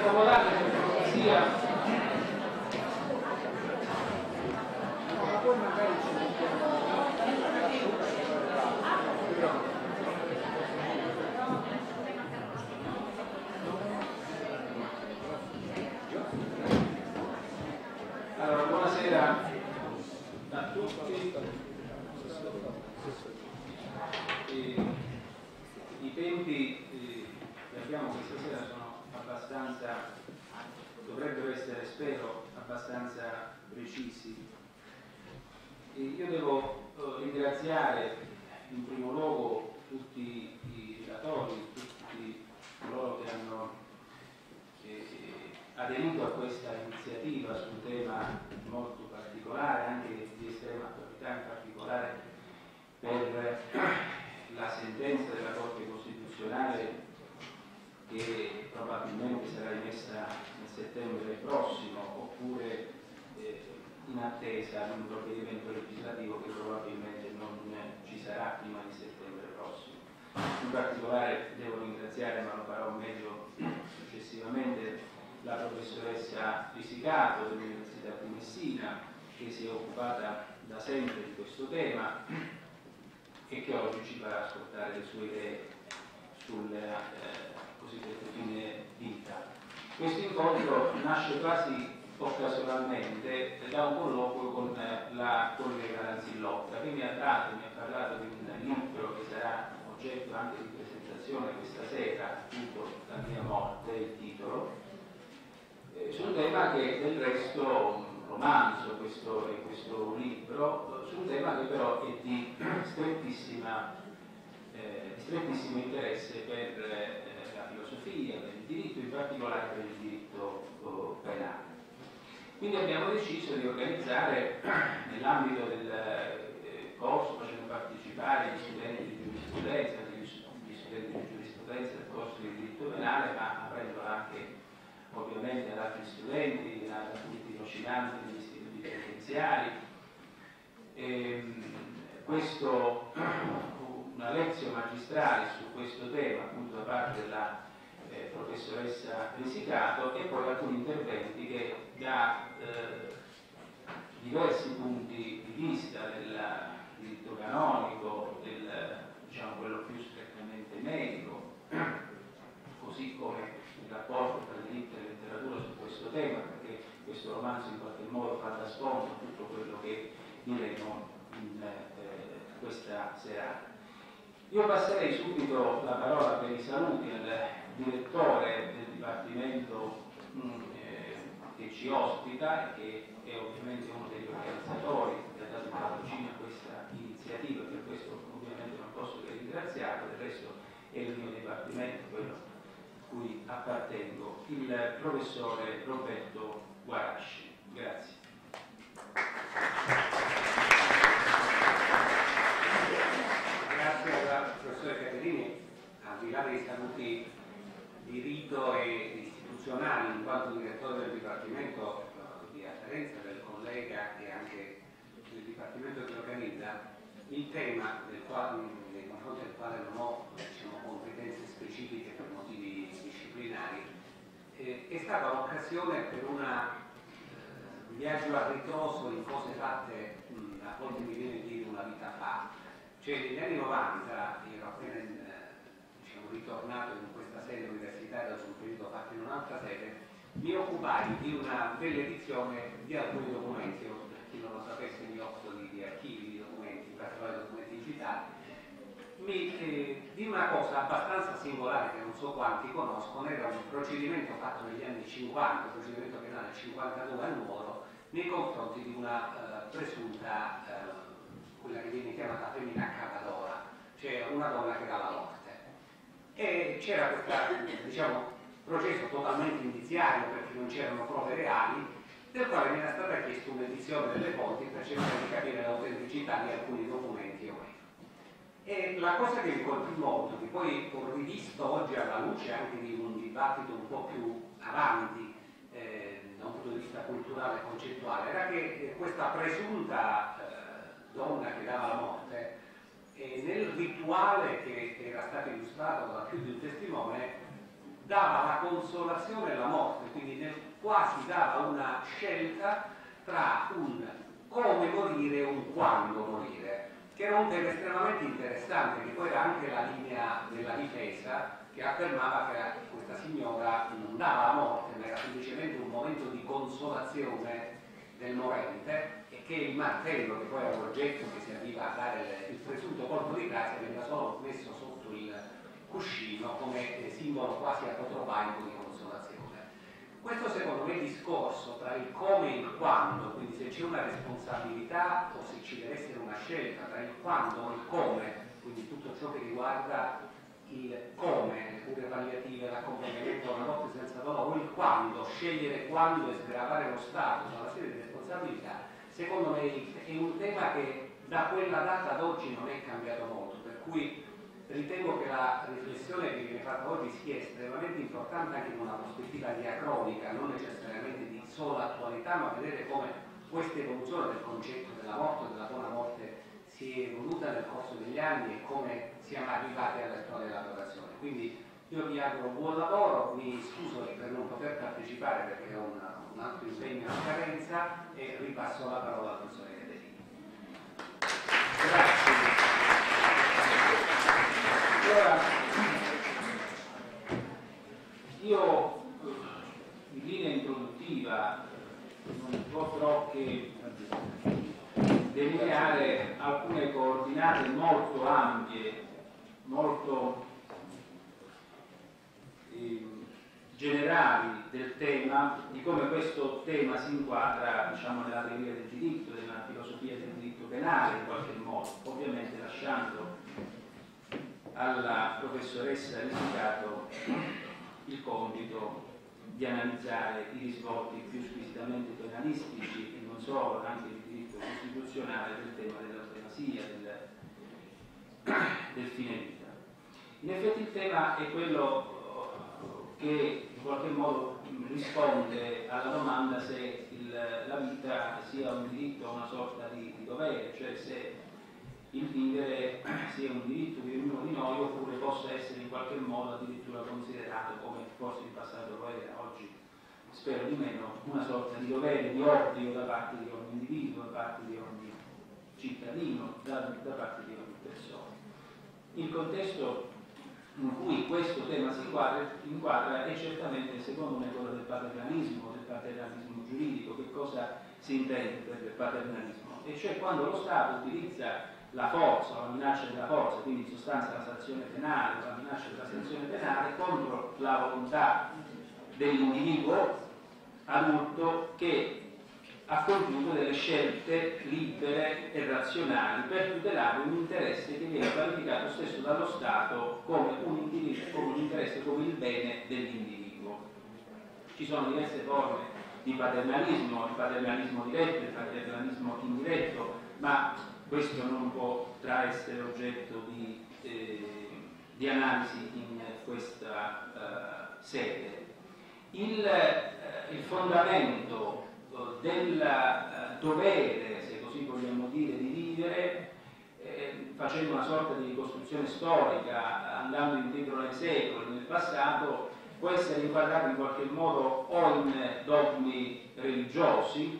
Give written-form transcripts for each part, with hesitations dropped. popolare sia allora, buonasera a tutti. I tempi che abbiamo questa sera sono abbastanza, dovrebbero essere, spero, abbastanza precisi. E io devo ringraziare in primo luogo tutti i relatori, tutti coloro che hanno aderito a questa iniziativa su un tema molto particolare, anche di estrema attualità, in particolare per la sentenza della Corte Costituzionale che probabilmente sarà emessa nel settembre prossimo, oppure in attesa di un provvedimento legislativo che probabilmente non ci sarà prima di settembre prossimo. In particolare devo ringraziare, ma lo farò meglio successivamente, la professoressa Risicato dell'Università di Messina, che si è occupata da sempre di questo tema e che oggi ci farà ascoltare le sue idee sul cosiddetto fine vita. Questo incontro nasce quasi occasionalmente da un colloquio con la collega Lanzillotta, che mi ha parlato di un libro che sarà oggetto anche di presentazione questa sera, appunto La mia morte, il titolo, su un tema che del resto, un romanzo, questo libro, su un tema che però è di strettissimo interesse per la filosofia, per il diritto, in particolare per il diritto penale. Quindi abbiamo deciso di organizzare nell'ambito del corso, facendo partecipare gli studenti di giurisprudenza, al corso di diritto penale, ma avendo anche ovviamente ad altri studenti, ad alcuni tirocinanti degli istituti penitenziari. Una lezione magistrale su questo tema, appunto da parte della professoressa Risicato, e poi alcuni interventi che da diversi punti di vista del diritto canonico, diciamo quello più strettamente medico, così come il rapporto tra diritto e letteratura su questo tema, perché questo romanzo in qualche modo fa da sfondo tutto quello che diremo in questa serata. Io passerei subito la parola per i saluti al direttore del Dipartimento che ci ospita, che è ovviamente uno degli organizzatori che ha dato un patrocinio a questa iniziativa, per questo ovviamente non posso che ringraziarlo, del resto è il mio dipartimento, quello cui appartengo, il professore Roberto Guarasci. Grazie. Grazie al professore Caterini, al di là dei saluti di rito e istituzionali, in quanto direttore del Dipartimento di Afferenza, del collega e anche del Dipartimento che organizza, il tema del quale, nei confronti del quale non ho, diciamo, competenze specifiche per motivi disciplinari, è stata l'occasione per un viaggio a ritroso in cose fatte, a volte mi viene a dire una vita fa, cioè negli anni 90 ero appena ritornato in questa sede universitaria da un periodo fatto in un'altra sede, mi occupai di una riedizione di alcuni documenti, per chi non lo sapesse mi occupo di archivi, di documenti, in particolare documenti digitali, di una cosa abbastanza singolare che non so quanti conoscono. Era un procedimento fatto negli anni 50, un procedimento penale 52 a Nuoro, nei confronti di una presunta, quella che viene chiamata femmina cavadora, cioè una donna che dava morte, e c'era questo, diciamo, processo totalmente indiziario perché non c'erano prove reali, del quale mi era stata chiesta un'edizione delle fonti per cercare di capire l'autenticità di alcuni documenti o meno. E la cosa che mi colpì molto, che poi ho rivisto oggi alla luce anche di un dibattito un po' più avanti da un punto di vista culturale e concettuale, era che questa presunta donna che dava la morte, nel rituale che era stato illustrato da più di un testimone, dava la consolazione e la morte, quindi quasi dava una scelta tra un come morire e un quando morire, che era un tema estremamente interessante, che poi era anche la linea della difesa, che affermava che questa signora non dava la morte, ma era semplicemente un momento di consolazione del morente, e che il martello, che poi era un oggetto che serviva a dare il presunto colpo di grazia, veniva solo messo sotto il cuscino come simbolo quasi apotropaico di consolazione. Questo secondo me è il discorso tra il come e il quando, quindi se c'è una responsabilità o se ci deve essere una scelta tra il quando e il come, quindi tutto ciò che riguarda il come, le cure palliative, l'accompagnamento alla morte senza dolore, o il quando, scegliere quando e sgravare lo Stato, una serie di responsabilità, secondo me è un tema che da quella data ad oggi non è cambiato molto, per cui ritengo che la riflessione che viene fatta oggi sia estremamente importante anche in una prospettiva diacronica, non necessariamente di sola attualità, ma vedere come questa evoluzione del concetto della morte e della buona morte si è evoluta nel corso degli anni e come siamo arrivati all'attuale elaborazione. Quindi io vi auguro buon lavoro, mi scuso per non poter partecipare perché ho un altro impegno in carenza e ripasso la parola al professor Caterini. Grazie. Allora, io in linea introduttiva non potrò che delineare alcune coordinate molto ampie, molto generali del tema, di come questo tema si inquadra, diciamo, nella teoria del diritto, nella filosofia del diritto penale in qualche modo, ovviamente lasciando alla professoressa Risicato il compito di analizzare i risvolti più squisitamente penalistici e non solo, anche di diritto costituzionale, del tema dell'eutanasia, del fine vita. In effetti il tema è quello che in qualche modo risponde alla domanda se la vita sia un diritto o una sorta di dovere, cioè se il vivere sia un diritto di ognuno di noi oppure possa essere in qualche modo addirittura considerato, come forse in passato lo era, oggi spero di meno, una sorta di dovere, di obbligo da parte di ogni individuo, da parte di ogni cittadino, da parte di ogni persona. Il contesto in cui questo tema si inquadra è certamente, secondo me, quello del paternalismo giuridico. Che cosa si intende per il paternalismo? E cioè quando lo Stato utilizza la forza, la minaccia della forza, quindi in sostanza la sanzione penale, la minaccia della sanzione penale contro la volontà dell'individuo adulto che ha compiuto delle scelte libere e razionali per tutelare un interesse che viene qualificato stesso dallo Stato come un interesse, come il bene dell'individuo. Ci sono diverse forme di paternalismo, il paternalismo diretto, il paternalismo indiretto, ma questo non può essere oggetto di analisi in questa sede. Il fondamento del dovere, se così vogliamo dire, di vivere, facendo una sorta di ricostruzione storica, andando indietro nei secoli, nel passato, può essere inquadrato in qualche modo o in dogmi religiosi,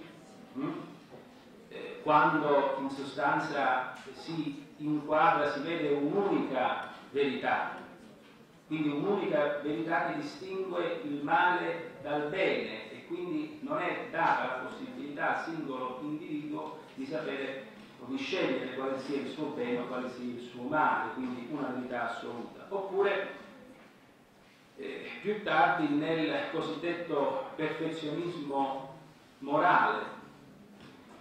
quando in sostanza si inquadra, si vede un'unica verità, quindi un'unica verità che distingue il male dal bene, e quindi non è data la possibilità al singolo individuo di sapere o di scegliere quale sia il suo bene o quale sia il suo male, quindi una verità assoluta. Oppure più tardi nel cosiddetto perfezionismo morale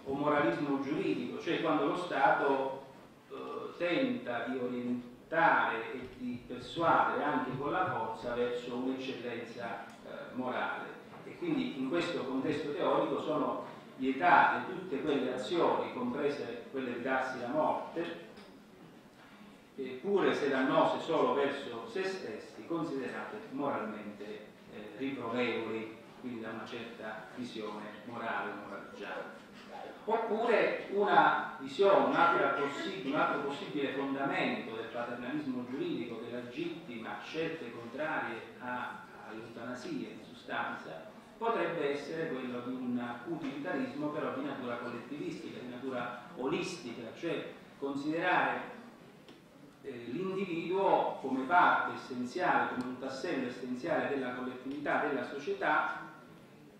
o moralismo giuridico, cioè quando lo Stato tenta di orientare e di persuadere anche con la forza verso un'eccellenza morale. E quindi in questo contesto teorico sono vietate tutte quelle azioni, comprese quelle di darsi la morte, pure se dannose solo verso se stessi, considerate moralmente riprovevoli, quindi da una certa visione morale moraleggiante. Oppure una visione, un altro possibile fondamento del paternalismo giuridico che legittima scelte contrarie a all'eutanasia in sostanza, potrebbe essere quello di un utilitarismo però di natura collettivistica, di natura olistica, cioè considerare l'individuo come parte essenziale, come un tassello essenziale della collettività, della società,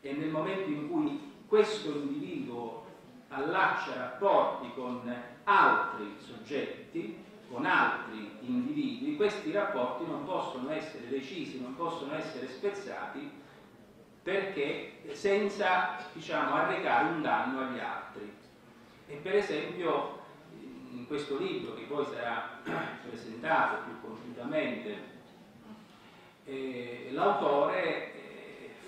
e nel momento in cui questo individuo allaccia rapporti con altri soggetti, con altri individui, questi rapporti non possono essere decisi, non possono essere spezzati, perché senza, diciamo, arrecare un danno agli altri. E per esempio in questo libro, che poi sarà presentato più compiutamente, l'autore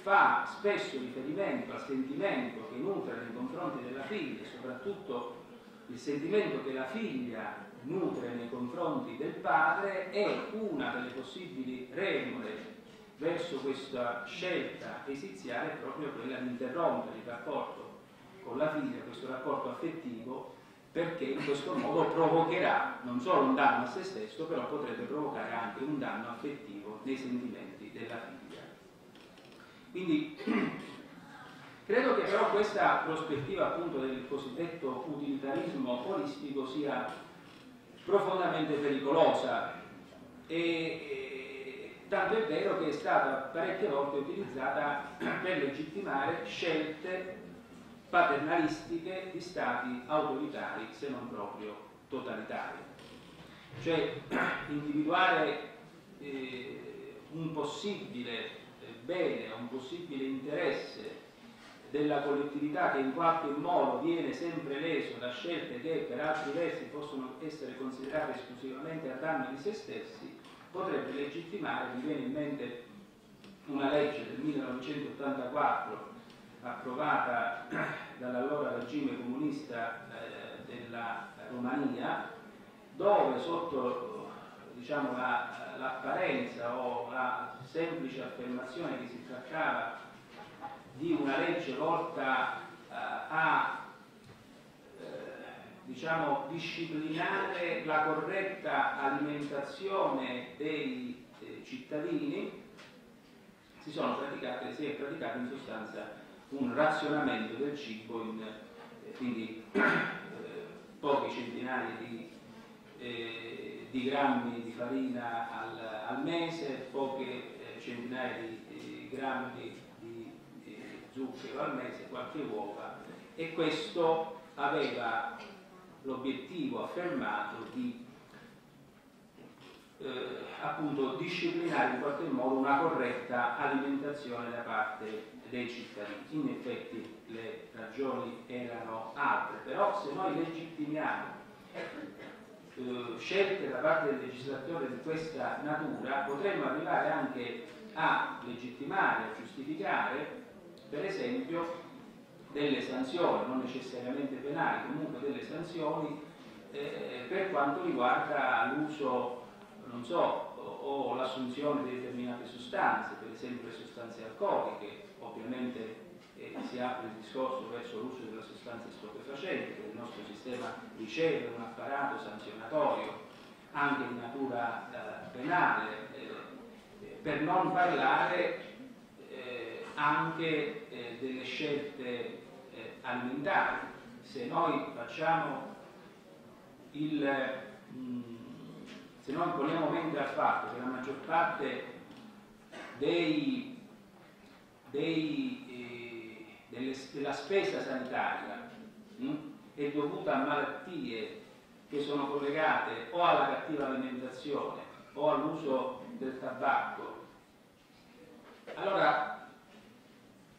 fa spesso riferimento al sentimento che nutre nei confronti della figlia, soprattutto il sentimento che la figlia nutre nei confronti del padre è una delle possibili regole verso questa scelta esiziale, proprio quella di interrompere il rapporto con la figlia, questo rapporto affettivo, perché in questo modo provocherà non solo un danno a se stesso, però potrebbe provocare anche un danno affettivo nei sentimenti della figlia. Quindi credo che però questa prospettiva appunto del cosiddetto utilitarismo olistico sia profondamente pericolosa, e tanto è vero che è stata parecchie volte utilizzata per legittimare scelte paternalistiche di stati autoritari, se non proprio totalitari. Cioè individuare un possibile bene, un possibile interesse della collettività che in qualche modo viene sempre leso da scelte che per altri versi possono essere considerate esclusivamente a danno di se stessi, potrebbe legittimare, mi viene in mente una legge del 1984 approvata dall'allora regime comunista della Romania, dove sotto, diciamo, l'apparenza o la semplice affermazione che si trattava di una legge volta a diciamo, disciplinare la corretta alimentazione dei cittadini, si è praticato in sostanza un razionamento del cibo in quindi pochi centinaia di grammi di farina al mese, poche centinaia di grammi di zucchero al mese, qualche uova, e questo aveva l'obiettivo affermato di appunto disciplinare in qualche modo una corretta alimentazione da parte dei cittadini. In effetti le ragioni erano altre, però se noi legittimiamo scelte da parte del legislatore di questa natura, potremmo arrivare anche a legittimare, a giustificare per esempio delle sanzioni, non necessariamente penali, comunque delle sanzioni per quanto riguarda l'uso, non so, o l'assunzione di determinate sostanze, per esempio le sostanze alcoliche. Ovviamente si apre il discorso verso l'uso delle sostanze stupefacenti, che il nostro sistema riceve un apparato sanzionatorio anche di natura penale, per non parlare anche delle scelte alimentari. Se noi facciamo se noi poniamo mente al fatto che la maggior parte della spesa sanitaria è dovuta a malattie che sono collegate o alla cattiva alimentazione o all'uso del tabacco, allora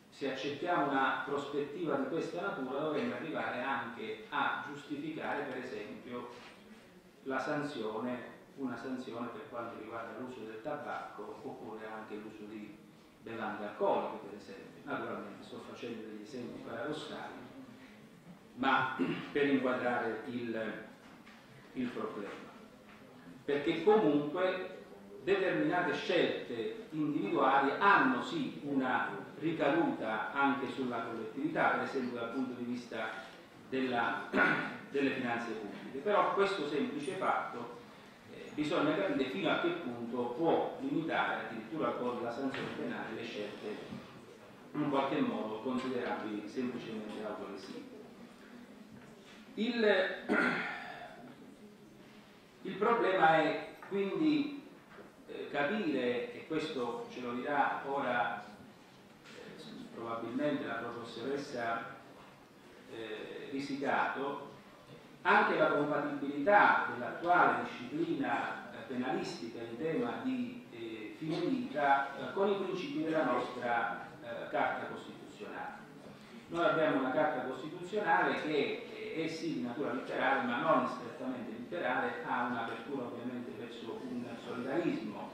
se accettiamo una prospettiva di questa natura dovremmo arrivare anche a giustificare per esempio la sanzione, una sanzione per quanto riguarda l'uso del tabacco oppure anche l'uso di bevande alcoliche, per esempio. Naturalmente sto facendo degli esempi paradossali, ma per inquadrare il problema, perché comunque determinate scelte individuali hanno sì una ricaduta anche sulla collettività, per esempio dal punto di vista delle finanze pubbliche, però questo semplice fatto bisogna capire fino a che punto può limitare addirittura con la sanzione penale le scelte in qualche modo considerabili semplicemente autolesive. Il problema è quindi capire, e questo ce lo dirà ora probabilmente la professoressa Risicato, anche la compatibilità dell'attuale disciplina penalistica in tema di fine vita con i principi della nostra Carta Costituzionale. Noi abbiamo una Carta Costituzionale che è sì di natura letterale, ma non strettamente letterale, ha un'apertura ovviamente verso un solidarismo,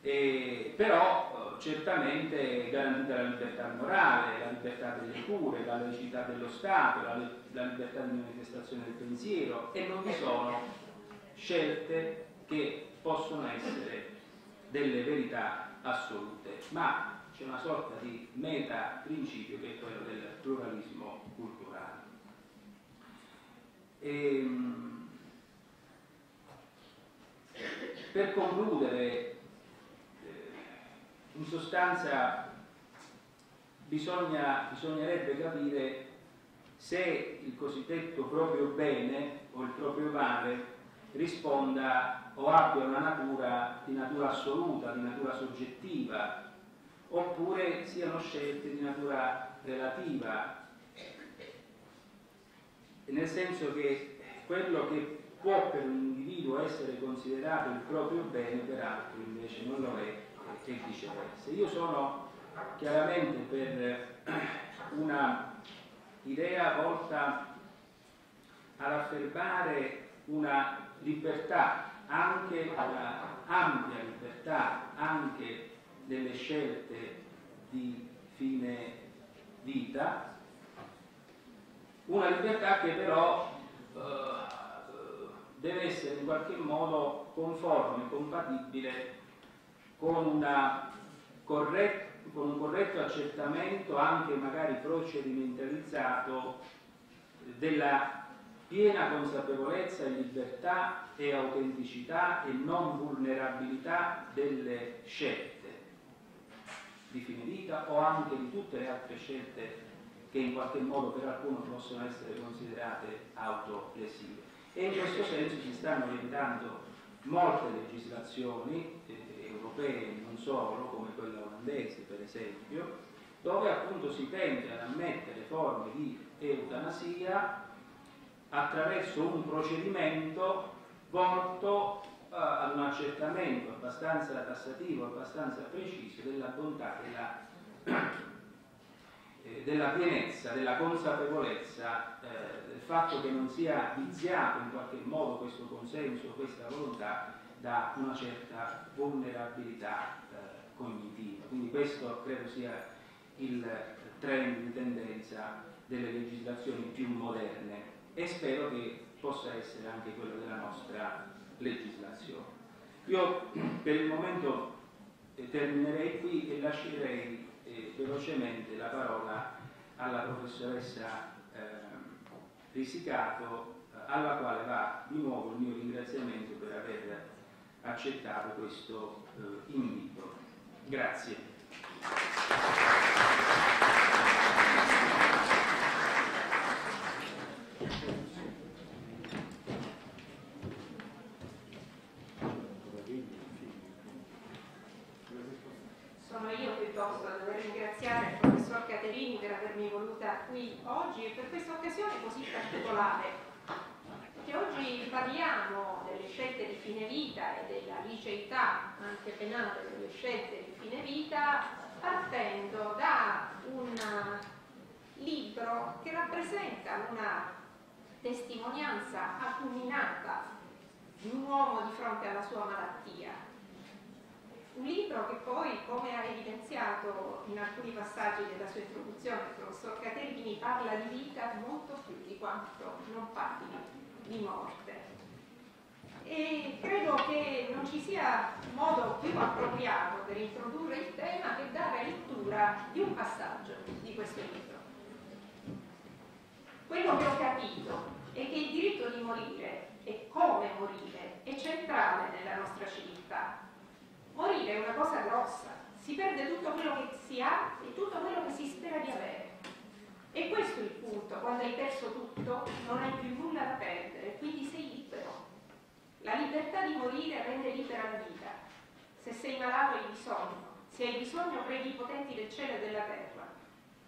però certamente garantita la libertà morale, la libertà delle cure, la laicità dello Stato, la libertà di manifestazione del pensiero, e non vi sono scelte che possono essere delle verità assolute, ma c'è una sorta di meta principio che è quello del pluralismo culturale. Per concludere, in sostanza bisognerebbe capire se il cosiddetto proprio bene o il proprio male risponda o abbia una natura di natura assoluta, di natura soggettiva, oppure siano scelte di natura relativa, nel senso che quello che può per un individuo essere considerato il proprio bene, per altri invece non lo è, e viceversa. Io sono chiaramente per una idea volta ad affermare una libertà, anche una ampia libertà, anche delle scelte di fine vita, una libertà che però deve essere in qualche modo conforme, compatibile con un corretto accertamento, anche magari procedimentalizzato, della piena consapevolezza e libertà e autenticità e non vulnerabilità delle scelte di fine vita o anche di tutte le altre scelte che in qualche modo per alcuno possono essere considerate autolesive. E in questo senso si stanno orientando molte legislazioni europee, non solo, come quella olandese per esempio, dove appunto si tende ad ammettere forme di eutanasia attraverso un procedimento volto ad un accertamento abbastanza tassativo, abbastanza preciso della bontà, della pienezza, della consapevolezza, del fatto che non sia viziato in qualche modo questo consenso, questa volontà, da una certa vulnerabilità cognitiva. Quindi questo credo sia il trend di tendenza delle legislazioni più moderne, e spero che possa essere anche quello della nostra legislazione. Io per il momento terminerei qui e lascerei velocemente la parola alla professoressa Risicato, alla quale va di nuovo il mio ringraziamento per aver accettato questo invito. Grazie. Sono io piuttosto a dover ringraziare il professor Caterini per avermi voluta qui oggi e per questa occasione così particolare, perché oggi parliamo delle scelte di fine vita e della liceità anche penale delle scelte di fine vita, partendo da un libro che rappresenta una testimonianza acuminata di un uomo di fronte alla sua malattia. Un libro che poi, come ha evidenziato in alcuni passaggi della sua introduzione il professor Caterini, parla di vita molto più di quanto non parli di morte. E credo che non ci sia modo più appropriato per introdurre il tema che dare lettura di un passaggio di questo libro. Quello che ho capito è che il diritto di morire e come morire è centrale centrale della nostra civiltà. Morire è una cosa grossa, si perde tutto quello che si ha e tutto quello che si spera di avere. E questo è il punto, quando hai perso tutto non hai più nulla da perdere, quindi sei libero. La libertà di morire rende libera la vita. Se sei malato hai bisogno, se hai bisogno credi i potenti del cielo e della terra.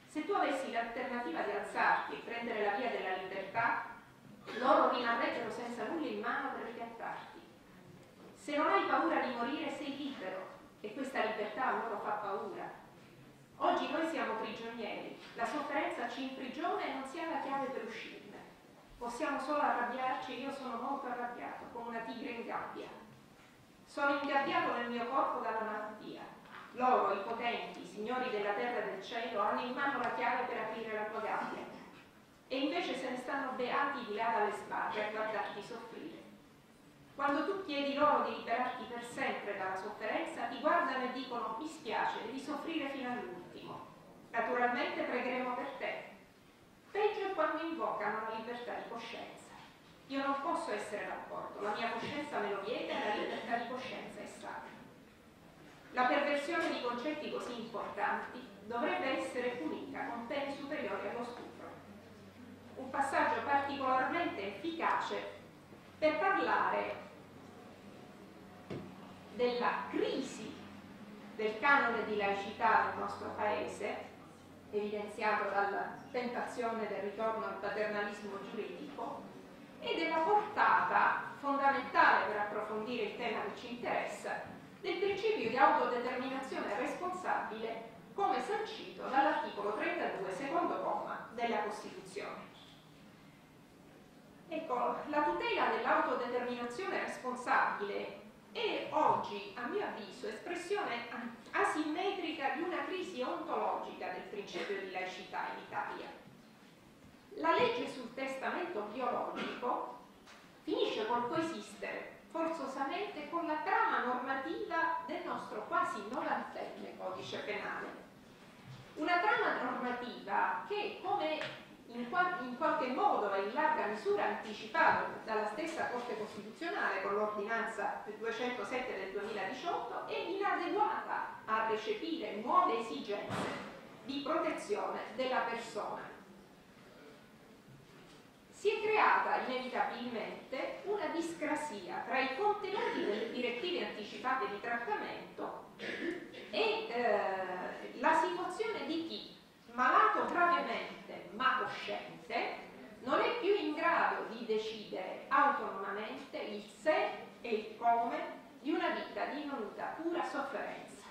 Se tu avessi l'alternativa di alzarti e prendere la via della libertà, loro rimarrebbero senza nulla in mano per rigattarti. Se non hai paura di morire sei libero e questa libertà a loro fa paura. Oggi noi siamo prigionieri, la sofferenza ci imprigiona e non si ha la chiave per uscirne. Possiamo solo arrabbiarci, io sono molto arrabbiato, come una tigre in gabbia. Sono ingabbiato nel mio corpo dalla malattia. Loro, i potenti, i signori della terra e del cielo, hanno in mano la chiave per aprire la tua gabbia. E invece se ne stanno beati di là dalle spalle a guardarti soffrire. Quando tu chiedi loro di liberarti per sempre dalla sofferenza, ti guardano e dicono mi spiace, devi soffrire fino all'ultimo. Naturalmente pregheremo per te. Peggio è quando invocano la libertà di coscienza. Io non posso essere d'accordo, la mia coscienza me lo vieta e la libertà di coscienza è sacra. La perversione di concetti così importanti dovrebbe essere punita con pene superiori allo stupro. Un passaggio particolarmente efficace per parlare della crisi del canone di laicità del nostro paese, evidenziato dalla tentazione del ritorno al paternalismo giuridico, e della portata fondamentale per approfondire il tema che ci interessa, del principio di autodeterminazione responsabile come sancito dall'articolo 32, secondo comma, della Costituzione. Ecco, la tutela dell'autodeterminazione responsabile è oggi, a mio avviso, espressione asimmetrica di una crisi ontologica del principio di laicità in Italia. La legge sul testamento biologico finisce col coesistere forzosamente con la trama normativa del nostro quasi novantenne codice penale. Una trama normativa che, come in qualche modo e in larga misura anticipato dalla stessa Corte Costituzionale con l'ordinanza 207 del 2018, è inadeguata a recepire nuove esigenze di protezione della persona. Si è creata inevitabilmente una discrasia tra i contenuti delle direttive anticipate di trattamento e la situazione di chi, malato gravemente ma cosciente, non è più in grado di decidere autonomamente il se e il come di una vita divenuta pura sofferenza.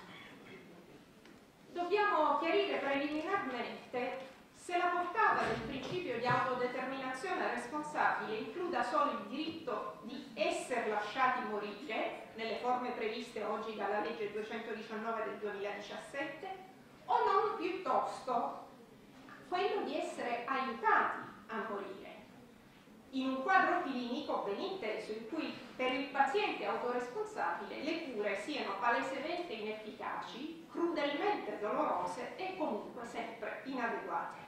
Dobbiamo chiarire preliminarmente se la portata del principio di autodeterminazione responsabile includa solo il diritto di essere lasciati morire, nelle forme previste oggi dalla legge 219 del 2017, o non piuttosto quello di essere aiutati a morire. In un quadro clinico ben inteso in cui per il paziente autoresponsabile le cure siano palesemente inefficaci, crudelmente dolorose e comunque sempre inadeguate.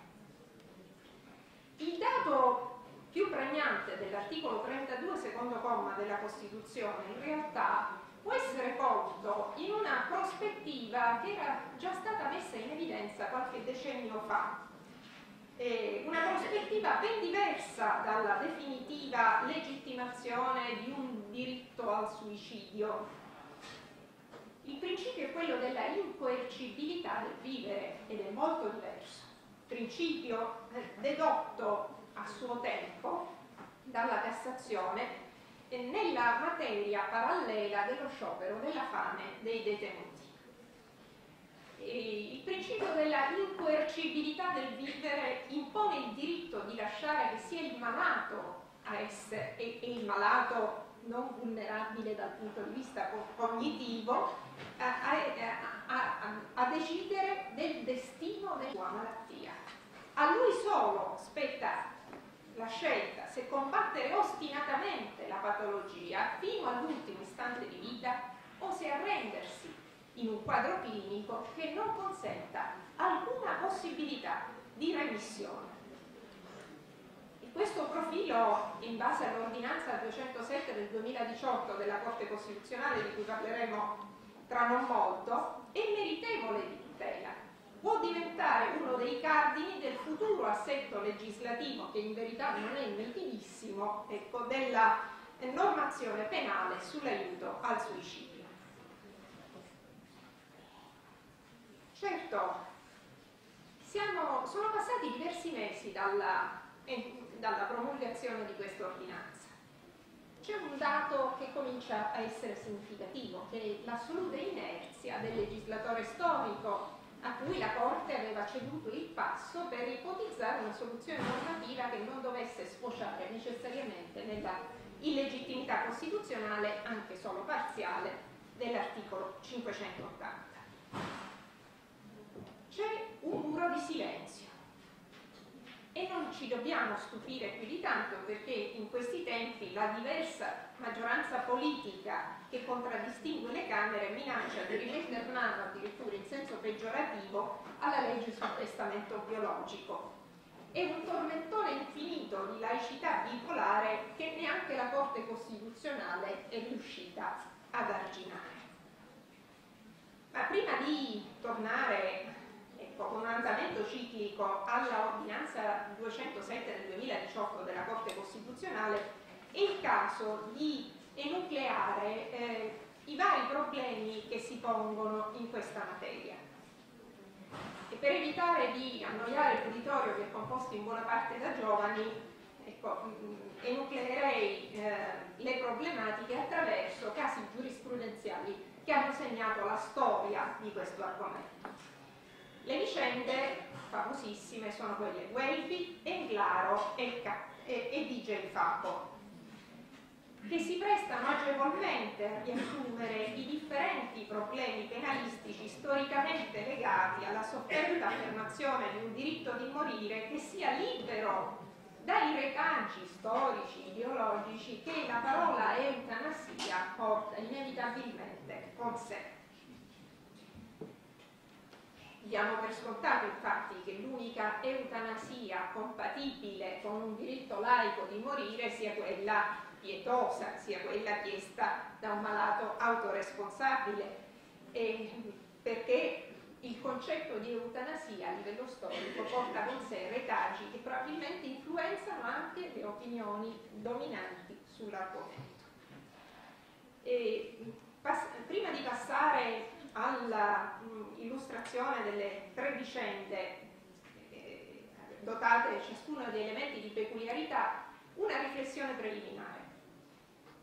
Il dato più pregnante dell'articolo 32, secondo comma della Costituzione, in realtà può essere colto in una prospettiva che era già stata messa in evidenza qualche decennio fa, una prospettiva ben diversa dalla definitiva legittimazione di un diritto al suicidio. Il principio è quello della incoercibilità del vivere ed è molto diverso, principio dedotto a suo tempo dalla Cassazione nella materia parallela dello sciopero della fame dei detenuti. Il principio della incoercibilità del vivere impone il diritto di lasciare che sia il malato a essere, e il malato non vulnerabile dal punto di vista cognitivo, a decidere del destino della sua malattia. A lui solo spetta la scelta se combattere ostinatamente la patologia fino all'ultimo istante di vita o se arrendersi in un quadro clinico che non consenta alcuna possibilità di remissione. In questo profilo, in base all'ordinanza 207 del 2018 della Corte Costituzionale, di cui parleremo tra non molto, è meritevole di tutela. Può diventare uno dei cardini del futuro assetto legislativo, che in verità non è nitivissimo, ecco, della normazione penale sull'aiuto al suicidio. Certo, sono passati diversi mesi dalla promulgazione di questa ordinanza. C'è un dato che comincia a essere significativo, che è l'assoluta inerzia del legislatore storico, a cui la Corte aveva ceduto il passo per ipotizzare una soluzione normativa che non dovesse sfociare necessariamente nella illegittimità costituzionale, anche solo parziale, dell'articolo 580. C'è un muro di silenzio e non ci dobbiamo stupire più di tanto, perché in questi tempi la diversa maggioranza politica che contraddistingue le Camere minaccia di rimettere mano, addirittura in senso peggiorativo, alla legge sul testamento biologico. È un tormentone infinito di laicità bipolare che neanche la Corte Costituzionale è riuscita ad arginare. Ma prima di tornare con un andamento ciclico alla ordinanza 207 del 2018 della Corte Costituzionale, è il caso di enucleare i vari problemi che si pongono in questa materia. E per evitare di annoiare il uditorio, che è composto in buona parte da giovani, ecco, enucleerei le problematiche attraverso casi giurisprudenziali che hanno segnato la storia di questo argomento. Le vicende famosissime sono quelle Welby, Englaro e DJ Fabo, che si prestano agevolmente a riassumere i differenti problemi penalistici storicamente legati alla sofferta affermazione di un diritto di morire che sia libero dai retaggi storici, ideologici che la parola eutanasia porta inevitabilmente con sé. Diamo per scontato infatti che l'unica eutanasia compatibile con un diritto laico di morire sia quella pietosa, sia quella chiesta da un malato autoresponsabile, perché il concetto di eutanasia a livello storico porta con sé retaggi che probabilmente influenzano anche le opinioni dominanti sull'argomento. Prima di passare alla illustrazione delle tre vicende dotate ciascuno di elementi di peculiarità, una riflessione preliminare.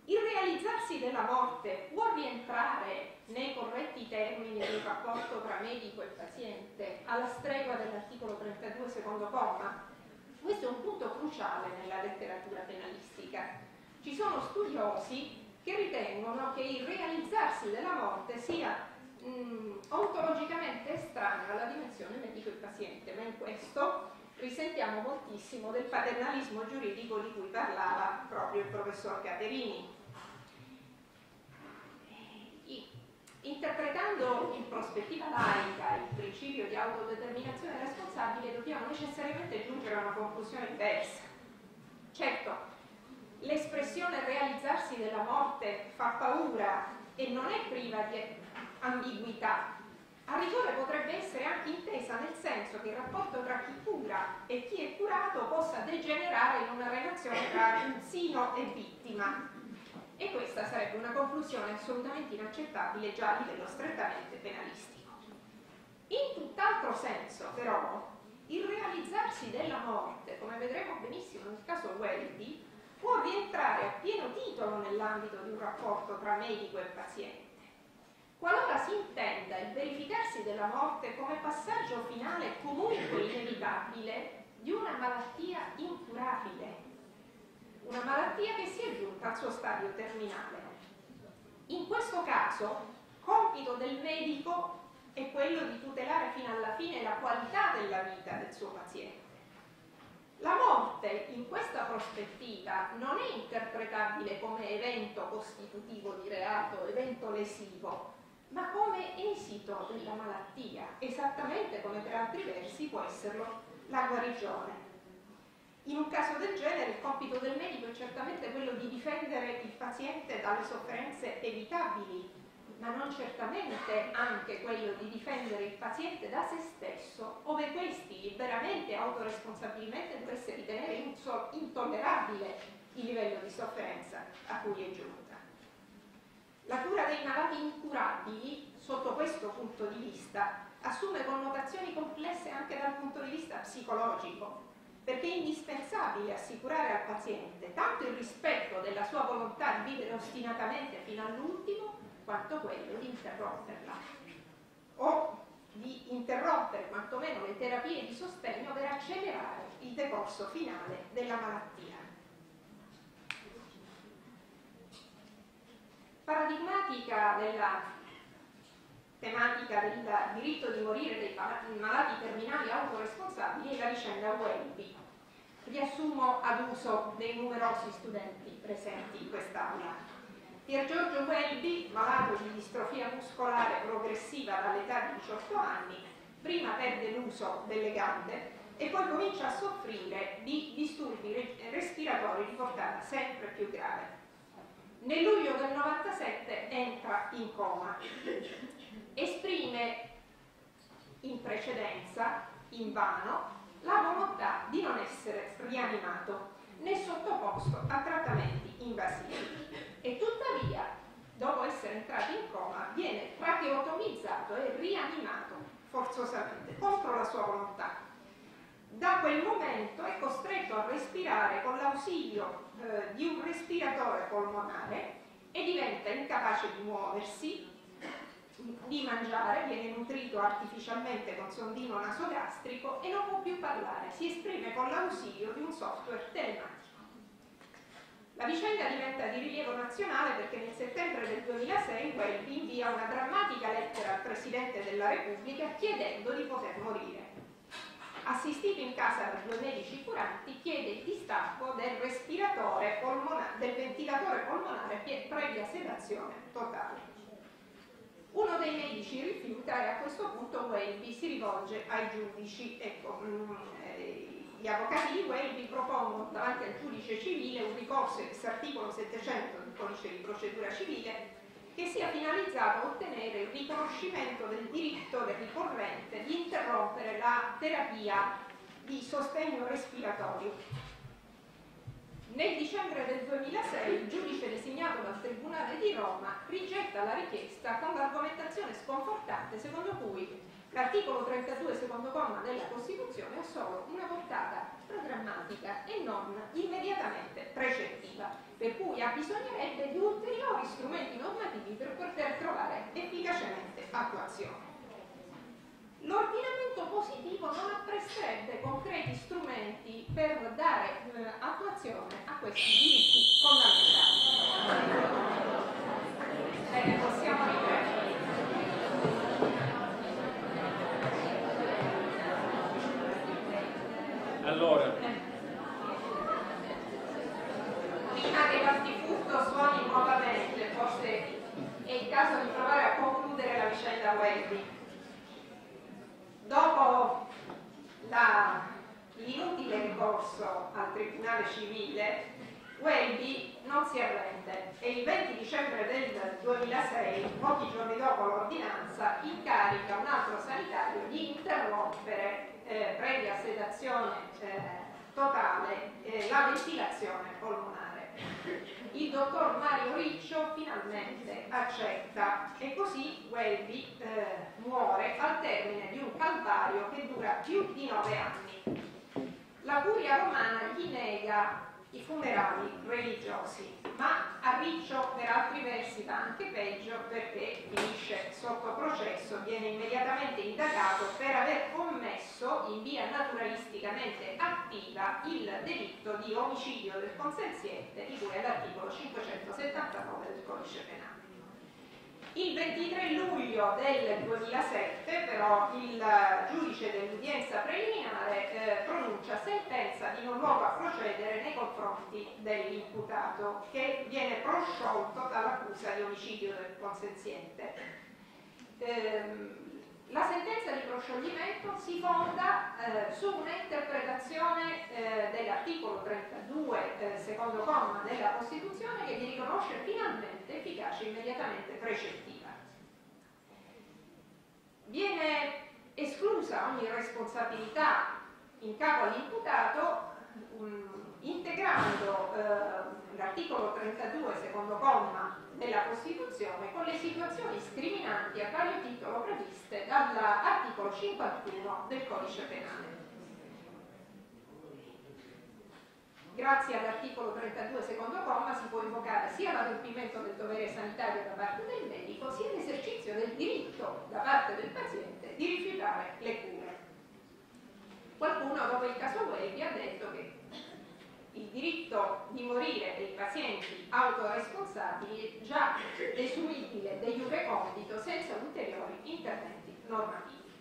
Il realizzarsi della morte può rientrare nei corretti termini del rapporto tra medico e paziente alla stregua dell'articolo 32 secondo comma? Questo è un punto cruciale nella letteratura penalistica. Ci sono studiosi che ritengono che il realizzarsi della morte sia ontologicamente estraneo alla dimensione medico e paziente, ma in questo risentiamo moltissimo del paternalismo giuridico di cui parlava proprio il professor Caterini. Interpretando in prospettiva laica il principio di autodeterminazione responsabile, dobbiamo necessariamente giungere a una conclusione diversa. Certo, l'espressione realizzarsi della morte fa paura e non è priva di ambiguità. A rigore potrebbe essere anche intesa nel senso che il rapporto tra chi cura e chi è curato possa degenerare in una relazione tra uncino e vittima, e questa sarebbe una conclusione assolutamente inaccettabile già a livello strettamente penalistico. In tutt'altro senso, però, il realizzarsi della morte, come vedremo benissimo nel caso Welby, può rientrare a pieno titolo nell'ambito di un rapporto tra medico e paziente. Qualora si intenda il verificarsi della morte come passaggio finale comunque inevitabile di una malattia incurabile, una malattia che si è giunta al suo stadio terminale. In questo caso, compito del medico è quello di tutelare fino alla fine la qualità della vita del suo paziente. La morte, in questa prospettiva, non è interpretabile come evento costitutivo di reato, evento lesivo, ma come esito della malattia, esattamente come per altri versi può esserlo la guarigione. In un caso del genere il compito del medico è certamente quello di difendere il paziente dalle sofferenze evitabili, ma non certamente anche quello di difendere il paziente da se stesso, ove questi liberamente e autoresponsabilmente dovesse ritenere intollerabile il livello di sofferenza a cui è giunta. La cura dei malati incurabili, sotto questo punto di vista, assume connotazioni complesse anche dal punto di vista psicologico, perché è indispensabile assicurare al paziente tanto il rispetto della sua volontà di vivere ostinatamente fino all'ultimo, quanto quello di interromperla, o di interrompere quantomeno le terapie di sostegno per accelerare il decorso finale della malattia. Paradigmatica della tematica del diritto di morire dei malati terminali autoresponsabili è la vicenda Welby. Riassumo ad uso dei numerosi studenti presenti in quest'aula. Pier Giorgio Welby, malato di distrofia muscolare progressiva dall'età di 18 anni, prima perde l'uso delle gambe e poi comincia a soffrire di disturbi respiratori di portata sempre più grave. Nel luglio del 97 entra in coma. Esprime in precedenza, invano, la volontà di non essere rianimato né sottoposto a trattamenti invasivi. E tuttavia, dopo essere entrato in coma, viene tracheotomizzato e rianimato forzosamente contro la sua volontà. Da quel momento è costretto a respirare con l'ausilio di un respiratore polmonare e diventa incapace di muoversi, di mangiare, viene nutrito artificialmente con sondino nasogastrico e non può più parlare, si esprime con l'ausilio di un software telematico. La vicenda diventa di rilievo nazionale perché nel settembre del 2006 Welby invia una drammatica lettera al Presidente della Repubblica chiedendo di poter morire. Assistito in casa da due medici curanti, chiede il distacco del respiratore polmonare, del ventilatore polmonare previa sedazione totale. Uno dei medici rifiuta e a questo punto Welby si rivolge ai giudici. Ecco, gli avvocati di Welby propongono davanti al giudice civile un ricorso ex articolo 700 del codice di procedura civile che sia finalizzato a ottenere il riconoscimento del diritto del ricorrente di interrompere la terapia di sostegno respiratorio. Nel dicembre del 2006 il giudice designato dal Tribunale di Roma rigetta la richiesta con l'argomentazione sconfortante secondo cui l'articolo 32 secondo comma della Costituzione ha solo una portata programmatica e non immediatamente precettiva, per cui bisognerebbe di ulteriori strumenti normativi per poter trovare efficacemente attuazione. L'ordinamento positivo non appresterebbe concreti strumenti per dare attuazione a questi diritti fondamentali. Bene, possiamo riprendere. Allora, prima che l'antifurto suoni nuovamente, forse è il caso di provare a concludere la vicenda Welby. Dopo l'inutile ricorso al Tribunale Civile, Welby non si arrende e il 20 dicembre del 2006, pochi giorni dopo l'ordinanza, incarica un altro sanitario di interrompere previa sedazione totale la ventilazione polmonare. Il dottor Mario Riccio finalmente accetta e così Welby muore al termine di un calvario che dura più di 9 anni. La curia romana gli nega i funerali religiosi, ma a Riccio per altri versi va anche peggio perché finisce sotto processo, viene immediatamente indagato per aver commesso in via naturalisticamente attiva il delitto di omicidio del consenziente di cui è l'articolo 579 del codice penale. Il 23 luglio del 2007 però il giudice dell'udienza preliminare pronuncia sentenza di non luogo a procedere nei confronti dell'imputato che viene prosciolto dall'accusa di omicidio del consenziente. La sentenza di proscioglimento si fonda su un'interpretazione dell'articolo 32, secondo comma, della Costituzione, che li riconosce finalmente efficace e immediatamente precettiva. Viene esclusa ogni responsabilità in capo all'imputato, integrando l'articolo 32, secondo comma, della Costituzione con le situazioni scriminanti a vario titolo previste dall'articolo 51 del Codice Penale. Grazie all'articolo 32, secondo comma, si può invocare sia l'adempimento del dovere sanitario da parte del medico, sia l'esercizio del diritto da parte del paziente di rifiutare le cure. Qualcuno, dopo il caso Welby, ha detto che il diritto di morire dei pazienti autoresponsabili è già desumibile de iure condito senza ulteriori interventi normativi.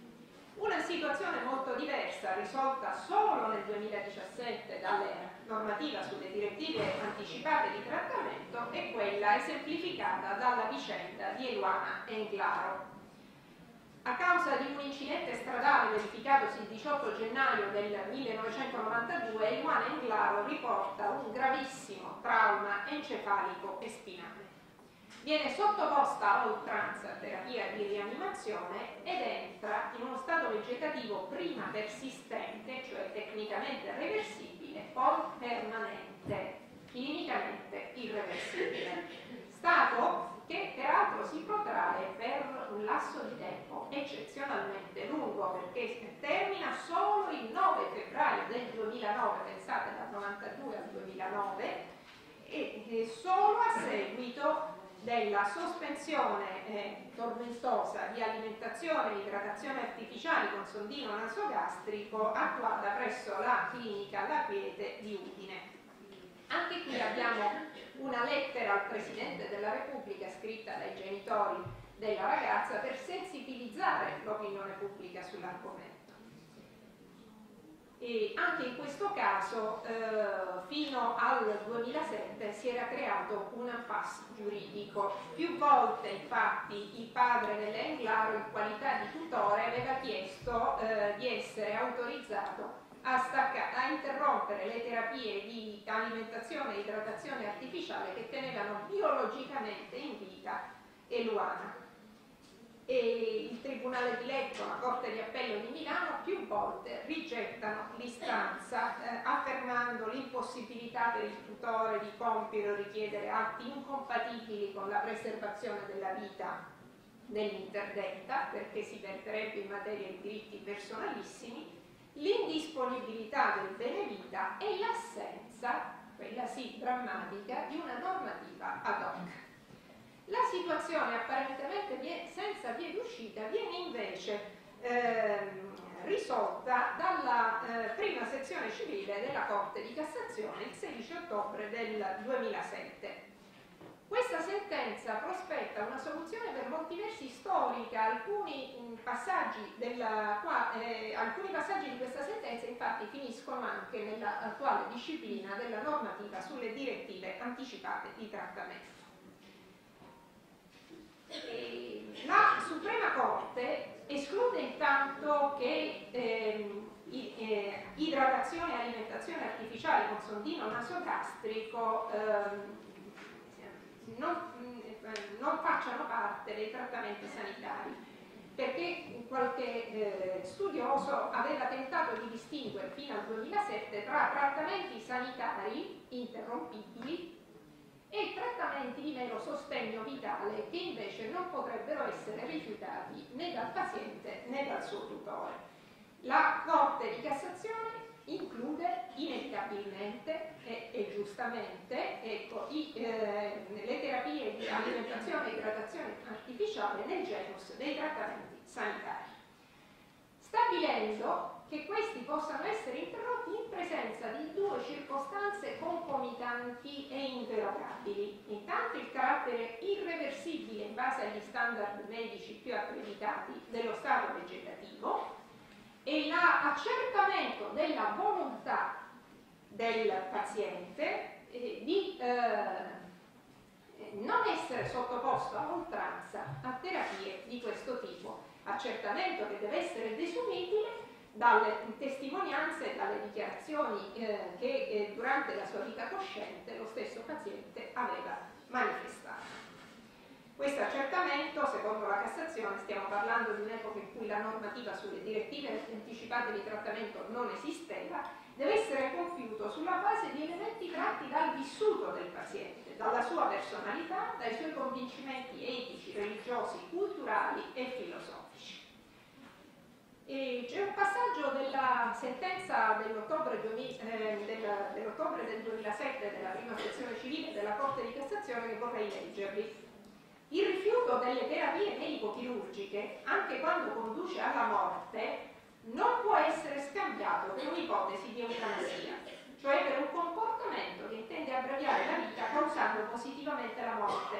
Una situazione molto diversa, risolta solo nel 2017 dalla normativa sulle direttive anticipate di trattamento, è quella esemplificata dalla vicenda di Eluana Englaro. A causa di un incidente stradale verificatosi il 18 gennaio del 1992, Eluana Englaro riporta un gravissimo trauma encefalico e spinale. Viene sottoposta a oltranza terapia di rianimazione ed entra in uno stato vegetativo prima persistente, cioè tecnicamente reversibile, poi permanente, clinicamente irreversibile, stato che peraltro si protrae per un lasso di tempo eccezionalmente lungo, perché termina solo il 9 febbraio del 2009, pensate dal 92 al 2009, e solo a seguito della sospensione tormentosa di alimentazione e idratazione artificiali con sondino nasogastrico attuata presso la clinica La Quiete di Udine. Anche qui abbiamo una lettera al Presidente della Repubblica scritta dai genitori della ragazza per sensibilizzare l'opinione pubblica sull'argomento. E anche in questo caso fino al 2007 si era creato un impasse giuridico. Più volte infatti il padre dell'Englaro, in qualità di tutore, aveva chiesto di essere autorizzato a interrompere le terapie di alimentazione e idratazione artificiale che tenevano biologicamente in vita Eluana. E il Tribunale di Lecco, la Corte di Appello di Milano, più volte rigettano l'istanza affermando l'impossibilità per il tutore di compiere o richiedere atti incompatibili con la preservazione della vita dell'interdetta, perché si perderebbe in materia di diritti personalissimi, l'indisponibilità del benevita e l'assenza, quella sì drammatica, di una normativa ad hoc. La situazione apparentemente senza via d'uscita viene invece risolta dalla prima sezione civile della Corte di Cassazione il 16 ottobre del 2007. Questa sentenza prospetta una soluzione per molti versi storica. Alcuni passaggi di questa sentenza infatti finiscono anche nell'attuale disciplina della normativa sulle direttive anticipate di trattamento. La Suprema Corte esclude intanto che idratazione e alimentazione artificiale con sondino nasogastrico non facciano parte dei trattamenti sanitari, perché qualche studioso aveva tentato di distinguere fino al 2007 tra trattamenti sanitari interrompibili e trattamenti di mero sostegno vitale, che invece non potrebbero essere rifiutati né dal paziente né dal suo tutore. La Corte di Cassazione include inevitabilmente e giustamente le terapie di alimentazione e idratazione artificiale nel genus dei trattamenti sanitari, stabilendo che questi possano essere interrotti in presenza di due circostanze concomitanti e inderogabili. Intanto il carattere irreversibile in base agli standard medici più accreditati dello stato vegetativo e l'accertamento della volontà del paziente di non essere sottoposto a oltranza a terapie di questo tipo, accertamento che deve essere desumibile dalle testimonianze e dalle dichiarazioni che durante la sua vita cosciente lo stesso paziente aveva manifestato. Questo accertamento, secondo la Cassazione, stiamo parlando di un'epoca in cui la normativa sulle direttive anticipate di trattamento non esisteva, deve essere compiuto sulla base di elementi tratti dal vissuto del paziente, dalla sua personalità, dai suoi convincimenti etici, religiosi, culturali e filosofici. C'è un passaggio della sentenza dell'ottobre del 2007 della prima sezione civile della Corte di Cassazione che vorrei leggervi. Il rifiuto delle terapie medico-chirurgiche, anche quando conduce alla morte, non può essere scambiato per un'ipotesi di eutanasia, cioè per un comportamento che intende abbreviare la vita causando positivamente la morte,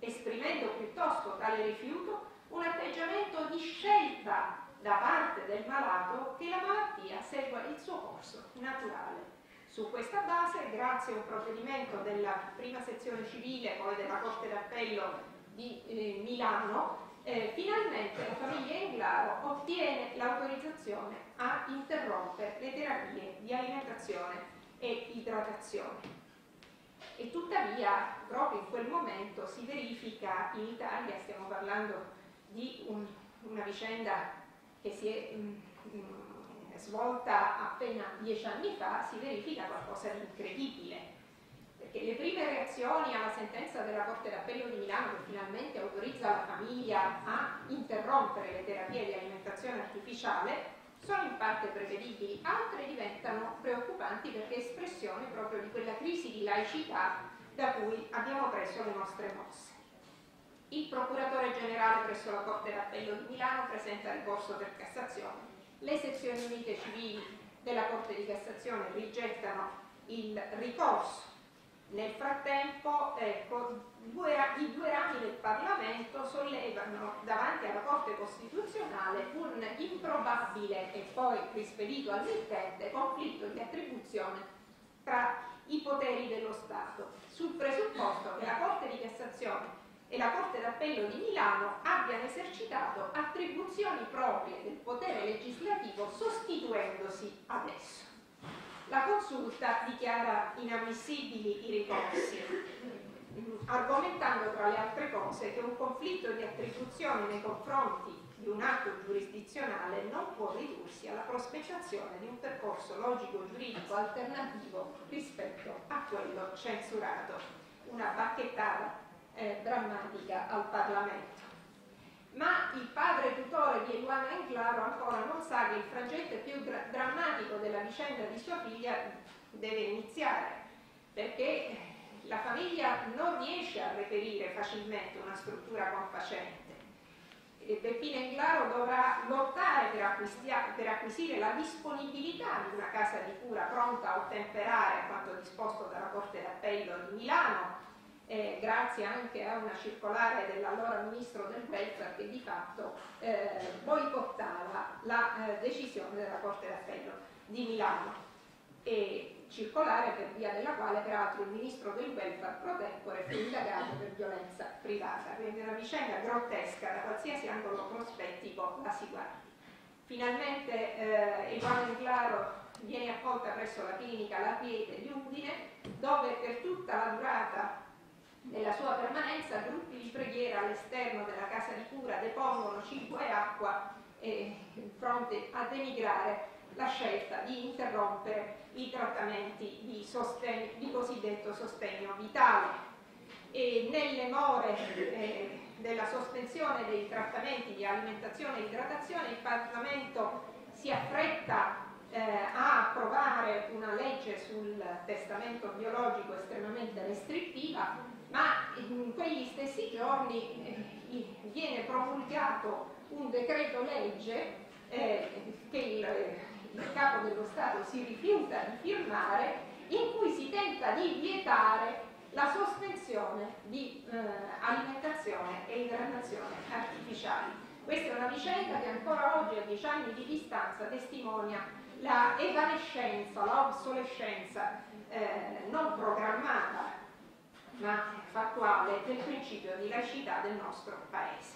esprimendo piuttosto tale rifiuto un atteggiamento di scelta da parte del malato che la malattia segua il suo corso naturale. Su questa base, grazie a un provvedimento della prima sezione civile, poi della Corte d'Appello di Milano, finalmente la famiglia Englaro ottiene l'autorizzazione a interrompere le terapie di alimentazione e idratazione. E tuttavia, proprio in quel momento si verifica in Italia, stiamo parlando di una vicenda che si è svolta appena 10 anni fa, si verifica qualcosa di incredibile, perché le prime reazioni alla sentenza della Corte d'Appello di Milano, che finalmente autorizza la famiglia a interrompere le terapie di alimentazione artificiale, sono in parte prevedibili, altre diventano preoccupanti perché espressione proprio di quella crisi di laicità da cui abbiamo preso le nostre mosse. Il procuratore generale presso la Corte d'Appello di Milano presenta ricorso per Cassazione. Le sezioni unite civili della Corte di Cassazione rigettano il ricorso. Nel frattempo, ecco, i due rami del Parlamento sollevano davanti alla Corte Costituzionale un improbabile e poi rispedito al mittente conflitto di attribuzione tra i poteri dello Stato, sul presupposto che la Corte di Cassazione e la Corte d'Appello di Milano abbiano esercitato attribuzioni proprie del potere legislativo sostituendosi ad esso. La Consulta dichiara inammissibili i ricorsi, argomentando tra le altre cose che un conflitto di attribuzioni nei confronti di un atto giurisdizionale non può ridursi alla prospettazione di un percorso logico-giuridico alternativo rispetto a quello censurato. Una bacchettata drammatica al Parlamento. Ma il padre tutore di Eluana Englaro ancora non sa che il frangente più drammatico della vicenda di sua figlia deve iniziare, perché la famiglia non riesce a reperire facilmente una struttura confacente. Peppina Englaro dovrà lottare per acquisire la disponibilità di una casa di cura pronta a ottemperare a quanto disposto dalla Corte d'Appello di Milano, grazie anche a una circolare dell'allora ministro del welfare che di fatto boicottava la decisione della Corte d'Appello di Milano, e circolare per via della quale peraltro il ministro del welfare pro tempore fu indagato per violenza privata. Quindi una vicenda grottesca, da qualsiasi angolo prospettico la si guardi. Finalmente Eluana Englaro viene accolta presso la clinica La Piete di Udine, dove per tutta la durata nella sua permanenza gruppi di preghiera all'esterno della casa di cura depongono cibo e acqua, pronti a denigrare la scelta di interrompere i trattamenti di cosiddetto sostegno vitale. E nelle more della sospensione dei trattamenti di alimentazione e idratazione, il Parlamento si affretta a approvare una legge sul testamento biologico estremamente restrittiva, ma in quegli stessi giorni viene promulgato un decreto legge che il capo dello Stato si rifiuta di firmare, in cui si tenta di vietare la sospensione di alimentazione e idratazione artificiali. Questa è una vicenda che ancora oggi, a 10 anni di distanza, testimonia la evanescenza, l'obsolescenza non programmata ma fattuale del principio di laicità del nostro Paese.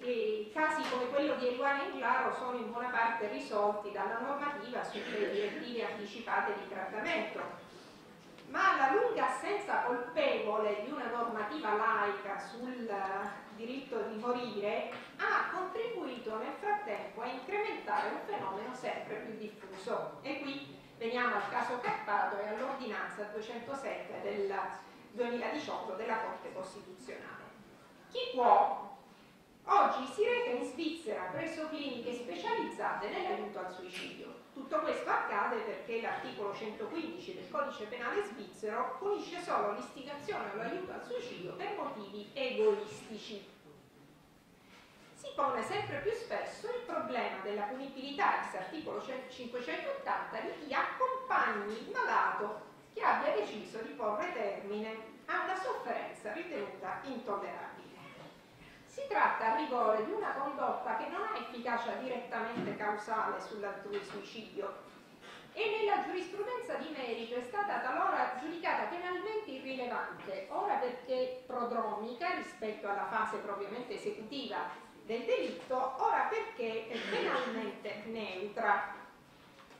E casi come quello di Eluana Englaro sono in buona parte risolti dalla normativa sulle direttive anticipate di trattamento, ma la lunga assenza colpevole di una normativa laica sul diritto di morire ha contribuito nel frattempo a incrementare un fenomeno sempre più diffuso. E qui veniamo al caso Cappato e all'ordinanza 207 del 2018 della Corte Costituzionale. Chi può oggi si reca in Svizzera presso cliniche specializzate nell'aiuto al suicidio. Tutto questo accade perché l'articolo 115 del codice penale svizzero punisce solo l'istigazione all'aiuto al suicidio per motivi egoistici. Si pone sempre più spesso il problema della punibilità ex articolo 580 di chi accompagni il malato che abbia deciso di porre termine a una sofferenza ritenuta intollerabile. Si tratta a rigore di una condotta che non ha efficacia direttamente causale sull'altrui suicidio e nella giurisprudenza di merito è stata talora giudicata penalmente irrilevante, ora perché prodromica rispetto alla fase propriamente esecutiva del delitto, ora perché è penalmente neutra.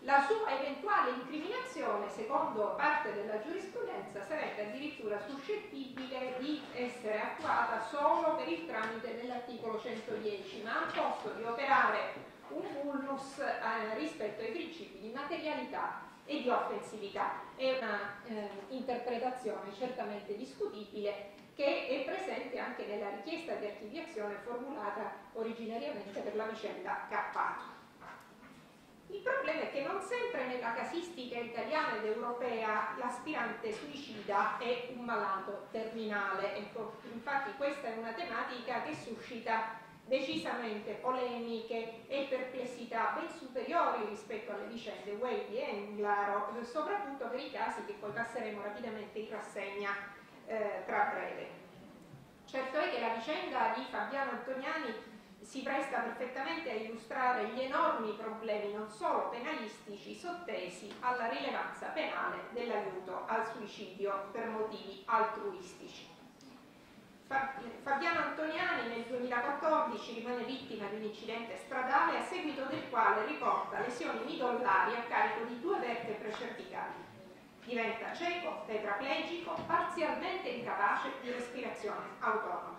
La sua eventuale incriminazione, secondo parte della giurisprudenza, sarebbe addirittura suscettibile di essere attuata solo per il tramite dell'articolo 110, ma al posto di operare un vulnus rispetto ai principi di materialità e di offensività. È una interpretazione certamente discutibile, che è presente anche nella richiesta di archiviazione formulata originariamente per la vicenda Cappato. Il problema è che non sempre nella casistica italiana ed europea l'aspirante suicida è un malato terminale, e infatti questa è una tematica che suscita decisamente polemiche e perplessità ben superiori rispetto alle vicende Welby e Englaro, soprattutto per i casi che poi passeremo rapidamente in rassegna tra breve. Certo è che la vicenda di Fabiano Antoniani si presta perfettamente a illustrare gli enormi problemi non solo penalistici sottesi alla rilevanza penale dell'aiuto al suicidio per motivi altruistici. Fabiano Antoniani nel 2014 rimane vittima di un incidente stradale a seguito del quale riporta lesioni midollari a carico di 2 vertebre cervicali. Diventa cieco, tetraplegico, parzialmente incapace di respirazione autonoma.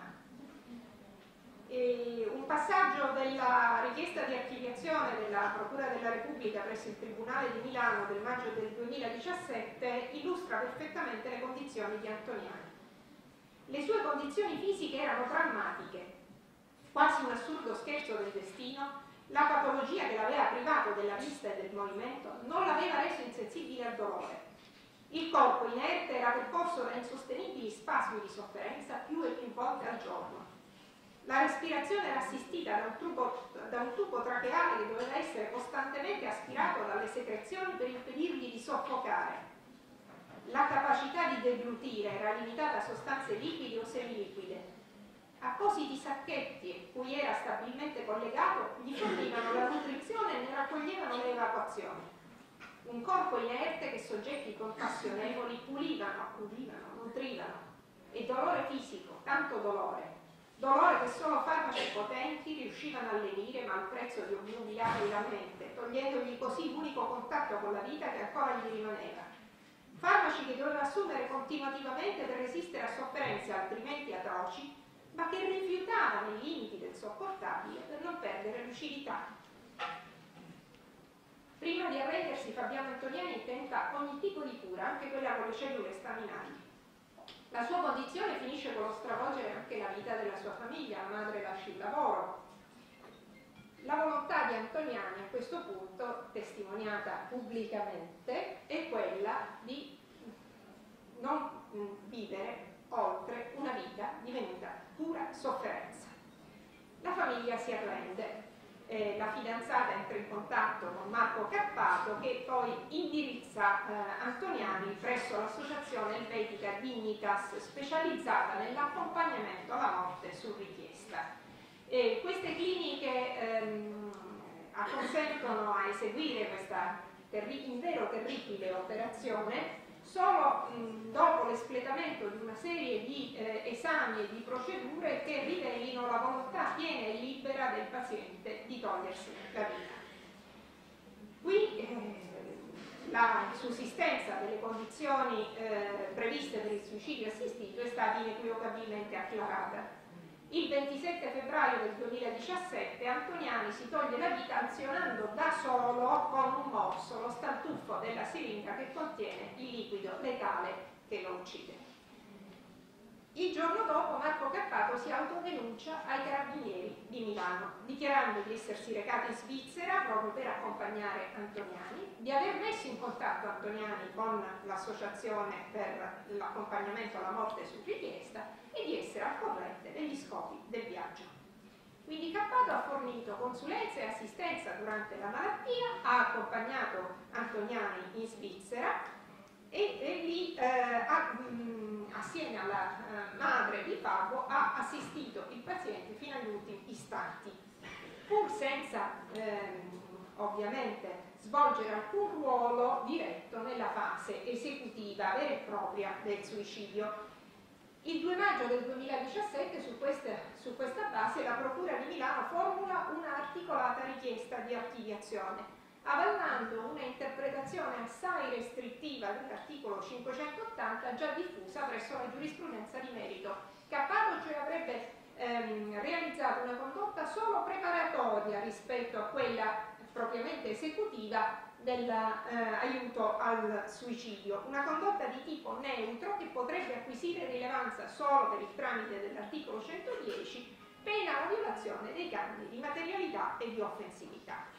E un passaggio della richiesta di archiviazione della Procura della Repubblica presso il Tribunale di Milano del maggio del 2017 illustra perfettamente le condizioni di Antoniani. Le sue condizioni fisiche erano drammatiche, quasi un assurdo scherzo del destino. La patologia che l'aveva privato della vista e del movimento non l'aveva reso insensibile al dolore. Il corpo inerte era percorso da insostenibili spasmi di sofferenza più e più volte al giorno. La respirazione era assistita da un tubo tracheale che doveva essere costantemente aspirato dalle secrezioni per impedirgli di soffocare. La capacità di deglutire era limitata a sostanze liquide o semiliquide. Appositi sacchetti, a cui era stabilmente collegato, gli fornivano la nutrizione e ne raccoglievano le evacuazioni. Un corpo inerte che soggetti compassionevoli nutrivano. E dolore fisico, tanto dolore. Dolore che solo farmaci potenti riuscivano a lenire, ma al prezzo di umiliare la mente, togliendogli così l'unico contatto con la vita che ancora gli rimaneva. Farmaci che doveva assumere continuativamente per resistere a sofferenze altrimenti atroci, ma che rifiutava nei limiti del sopportabile per non perdere lucidità. Prima di arrendersi, Fabiano Antoniani tenta ogni tipo di cura, anche quella con le cellule staminali. La sua condizione finisce con lo stravolgere anche la vita della sua famiglia, la madre lascia il lavoro. La volontà di Antoniani a questo punto, testimoniata pubblicamente, è quella di non vivere oltre una vita divenuta pura sofferenza. La famiglia si arrende. La fidanzata entra in contatto con Marco Cappato, che poi indirizza Antoniani presso l'associazione elvetica Dignitas, specializzata nell'accompagnamento alla morte su richiesta. Queste cliniche consentono a eseguire questa invero terribile operazione solo dopo l'espletamento di una serie di esami e di procedure che rivelino la volontà piena e libera del paziente di togliersi la vita. Qui la sussistenza delle condizioni previste per il suicidio assistito è stata inequivocabilmente acclarata. Il 27 febbraio del 2017 Antoniani si toglie la vita azionando da solo con un morso lo stantuffo della siringa che contiene il liquido letale che lo uccide. Il giorno dopo Marco Cappato si autodenuncia ai carabinieri di Milano, dichiarando di essersi recato in Svizzera proprio per accompagnare Antoniani, di aver messo in contatto Antoniani con l'associazione per l'accompagnamento alla morte su richiesta e di essere al corrente degli scopi del viaggio. Quindi Cappato ha fornito consulenza e assistenza durante la malattia, ha accompagnato Antoniani in Svizzera e lì assieme alla madre di Fabo ha assistito il paziente fino agli ultimi istanti, pur senza ovviamente svolgere alcun ruolo diretto nella fase esecutiva vera e propria del suicidio. Il 2 maggio del 2017 su questa base la Procura di Milano formula un'articolata richiesta di archiviazione, avallando una interpretazione assai restrittiva dell'articolo 580 già diffusa presso la giurisprudenza di merito. Cappato cioè avrebbe realizzato una condotta solo preparatoria rispetto a quella propriamente esecutiva dell'aiuto al suicidio, una condotta di tipo neutro che potrebbe acquisire rilevanza solo per il tramite dell'articolo 110, pena la violazione dei canoni di materialità e di offensività.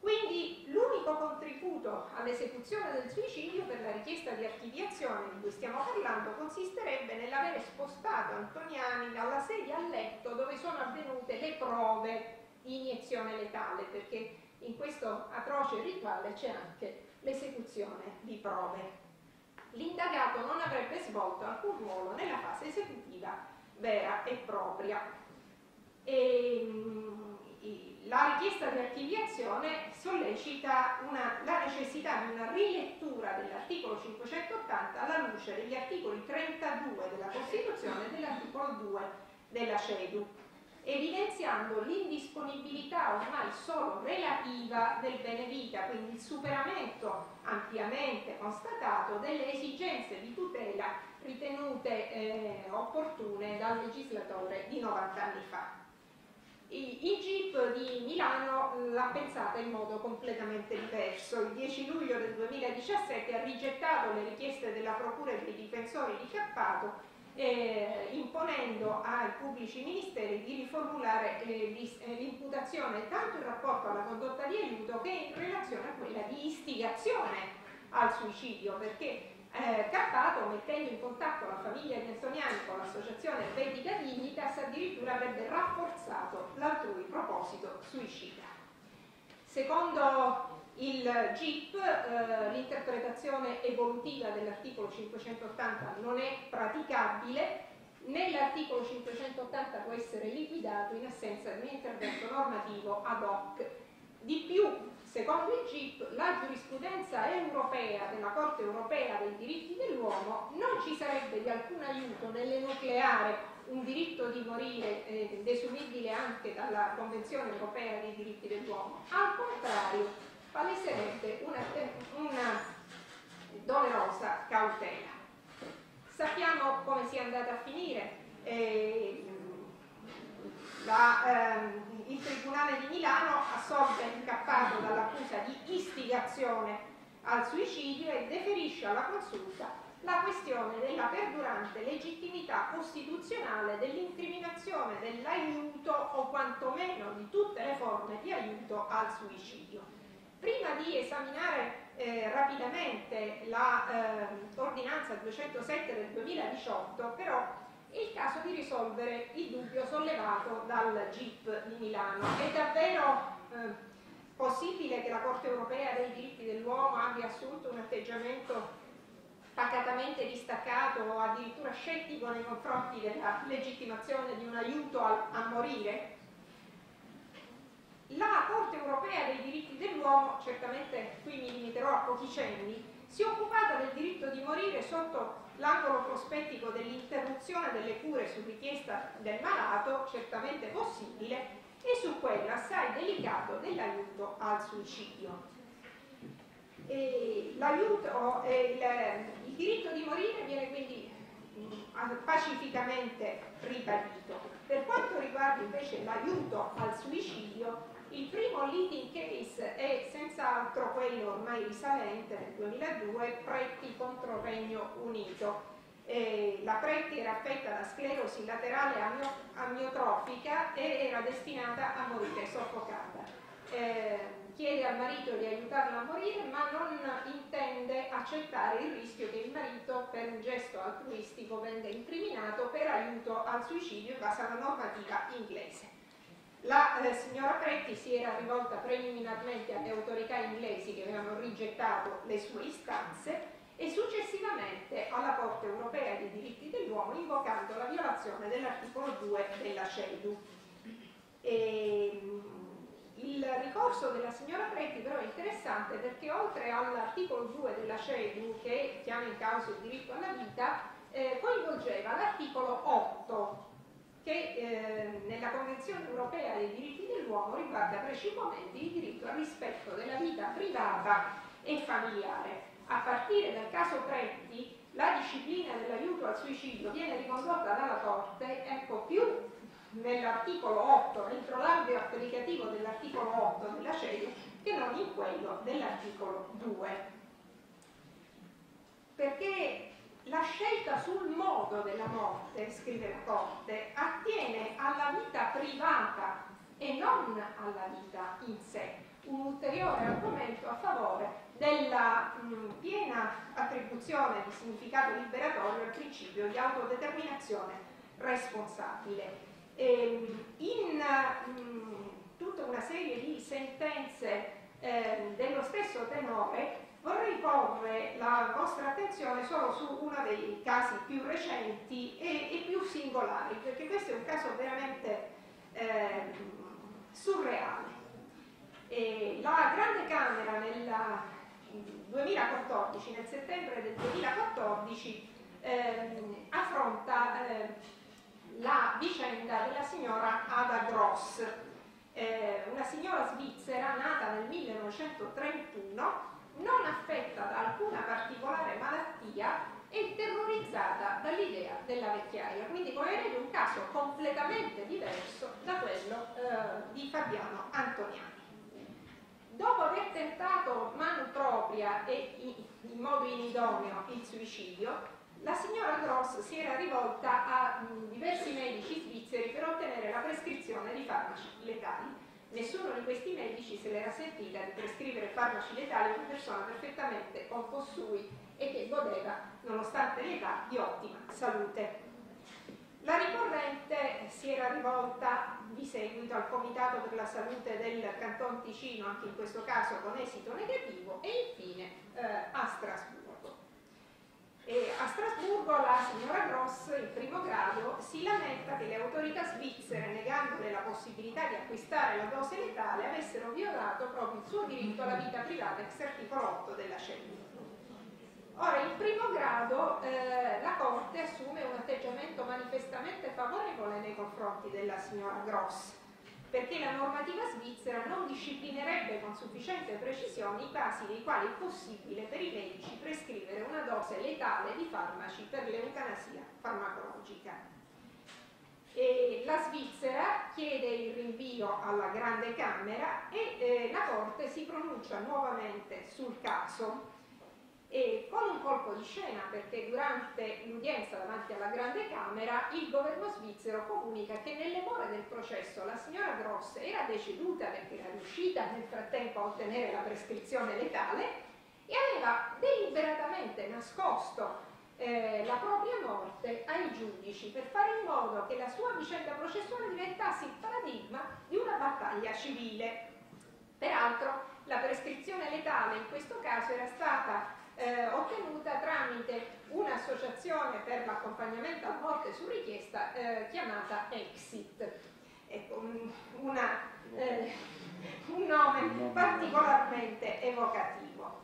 Quindi l'unico contributo all'esecuzione del suicidio per la richiesta di archiviazione di cui stiamo parlando consisterebbe nell'avere spostato Antoniani dalla sedia al letto dove sono avvenute le prove di iniezione letale, perché in questo atroce rituale c'è anche l'esecuzione di prove. L'indagato non avrebbe svolto alcun ruolo nella fase esecutiva vera e propria. La richiesta di archiviazione sollecita la necessità di una rilettura dell'articolo 580 alla luce degli articoli 32 della Costituzione e dell'articolo 2 della CEDU, evidenziando l'indisponibilità ormai solo relativa del bene vita, quindi il superamento ampiamente constatato delle esigenze di tutela ritenute opportune dal legislatore di 90 anni fa. Il GIP di Milano l'ha pensata in modo completamente diverso. Il 10 luglio del 2017 ha rigettato le richieste della Procura e dei difensori di Cappato, imponendo ai pubblici ministeri di riformulare l'imputazione tanto in rapporto alla condotta di aiuto che in relazione a quella di istigazione al suicidio, perché Cappato, mettendo in contatto la famiglia di Antoniani con l'associazione elvetica Dignitas, addirittura avrebbe rafforzato l'altrui proposito suicida. Secondo il GIP l'interpretazione evolutiva dell'articolo 580 non è praticabile, né l'articolo 580 può essere liquidato in assenza di un intervento normativo ad hoc. Di più, secondo il GIP, la giurisprudenza europea della Corte Europea dei Diritti dell'Uomo non ci sarebbe di alcun aiuto nell'enucleare un diritto di morire desumibile anche dalla Convenzione Europea dei Diritti dell'Uomo. Al contrario, paleserebbe una doverosa cautela. Sappiamo come sia andata a finire. Il Tribunale di Milano assolve Cappato dall'accusa di istigazione al suicidio e deferisce alla consulta la questione della perdurante legittimità costituzionale dell'incriminazione dell'aiuto o quantomeno di tutte le forme di aiuto al suicidio. Prima di esaminare rapidamente l'ordinanza 207 del 2018, però, è il caso di risolvere il dubbio sollevato dal GIP di Milano. È davvero possibile che la Corte Europea dei Diritti dell'Uomo abbia assunto un atteggiamento pacatamente distaccato o addirittura scettico nei confronti della legittimazione di un aiuto a morire? La Corte Europea dei Diritti dell'Uomo, certamente qui mi limiterò a pochi cenni, si è occupata del diritto di morire sotto l'angolo prospettico dell'interruzione delle cure su richiesta del malato, certamente possibile, e su quello assai delicato dell'aiuto al suicidio. L'aiuto, il diritto di morire viene quindi pacificamente ribadito. Per quanto riguarda invece l'aiuto al suicidio, il primo leading case è senz'altro quello ormai risalente nel 2002, Preti contro Regno Unito. La Preti era affetta da sclerosi laterale amiotrofica e era destinata a morire soffocata. Chiede al marito di aiutarla a morire, ma non intende accettare il rischio che il marito per un gesto altruistico venga incriminato per aiuto al suicidio in base alla normativa inglese. La signora Preti si era rivolta preliminarmente alle autorità inglesi, che avevano rigettato le sue istanze, e successivamente alla Corte Europea dei Diritti dell'Uomo, invocando la violazione dell'articolo 2 della CEDU. Il ricorso della signora Preti però è interessante, perché oltre all'articolo 2 della CEDU, che chiama in causa il diritto alla vita, coinvolgeva l'articolo 8, che nella Convenzione Europea dei Diritti dell'Uomo riguarda precipuamente il diritto al rispetto della vita privata e familiare. A partire dal caso Preti, la disciplina dell'aiuto al suicidio viene ricondotta dalla Corte, ecco, più nell'articolo 8, entro l'ambito applicativo dell'articolo 8 della CEDU, che non in quello dell'articolo 2. Perché la scelta sul modo della morte, scrive la Corte, attiene alla vita privata e non alla vita in sé, un ulteriore argomento a favore della piena attribuzione di significato liberatorio al principio di autodeterminazione responsabile. In tutta una serie di sentenze dello stesso tenore vorrei porre la vostra attenzione solo su uno dei casi più recenti e più singolari, perché questo è un caso veramente surreale. La Grande Camera nella 2014, nel settembre del 2014, affronta la vicenda della signora Ada Gross, una signora svizzera nata nel 1931, non affetta da alcuna particolare malattia e terrorizzata dall'idea della vecchiaia. Quindi, come vedete, un caso completamente diverso da quello di Fabiano Antoniani. Dopo aver tentato mano propria e in modo inidoneo il suicidio, la signora Gross si era rivolta a diversi medici svizzeri per ottenere la prescrizione di farmaci letali. Nessuno di questi medici se l'era sentita di prescrivere farmaci letali a una persona perfettamente concossui e che godeva, nonostante l'età, di ottima salute. La ricorrente si era rivolta di seguito al Comitato per la Salute del Canton Ticino, anche in questo caso con esito negativo, e infine a Strasburgo. A Strasburgo la signora Gross, in primo grado, si lamenta che le autorità svizzere, negandole la possibilità di acquistare la dose letale, avessero violato proprio il suo diritto alla vita privata ex articolo 8 della CEDU. Ora, in primo grado la Corte assume un atteggiamento manifestamente favorevole nei confronti della signora Gross, perché la normativa svizzera non disciplinerebbe con sufficiente precisione i casi nei quali è possibile per i medici prescrivere una dose letale di farmaci per l'eutanasia farmacologica. E la Svizzera chiede il rinvio alla Grande Camera e la Corte si pronuncia nuovamente sul caso. E con un colpo di scena, perché durante l'udienza davanti alla Grande Camera il governo svizzero comunica che nelle more del processo la signora Gross era deceduta, perché era riuscita nel frattempo a ottenere la prescrizione letale, e aveva deliberatamente nascosto la propria morte ai giudici per fare in modo che la sua vicenda processuale diventasse il paradigma di una battaglia civile. Peraltro la prescrizione letale in questo caso era stata ottenuta tramite un'associazione per l'accompagnamento a morte su richiesta chiamata EXIT. Ecco, un nome particolarmente evocativo.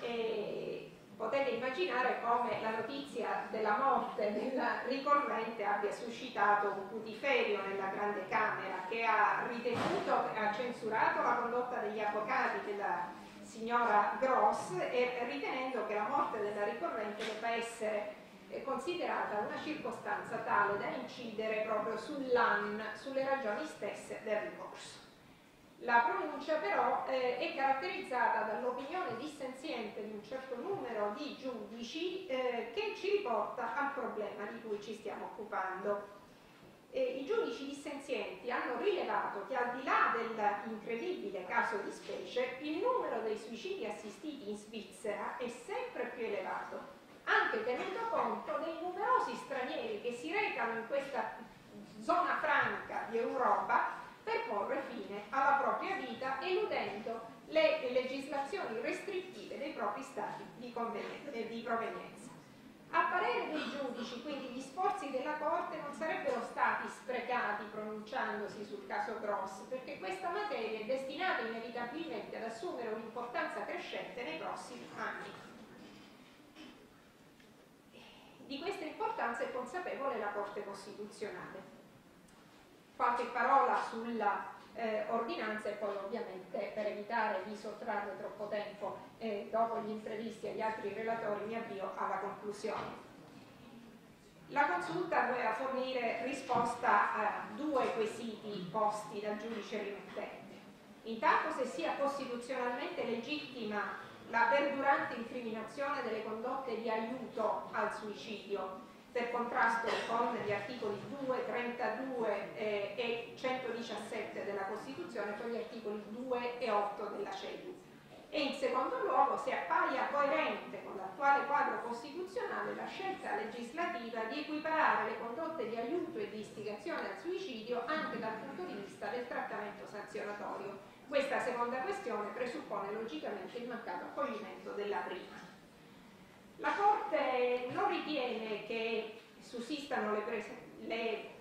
e potete immaginare come la notizia della morte della ricorrente abbia suscitato un putiferio nella grande Camera, che ha ritenuto e ha censurato la condotta degli avvocati della signora Gross, e ritenendo che la morte della ricorrente debba essere considerata una circostanza tale da incidere proprio sulle ragioni stesse del ricorso. La pronuncia però è caratterizzata dall'opinione dissenziente di un certo numero di giudici che ci riporta al problema di cui ci stiamo occupando. I giudici dissenzienti hanno rilevato che, al di là dell'incredibile caso di specie, il numero dei suicidi assistiti in Svizzera è sempre più elevato, anche tenendo conto dei numerosi stranieri che si recano in questa zona franca di Europa per porre fine alla propria vita, eludendo le legislazioni restrittive dei propri stati di provenienza. A parere dei giudici, quindi, gli sforzi della Corte non sarebbero stati sprecati pronunciandosi sul caso Gross, perché questa materia è destinata inevitabilmente ad assumere un'importanza crescente nei prossimi anni. Di questa importanza è consapevole la Corte Costituzionale. Qualche parola sulla ordinanza e poi, ovviamente, per evitare di sottrarre troppo tempo dopo gli imprevisti agli altri relatori, mi avvio alla conclusione. La consulta doveva fornire risposta a due quesiti posti dal giudice rimettente. Intanto, se sia costituzionalmente legittima la perdurante incriminazione delle condotte di aiuto al suicidio, per contrasto con gli articoli 2, 32 e 117 della Costituzione, con gli articoli 2 e 8 della CEDU. E in secondo luogo, se appaia coerente con l'attuale quadro costituzionale la scelta legislativa di equiparare le condotte di aiuto e di istigazione al suicidio anche dal punto di vista del trattamento sanzionatorio. Questa seconda questione presuppone logicamente il mancato accoglimento della prima. La Corte non ritiene che sussistano le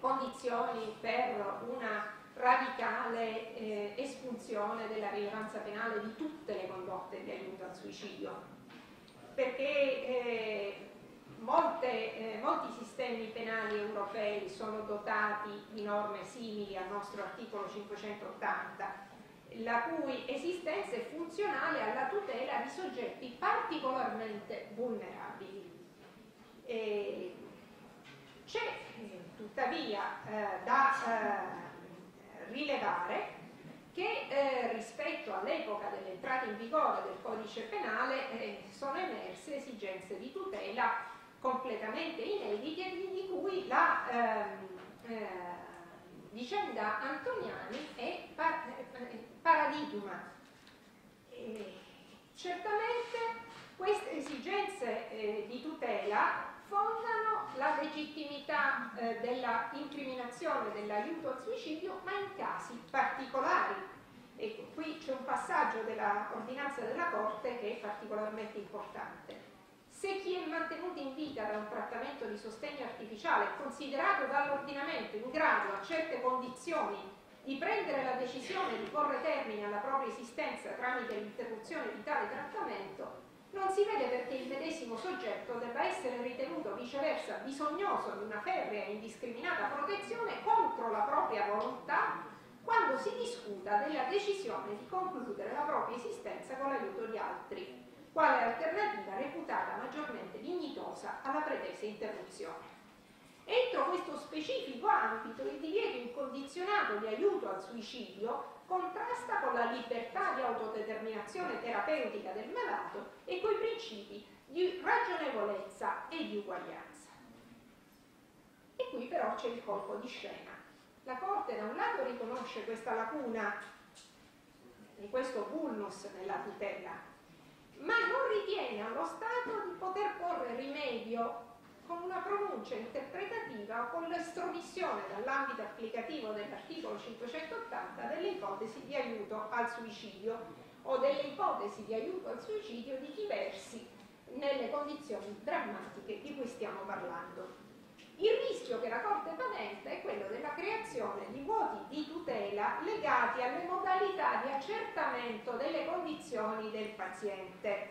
condizioni per una radicale espunzione della rilevanza penale di tutte le condotte di aiuto al suicidio, perché molti sistemi penali europei sono dotati di norme simili al nostro articolo 580, la cui esistenza è funzionale alla tutela di soggetti particolarmente vulnerabili. C'è tuttavia da rilevare che rispetto all'epoca dell'entrata in vigore del codice penale sono emerse esigenze di tutela completamente inedite, di cui la vicenda Antoniani è paradigma. Certamente queste esigenze di tutela fondano la legittimità della incriminazione dell'aiuto al suicidio, ma in casi particolari. Ecco, qui c'è un passaggio dell'ordinanza della Corte che è particolarmente importante. Se chi è mantenuto in vita da un trattamento di sostegno artificiale è considerato dall'ordinamento in grado, a certe condizioni, di prendere la decisione di porre termine alla propria esistenza tramite l'interruzione di tale trattamento, non si vede perché il medesimo soggetto debba essere ritenuto viceversa bisognoso di una ferrea e indiscriminata protezione contro la propria volontà quando si discuta della decisione di concludere la propria esistenza con l'aiuto di altri, quale alternativa reputata maggiormente dignitosa alla pretesa interruzione. Entro questo specifico ambito, il divieto incondizionato di aiuto al suicidio contrasta con la libertà di autodeterminazione terapeutica del malato e coi principi di ragionevolezza e di uguaglianza. E qui però c'è il colpo di scena. La Corte da un lato riconosce questa lacuna e questo vulnus nella tutela, ma non ritiene allo Stato di poter porre rimedio con una pronuncia interpretativa o con l'estromissione dall'ambito applicativo dell'articolo 580 delle ipotesi di aiuto al suicidio o delle ipotesi di aiuto al suicidio di chi versi nelle condizioni drammatiche di cui stiamo parlando. Il rischio che la Corte patenta è quello della creazione di vuoti di tutela legati alle modalità di accertamento delle condizioni del paziente,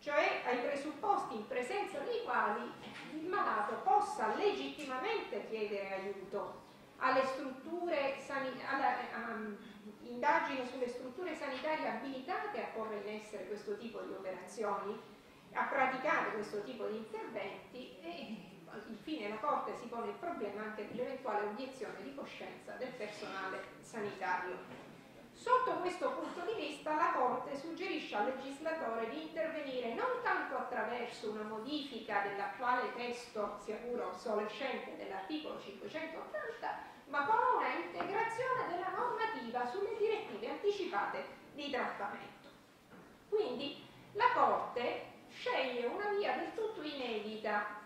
cioè ai presupposti in presenza dei quali il malato possa legittimamente chiedere aiuto, alle strutture indagini sulle strutture sanitarie abilitate a porre in essere questo tipo di operazioni, a praticare questo tipo di interventi, e infine la Corte si pone il problema anche dell'eventuale obiezione di coscienza del personale sanitario. Sotto questo punto di vista la Corte suggerisce al legislatore di intervenire non tanto attraverso una modifica dell'attuale testo, sia pure obsolescente, dell'articolo 580, ma con una integrazione della normativa sulle direttive anticipate di trattamento. Quindi la Corte sceglie una via del tutto inedita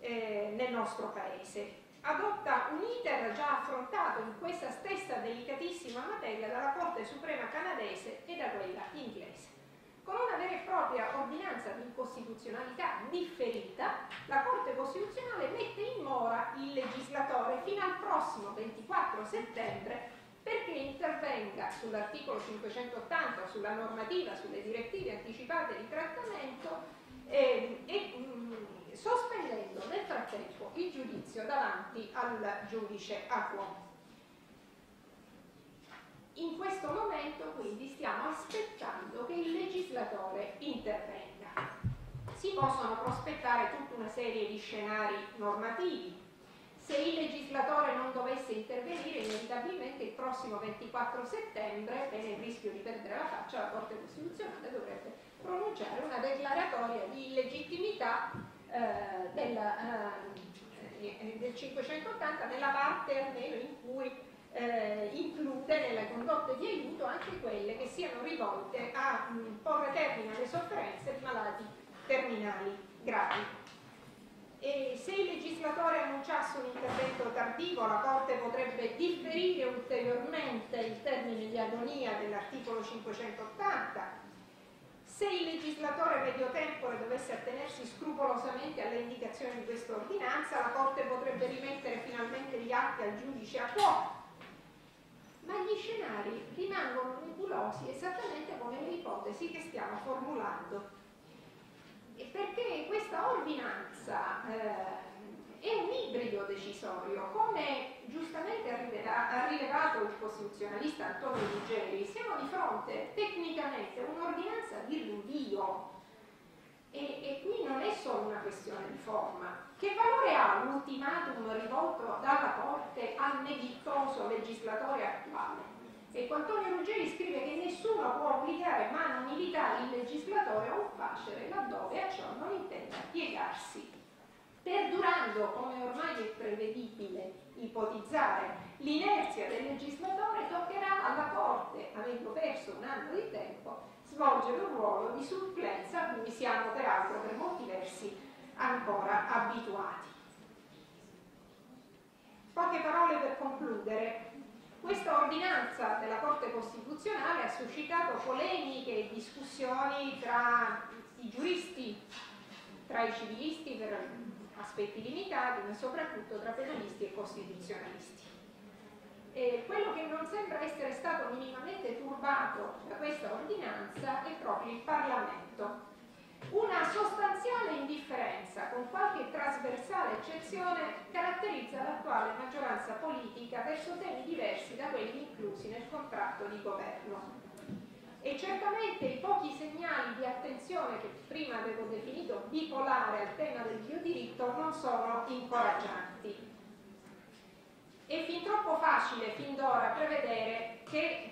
nel nostro Paese. Adotta un iter già affrontato in questa stessa delicatissima materia dalla Corte Suprema canadese e da quella inglese. Con una vera e propria ordinanza di incostituzionalità differita, la Corte Costituzionale mette in mora il legislatore fino al prossimo 24 settembre perché intervenga sull'articolo 580, sulla normativa, sulle direttive anticipate di trattamento sospendendo nel frattempo il giudizio davanti al giudice Acuo. In questo momento quindi stiamo aspettando che il legislatore intervenga. Si possono prospettare tutta una serie di scenari normativi. Se il legislatore non dovesse intervenire, inevitabilmente il prossimo 24 settembre, bene il rischio di perdere la faccia, la Corte Costituzionale dovrebbe pronunciare una declaratoria di illegittimità del 580 nella parte almeno in cui include nelle condotte di aiuto anche quelle che siano rivolte a porre termine alle sofferenze di malati terminali gravi. E se il legislatore annunciasse un intervento tardivo, la Corte potrebbe differire ulteriormente il termine di agonia dell'articolo 580. Se il legislatore medio tempore dovesse attenersi scrupolosamente alle indicazioni di questa ordinanza, la Corte potrebbe rimettere finalmente gli atti al giudice Acuo. Ma gli scenari rimangono nebulosi, esattamente come le ipotesi che stiamo formulando. E perché questa ordinanza è un ibrido decisorio, come giustamente ha rilevato il costituzionalista Antonio Ruggeri. Siamo di fronte tecnicamente a un'ordinanza di rinvio e qui non è solo una questione di forma. Che valore ha l'ultimatum rivolto dalla Corte al neghittoso legislatore attuale? Ecco, Antonio Ruggeri scrive che nessuno può obbligare mano militare il legislatore a un facere laddove a ciò non intenda piegarsi. Perdurando, come ormai è prevedibile ipotizzare, l'inerzia del legislatore, toccherà alla Corte, avendo perso un anno di tempo, svolgere un ruolo di supplenza a cui siamo peraltro per molti versi ancora abituati. Poche parole per concludere. Questa ordinanza della Corte Costituzionale ha suscitato polemiche e discussioni tra i giuristi, tra i civilisti per aspetti limitati, ma soprattutto tra penalisti e costituzionalisti. E quello che non sembra essere stato minimamente turbato da questa ordinanza è proprio il Parlamento. Una sostanziale indifferenza, con qualche trasversale eccezione, caratterizza l'attuale maggioranza politica verso temi diversi da quelli inclusi nel contratto di governo. E certamente i pochi segnali di attenzione che prima avevo definito bipolare al tema del biodiritto non sono incoraggianti. È fin troppo facile fin d'ora prevedere che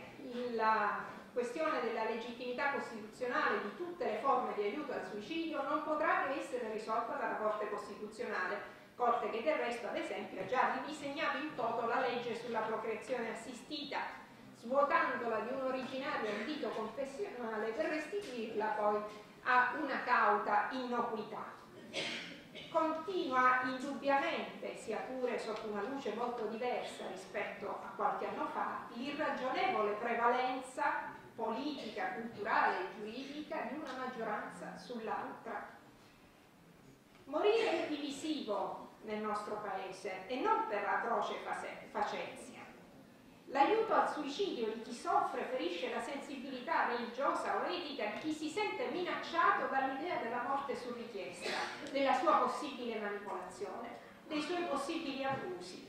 la questione della legittimità costituzionale di tutte le forme di aiuto al suicidio non potrà che essere risolta dalla Corte Costituzionale, Corte che del resto ad esempio ha già ridisegnato in toto la legge sulla procreazione assistita, svuotandola di un originario invito confessionale per restituirla poi a una cauta innocuità. Continua indubbiamente, sia pure sotto una luce molto diversa rispetto a qualche anno fa, l'irragionevole prevalenza politica, culturale e giuridica di una maggioranza sull'altra. Morire di divisivo nel nostro paese e non per atroce facezia. L'aiuto al suicidio di chi soffre ferisce la sensibilità religiosa o etica di chi si sente minacciato dall'idea della morte su richiesta, della sua possibile manipolazione, dei suoi possibili abusi.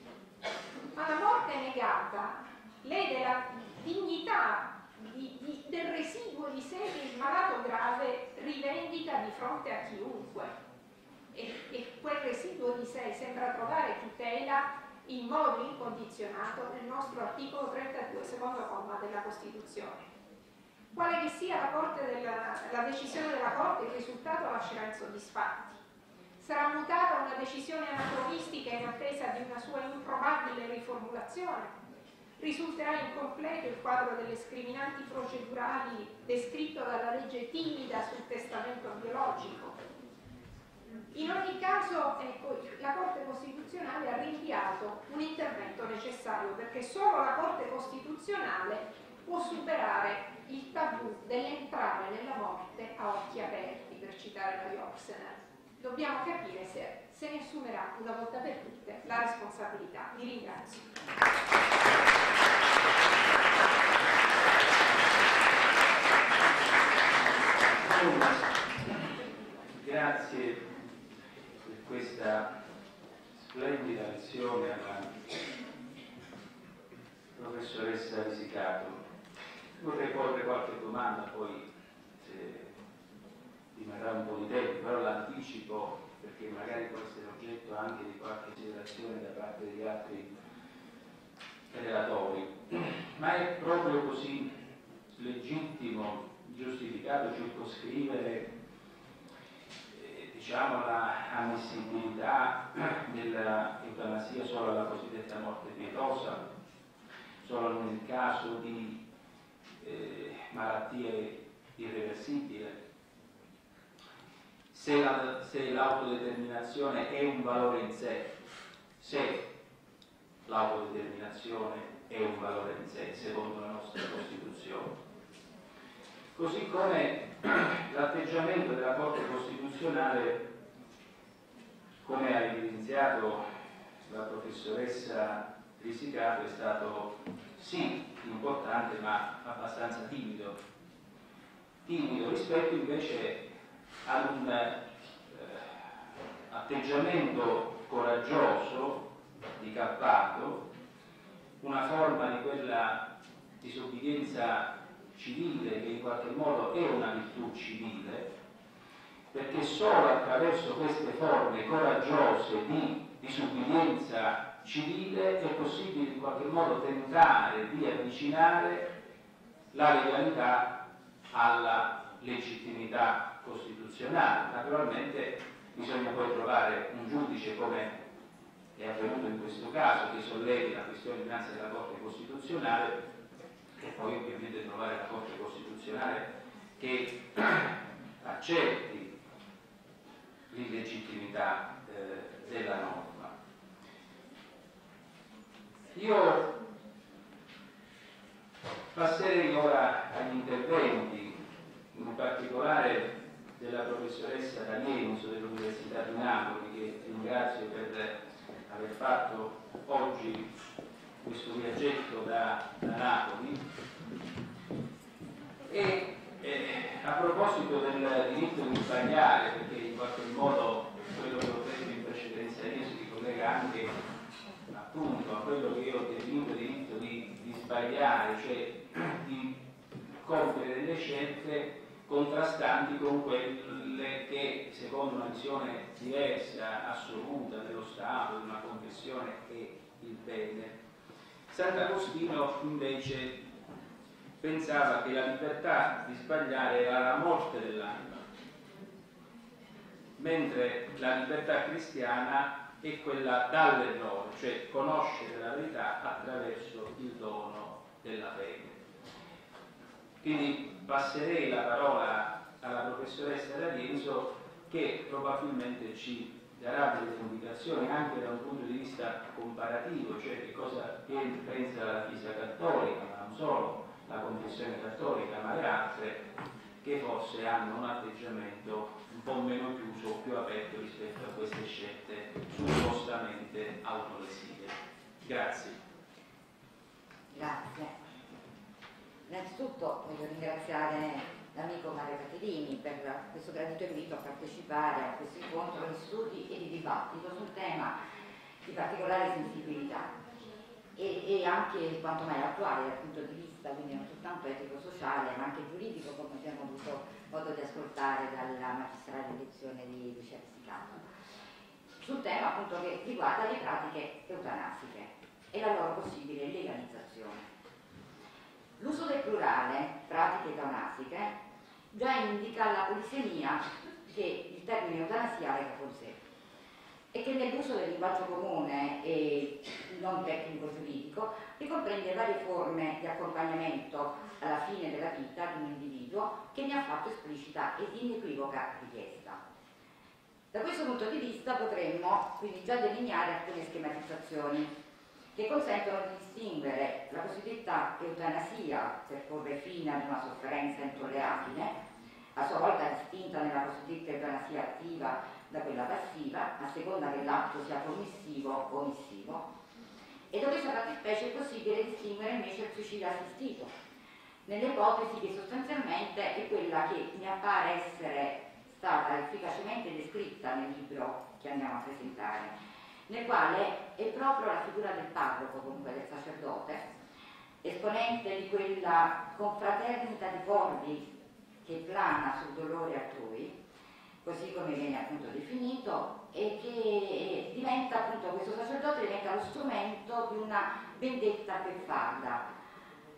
Ma la morte negata lede la dignità del residuo di sé che il malato grave rivendica di fronte a chiunque, e quel residuo di sé sembra trovare tutela in modo incondizionato nel nostro articolo 32, secondo comma della Costituzione. Quale che sia la decisione della Corte, il risultato lascerà insoddisfatti. Sarà mutata una decisione anacronistica in attesa di una sua improbabile riformulazione. Risulterà incompleto il quadro delle scriminanti procedurali descritto dalla legge timida sul testamento biologico. In ogni caso, ecco, la Corte Costituzionale ha rinviato un intervento necessario, perché solo la Corte Costituzionale può superare il tabù dell'entrare nella morte a occhi aperti, per citare la Yorkshire. Dobbiamo capire se ne assumerà una volta per tutte la responsabilità. Vi ringrazio. Grazie. Questa splendida lezione alla professoressa Risicato. Vorrei porre qualche domanda, poi se rimarrà un po' di tempo, però l'anticipo perché magari può essere oggetto anche di qualche generazione da parte degli altri relatori. Ma è proprio così legittimo, giustificato circoscrivere, diciamo, la ammissibilità dell'eutanasia solo alla cosiddetta morte pietosa, solo nel caso di malattie irreversibili? Se l'autodeterminazione è un valore in sé, secondo la nostra Costituzione. Così come l'atteggiamento della Corte Costituzionale, come ha evidenziato la professoressa Risicato, è stato sì importante ma abbastanza timido rispetto invece ad un atteggiamento coraggioso di Cappato, una forma di quella disobbedienza civile che in qualche modo è una virtù civile, perché solo attraverso queste forme coraggiose di disubbidienza civile è possibile in qualche modo tentare di avvicinare la legalità alla legittimità costituzionale. Naturalmente bisogna poi trovare un giudice, come è avvenuto in questo caso, che sollevi la questione dinanzi alla Corte Costituzionale, e poi ovviamente trovare la Corte Costituzionale che accetti l'illegittimità della norma. Io passerei ora agli interventi, in particolare della professoressa D'Alienzo dell'Università di Napoli, che ringrazio per aver fatto oggi questo viaggetto da Napoli. E a proposito del diritto di sbagliare, perché in qualche modo quello che ho detto in precedenza io si collega anche appunto a quello che io ho definito diritto di sbagliare, cioè di compiere delle scelte contrastanti con quelle che, secondo una visione diversa, assoluta dello Stato, di una confessione e il bene. Sant'Agostino invece pensava che la libertà di sbagliare era la morte dell'anima, mentre la libertà cristiana è quella dall'errore, cioè conoscere la verità attraverso il dono della fede. Quindi passerei la parola alla professoressa D'Alienzo, che probabilmente ci darà delle indicazioni anche da un punto di vista comparativo, cioè che cosa pensa la Chiesa cattolica, ma non solo la confessione cattolica, ma le altre, che forse forse hanno un atteggiamento un po' meno chiuso, più aperto rispetto a queste scelte suppostamente autolesive. Grazie. Grazie. Innanzitutto voglio ringraziare l'amico Mario Caterini per questo gradito invito a partecipare a questo incontro di studi e di dibattito sul tema di particolare sensibilità e anche quanto mai attuale dal punto di vista, quindi non soltanto etico-sociale ma anche giuridico, come abbiamo avuto modo di ascoltare dalla magistrale lezione di Lucia Risicato, sul tema appunto che riguarda le pratiche eutanasiche e la loro possibile legalizzazione. L'uso del plurale, pratiche eutanasiche, già indica la polisemia che il termine eutanasia reca con sé e che nell'uso del linguaggio comune e non tecnico-giuridico ricomprende varie forme di accompagnamento alla fine della vita di un individuo che ne ha fatto esplicita ed inequivoca richiesta. Da questo punto di vista potremmo quindi già delineare alcune schematizzazioni che consentono di distinguere la cosiddetta eutanasia per porre fine ad una sofferenza intollerabile, a sua volta distinta nella cosiddetta eutanasia attiva da quella passiva, a seconda che l'atto sia commissivo o omissivo, e da questa fattispecie è possibile distinguere invece il suicidio assistito, nell'ipotesi che sostanzialmente è quella che mi appare essere stata efficacemente descritta nel libro che andiamo a presentare, nel quale è proprio la figura del parroco, comunque del sacerdote, esponente di quella confraternita di cordi che plana sul dolore altrui, così come viene appunto definito, e che diventa appunto, questo sacerdote diventa lo strumento di una vendetta beffarda,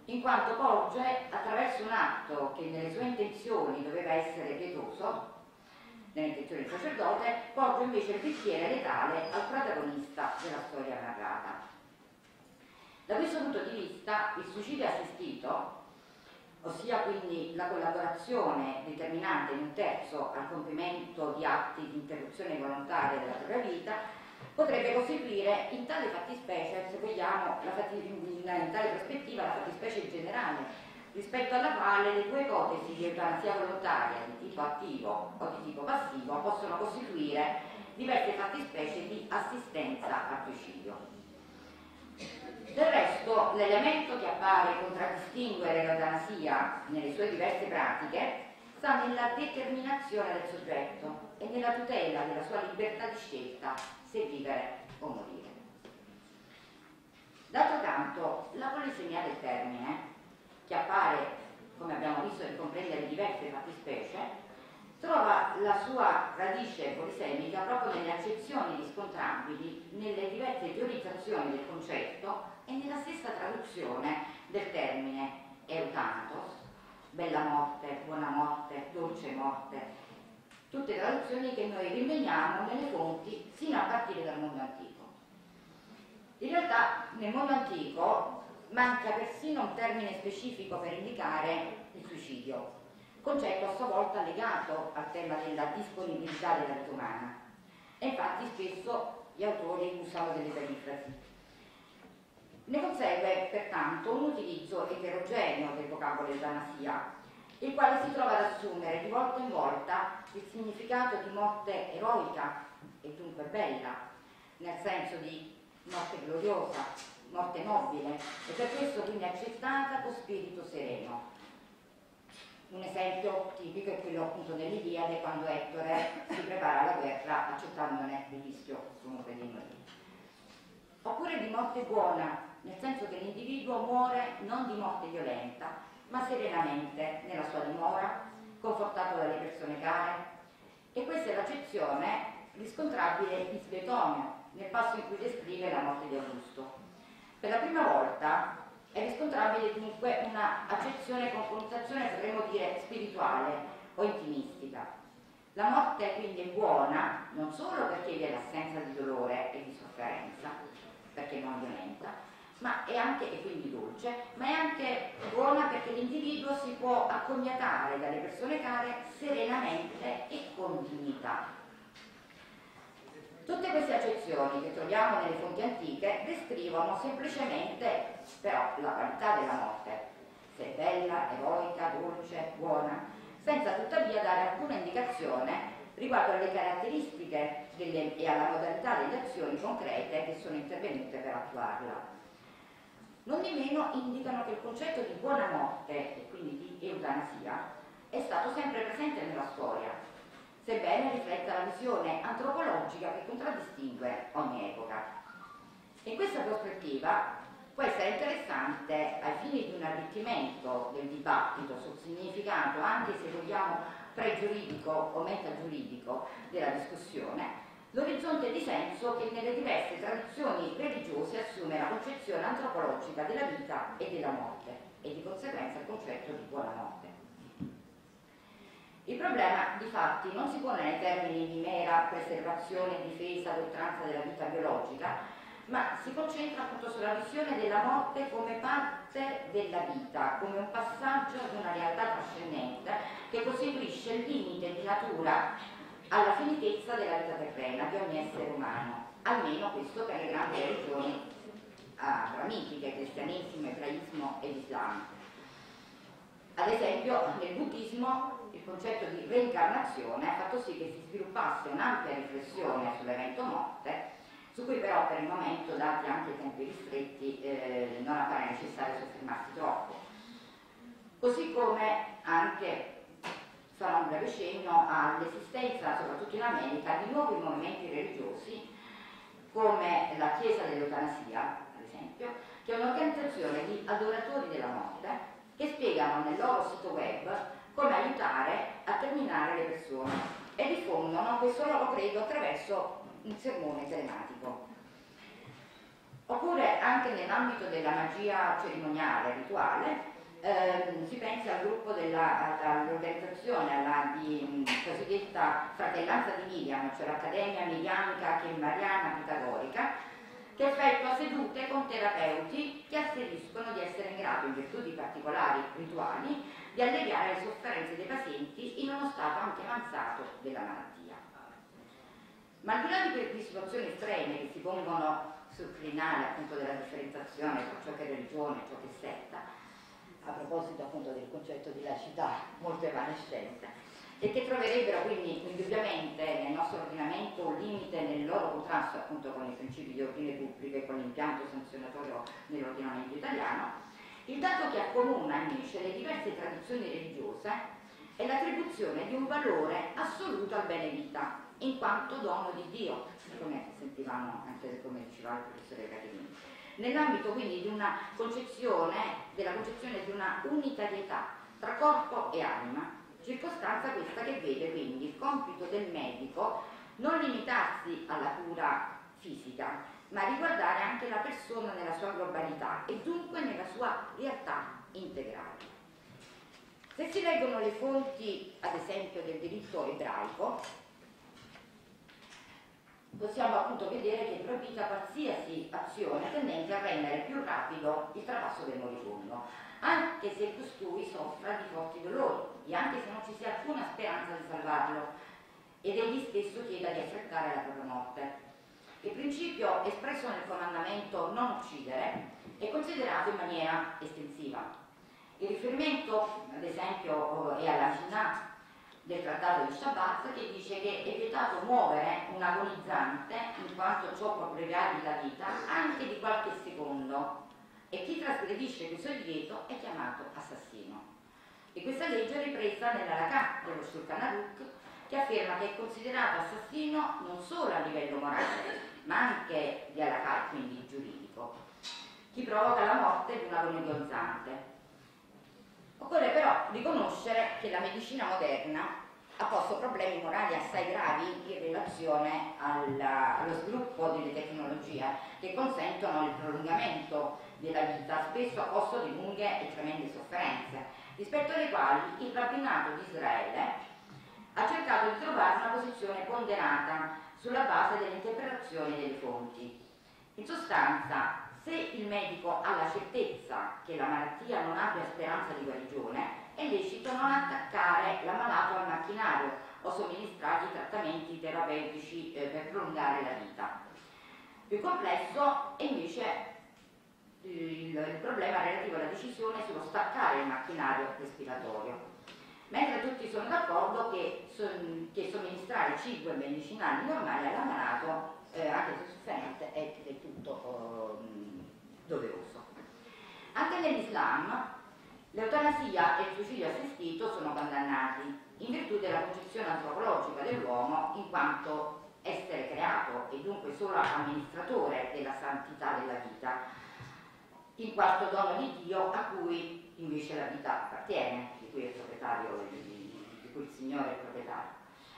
in quanto porge attraverso un atto che nelle sue intenzioni doveva essere pietoso, nell'intenzione del sacerdote, porge invece il bicchiere letale al protagonista della storia narrata. Da questo punto di vista il suicidio assistito, ossia quindi la collaborazione determinante di un terzo al compimento di atti di interruzione volontaria della propria vita, potrebbe costituire in tale fattispecie, se vogliamo, in tale prospettiva la fattispecie generale, rispetto alla quale le due ipotesi di eutanasia volontaria di tipo attivo o di tipo passivo possono costituire diverse fattispecie di assistenza al suicidio. Del resto, l'elemento che appare contraddistinguere l'eutanasia nelle sue diverse pratiche sta nella determinazione del soggetto e nella tutela della sua libertà di scelta se vivere o morire. D'altro canto, la polisemia del termine, che appare, come abbiamo visto, di comprendere diverse fattispecie, trova la sua radice polisemica proprio nelle accezioni riscontrabili nelle diverse teorizzazioni del concetto e nella stessa traduzione del termine eutanatos, bella morte, buona morte, dolce morte, tutte traduzioni che noi rinveniamo nelle fonti sino a partire dal mondo antico. In realtà nel mondo antico manca persino un termine specifico per indicare il suicidio, concetto a sua volta legato al tema della disponibilità della vita umana, e infatti spesso gli autori usano delle perifrasi. Ne consegue pertanto un utilizzo eterogeneo del vocabolo eutanasia, il quale si trova ad assumere di volta in volta il significato di morte eroica e dunque bella, nel senso di morte gloriosa, morte nobile, e per questo quindi accettata con spirito sereno. Un esempio tipico è quello appunto nell'Iliade, quando Ettore si prepara alla guerra accettandone il rischio comunque di morire. Oppure di morte buona, nel senso che l'individuo muore non di morte violenta, ma serenamente nella sua dimora, confortato dalle persone care, e questa è l'accezione riscontrabile in Suetonio, nel passo in cui descrive la morte di Augusto. Per la prima volta è riscontrabile dunque una accezione con connotazione, potremmo dire, spirituale o intimistica. La morte quindi è buona non solo perché vi è l'assenza di dolore e di sofferenza, perché non violenta, ma è anche, e quindi dolce, ma è anche buona perché l'individuo si può accognatare dalle persone care serenamente e con dignità. Tutte queste accezioni che troviamo nelle fonti antiche descrivono semplicemente però la qualità della morte, se è bella, eroica, dolce, buona, senza tuttavia dare alcuna indicazione riguardo alle caratteristiche e alla modalità delle azioni concrete che sono intervenute per attuarla. Nondimeno indicano che il concetto di buona morte, e quindi di eutanasia, è stato sempre presente nella storia, sebbene rifletta la visione antropologica che contraddistingue ogni epoca. In questa prospettiva può essere interessante, ai fini di un arricchimento del dibattito sul significato, anche se vogliamo pregiuridico o metagiuridico, della discussione, l'orizzonte di senso che nelle diverse tradizioni religiose assume la concezione antropologica della vita e della morte, e di conseguenza il concetto di buona morte. Il problema, difatti, non si pone nei termini di mera preservazione, difesa, oltranza della vita biologica, ma si concentra appunto sulla visione della morte come parte della vita, come un passaggio ad una realtà trascendente che costituisce il limite di natura alla finitezza della vita terrena di ogni essere umano, almeno questo per le grandi religioni ramitiche, cristianesimo, ebraismo e islam. Ad esempio, nel buddismo il concetto di reincarnazione ha fatto sì che si sviluppasse un'ampia riflessione sull'evento morte, su cui però per il momento, dati anche i tempi ristretti, non appare necessario soffermarsi troppo. Così come anche farò un breve cenno all'esistenza, soprattutto in America, di nuovi movimenti religiosi come la Chiesa dell'Eutanasia, ad esempio, che è un'organizzazione di adoratori della morte che spiegano nel loro sito web come aiutare a terminare le persone e diffondono questo loro credo attraverso un sermone telematico. Oppure anche nell'ambito della magia cerimoniale, rituale, si pensa al gruppo dell'organizzazione alla cosiddetta fratellanza di Miriam, cioè l'Accademia Mirianica e Mariana Pitagorica, che effettua sedute con terapeuti che asseriscono di essere in grado, in virtù di particolari rituali, di alleviare le sofferenze dei pazienti in uno stato anche avanzato della malattia. Ma al di là di situazioni estreme che si pongono sul crinale appunto della differenziazione tra ciò che è religione e ciò che è setta, a proposito appunto del concetto di laicità molto evanescente, e che troverebbero quindi indubbiamente nel nostro ordinamento un limite nel loro contrasto appunto con i principi di ordine pubblico e con l'impianto sanzionatorio dell'ordinamento italiano, il dato che accomuna invece le diverse tradizioni religiose è l'attribuzione di un valore assoluto al bene vita, in quanto dono di Dio, come sentivamo anche come diceva il professore Caterini, nell'ambito quindi di una concezione, della concezione di una unitarietà tra corpo e anima, circostanza questa che vede quindi il compito del medico non limitarsi alla cura fisica, ma riguardare anche la persona nella sua globalità e dunque nella sua realtà integrale. Se si leggono le fonti, ad esempio, del diritto ebraico, possiamo appunto vedere che è proibita qualsiasi azione tendente a rendere più rapido il trapasso del moribondo, anche se costui soffra di forti dolori e anche se non ci sia alcuna speranza di salvarlo ed egli stesso chieda di affrettare la propria morte. Il principio espresso nel comandamento non uccidere è considerato in maniera estensiva. Il riferimento, ad esempio, è alla Mishnah del trattato di Shabbat, che dice che è vietato muovere un agonizzante, in quanto ciò può abbreviargli la vita anche di qualche secondo, e chi trasgredisce questo divieto è chiamato assassino. E questa legge è ripresa nella Halakha dello Shulchan Aruch, che afferma che è considerato assassino non solo a livello morale, ma anche di Halakha, quindi giuridico, chi provoca la morte di un agonizzante. Occorre però riconoscere che la medicina moderna ha posto problemi morali assai gravi in relazione allo sviluppo delle tecnologie che consentono il prolungamento della vita, spesso a costo di lunghe e tremende sofferenze, rispetto alle quali il rabbinato di Israele ha cercato di trovare una posizione ponderata sulla base dell'interpretazione delle fonti. In sostanza, se il medico ha la certezza che la malattia non abbia speranza di guarigione, è lecito non attaccare l'ammalato al macchinario o somministrargli trattamenti terapeutici per prolungare la vita. Più complesso è invece il problema relativo alla decisione sullo staccare il macchinario respiratorio. Mentre tutti sono d'accordo che somministrare cibo e medicinali normali all'ammalato, anche se sofferente, è del tutto doveroso. Anche nell'Islam l'eutanasia e il suicidio assistito sono condannati in virtù della concezione antropologica dell'uomo in quanto essere creato e dunque solo amministratore della santità della vita, in quanto dono di Dio a cui invece la vita appartiene, di cui è il proprietario, di cui il Signore è il proprietario.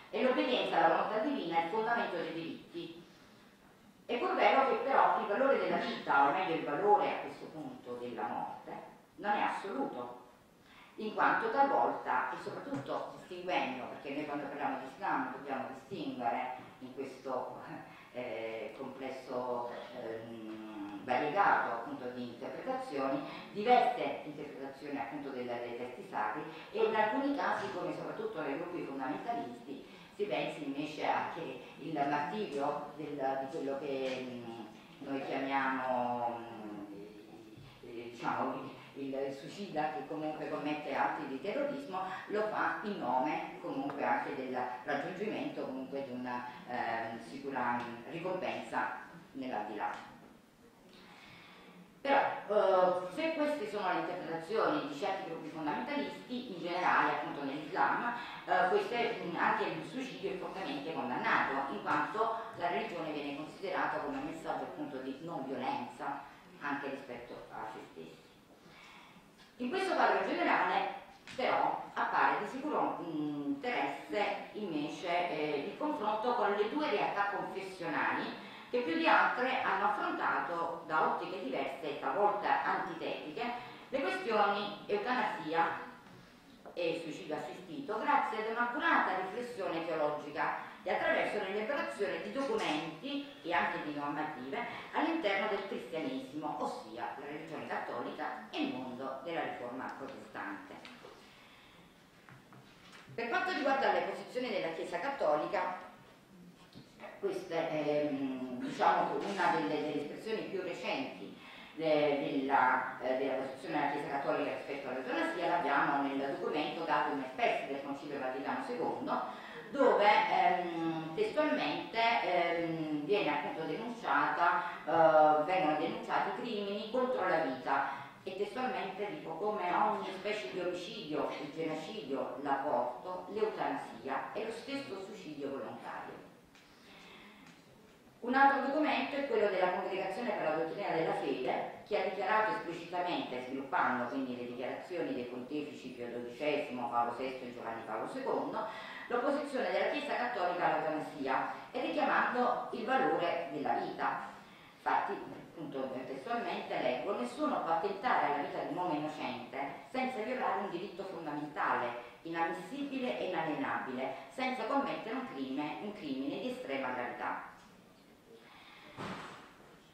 E l'obbedienza alla volontà divina è il fondamento dei diritti. È pur vero che però il valore della vita, o meglio il valore a questo punto della morte, non è assoluto, in quanto talvolta, e soprattutto distinguendo, perché noi quando parliamo di Islam dobbiamo distinguere in questo complesso variegato appunto di interpretazioni, diverse interpretazioni appunto dei testi sacri, e in alcuni casi, come soprattutto nei gruppi fondamentalisti, si pensi invece anche il martirio di quello che noi chiamiamo diciamo il suicida, che comunque commette atti di terrorismo, lo fa in nome comunque anche del raggiungimento comunque di una sicura ricompensa nell'aldilà. Però se queste sono le interpretazioni di certi gruppi fondamentalisti, in generale appunto nell'Islam, questo è anche il suicidio è fortemente condannato, in quanto la religione viene considerata come un messaggio appunto di non violenza anche rispetto a se stessi. In questo quadro generale però appare di sicuro interesse invece il confronto con le due realtà confessionali che più di altre hanno affrontato da ottiche diverse e talvolta antitetiche le questioni eutanasia e suicidio assistito grazie ad un'accurata riflessione teologica e attraverso l'elaborazione di documenti e anche di normative all'interno del cristianesimo, ossia la religione cattolica e il mondo della riforma protestante. Per quanto riguarda le posizioni della Chiesa cattolica, questa è diciamo, una delle espressioni più recenti della posizione della Chiesa cattolica rispetto all'eutanasia, l'abbiamo nel documento dato in espert del Concilio Vaticano II, dove testualmente vengono denunciati crimini contro la vita, e testualmente dico come ogni specie di omicidio, il genocidio, l'aborto, l'eutanasia e lo stesso suicidio volontario. Un altro documento è quello della Congregazione per la Dottrina della Fede, che ha dichiarato esplicitamente, sviluppando quindi le dichiarazioni dei pontefici Pio XII, Paolo VI e Giovanni Paolo II, l'opposizione della Chiesa cattolica all'eutanasia e richiamando il valore della vita. Infatti, appunto, testualmente leggo: nessuno può attentare alla vita di un uomo innocente senza violare un diritto fondamentale, inammissibile e inalienabile, senza commettere un crimine di estrema gravità.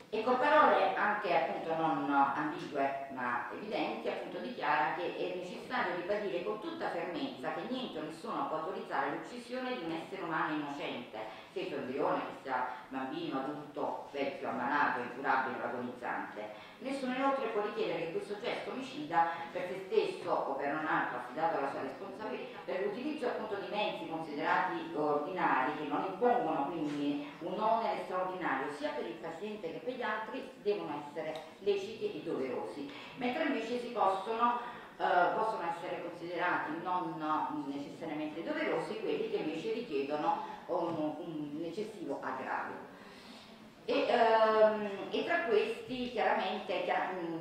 E con parole anche appunto non ambigue ma evidenti appunto dichiara che è necessario ribadire con tutta fermezza che niente o nessuno può autorizzare l'uccisione di un essere umano innocente, feto, embrione, che sia bambino, adulto, vecchio, ammalato, incurabile o agonizzante. Nessuno inoltre può richiedere che questo gesto omicida per se stesso o per un altro affidato alla sua responsabilità per l'utilizzo appunto di mezzi considerati ordinari che non impongono quindi un onere straordinario sia per il paziente che per gli altri devono essere leciti e doverosi, mentre invece si possono essere considerati non necessariamente doverosi quelli che invece richiedono un necessivo aggravio. E tra questi chiaramente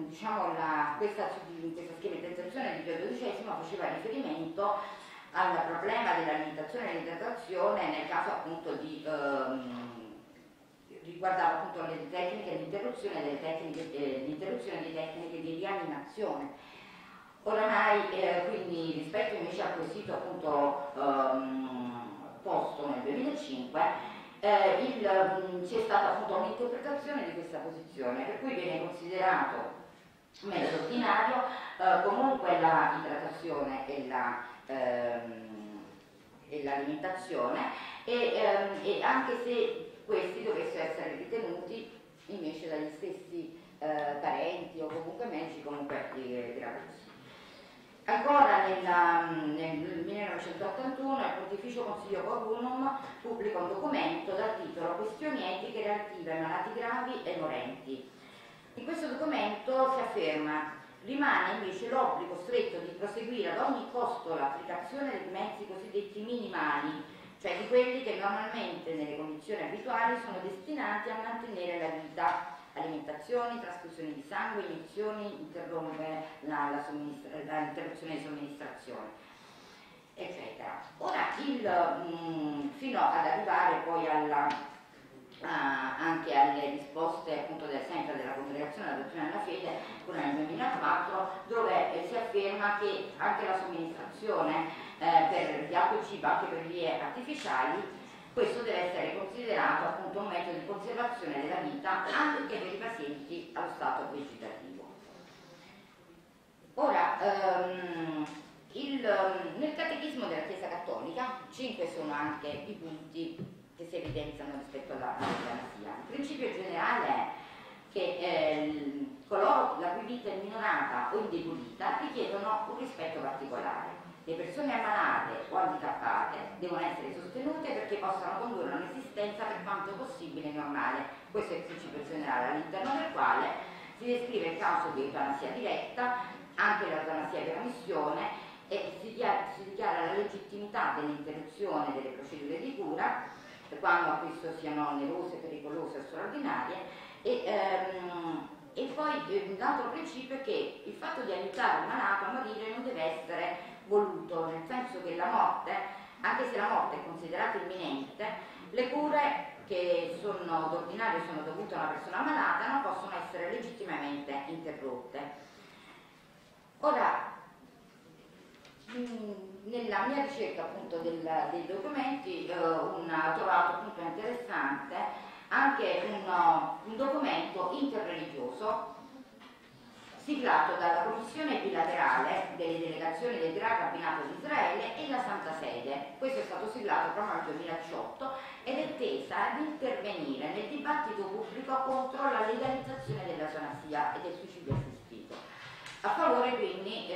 diciamo, questa schematizzazione di Pio XII faceva riferimento al problema dell'alimentazione e dell'idratazione nel caso appunto di riguardava appunto le tecniche di interruzione di rianimazione. Oramai quindi rispetto invece al quesito appunto posto nel 2005 c'è stata appunto un'interpretazione di questa posizione, per cui viene considerato metodo ordinario comunque la idratazione e l'alimentazione, e anche se questi dovessero essere ritenuti invece dagli stessi parenti o comunque medici comunque gravosi. Ancora nel 1988 Pontificio Consiglio Comunum pubblica un documento dal titolo Questioni etiche relative ai malati gravi e morenti. In questo documento si afferma: rimane invece l'obbligo stretto di proseguire ad ogni costo l'applicazione dei mezzi cosiddetti minimali, cioè di quelli che normalmente nelle condizioni abituali sono destinati a mantenere la vita: alimentazioni, trasfusioni di sangue, iniezioni, interrompere l'interruzione di somministrazione, eccetera. Ora, fino ad arrivare poi anche alle risposte appunto sempre della Congregazione della Dottrina della Fede, quella nel 2004, dove si afferma che anche la somministrazione per gli acqua e cibo, anche per vie artificiali, questo deve essere considerato appunto un metodo di conservazione della vita anche per i pazienti allo stato vegetativo. Ora, nel Catechismo della Chiesa Cattolica 5 sono anche i punti che si evidenziano rispetto alla eutanasia. Il principio generale è che coloro la cui vita è minorata o indebolita richiedono un rispetto particolare. Le persone ammalate o handicappate devono essere sostenute perché possano condurre un'esistenza per quanto possibile normale. Questo è il principio generale all'interno del quale si descrive il caso di eutanasia diretta, anche l'eutanasia per omissione, e si dichiara la legittimità dell'interruzione delle procedure di cura quando a questo siano onerose, pericolose o straordinarie. E poi l'altro principio è che il fatto di aiutare il malato a morire non deve essere voluto, nel senso che la morte, anche se la morte è considerata imminente, le cure che sono d'ordinario sono dovute a una persona malata non possono essere legittimamente interrotte. Ora, nella mia ricerca appunto dei documenti ho trovato appunto interessante anche un documento interreligioso siglato dalla Commissione bilaterale delle delegazioni del Gran Rabbinato di Israele e la Santa Sede. Questo è stato siglato proprio nel 2018 ed è tesa ad intervenire nel dibattito pubblico contro la legalizzazione dell'eutanasia e del suicidio assistito, a favore quindi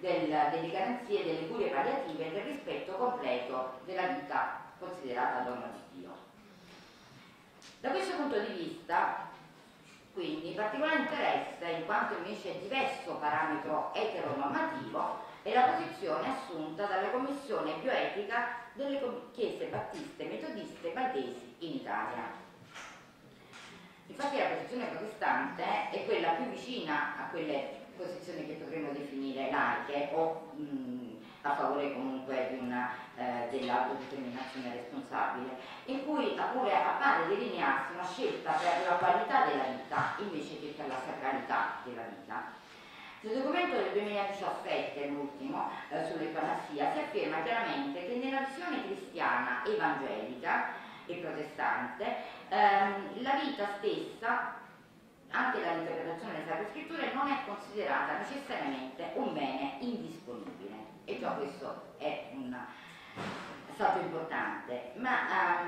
delle garanzie, delle cure palliative e del rispetto completo della vita considerata donna di Dio. Da questo punto di vista, quindi, particolare interesse, in quanto invece diverso parametro eteronormativo, è la posizione assunta dalla Commissione Bioetica delle Chiese Battiste Metodiste Valdesi in Italia. Infatti la posizione protestante è quella più vicina a quelle posizioni che potremmo definire laiche o a favore comunque dell'autodeterminazione responsabile, in cui pure appare delinearsi una scelta per la qualità della vita invece che per la sacralità della vita. Nel documento del 2017, l'ultimo, sull'eutanasia, si afferma chiaramente che nella visione cristiana, evangelica e protestante la vita stessa, anche dall'interpretazione delle Sacre Scritture, non è considerata necessariamente un bene indisponibile, e già questo è un stato importante, ma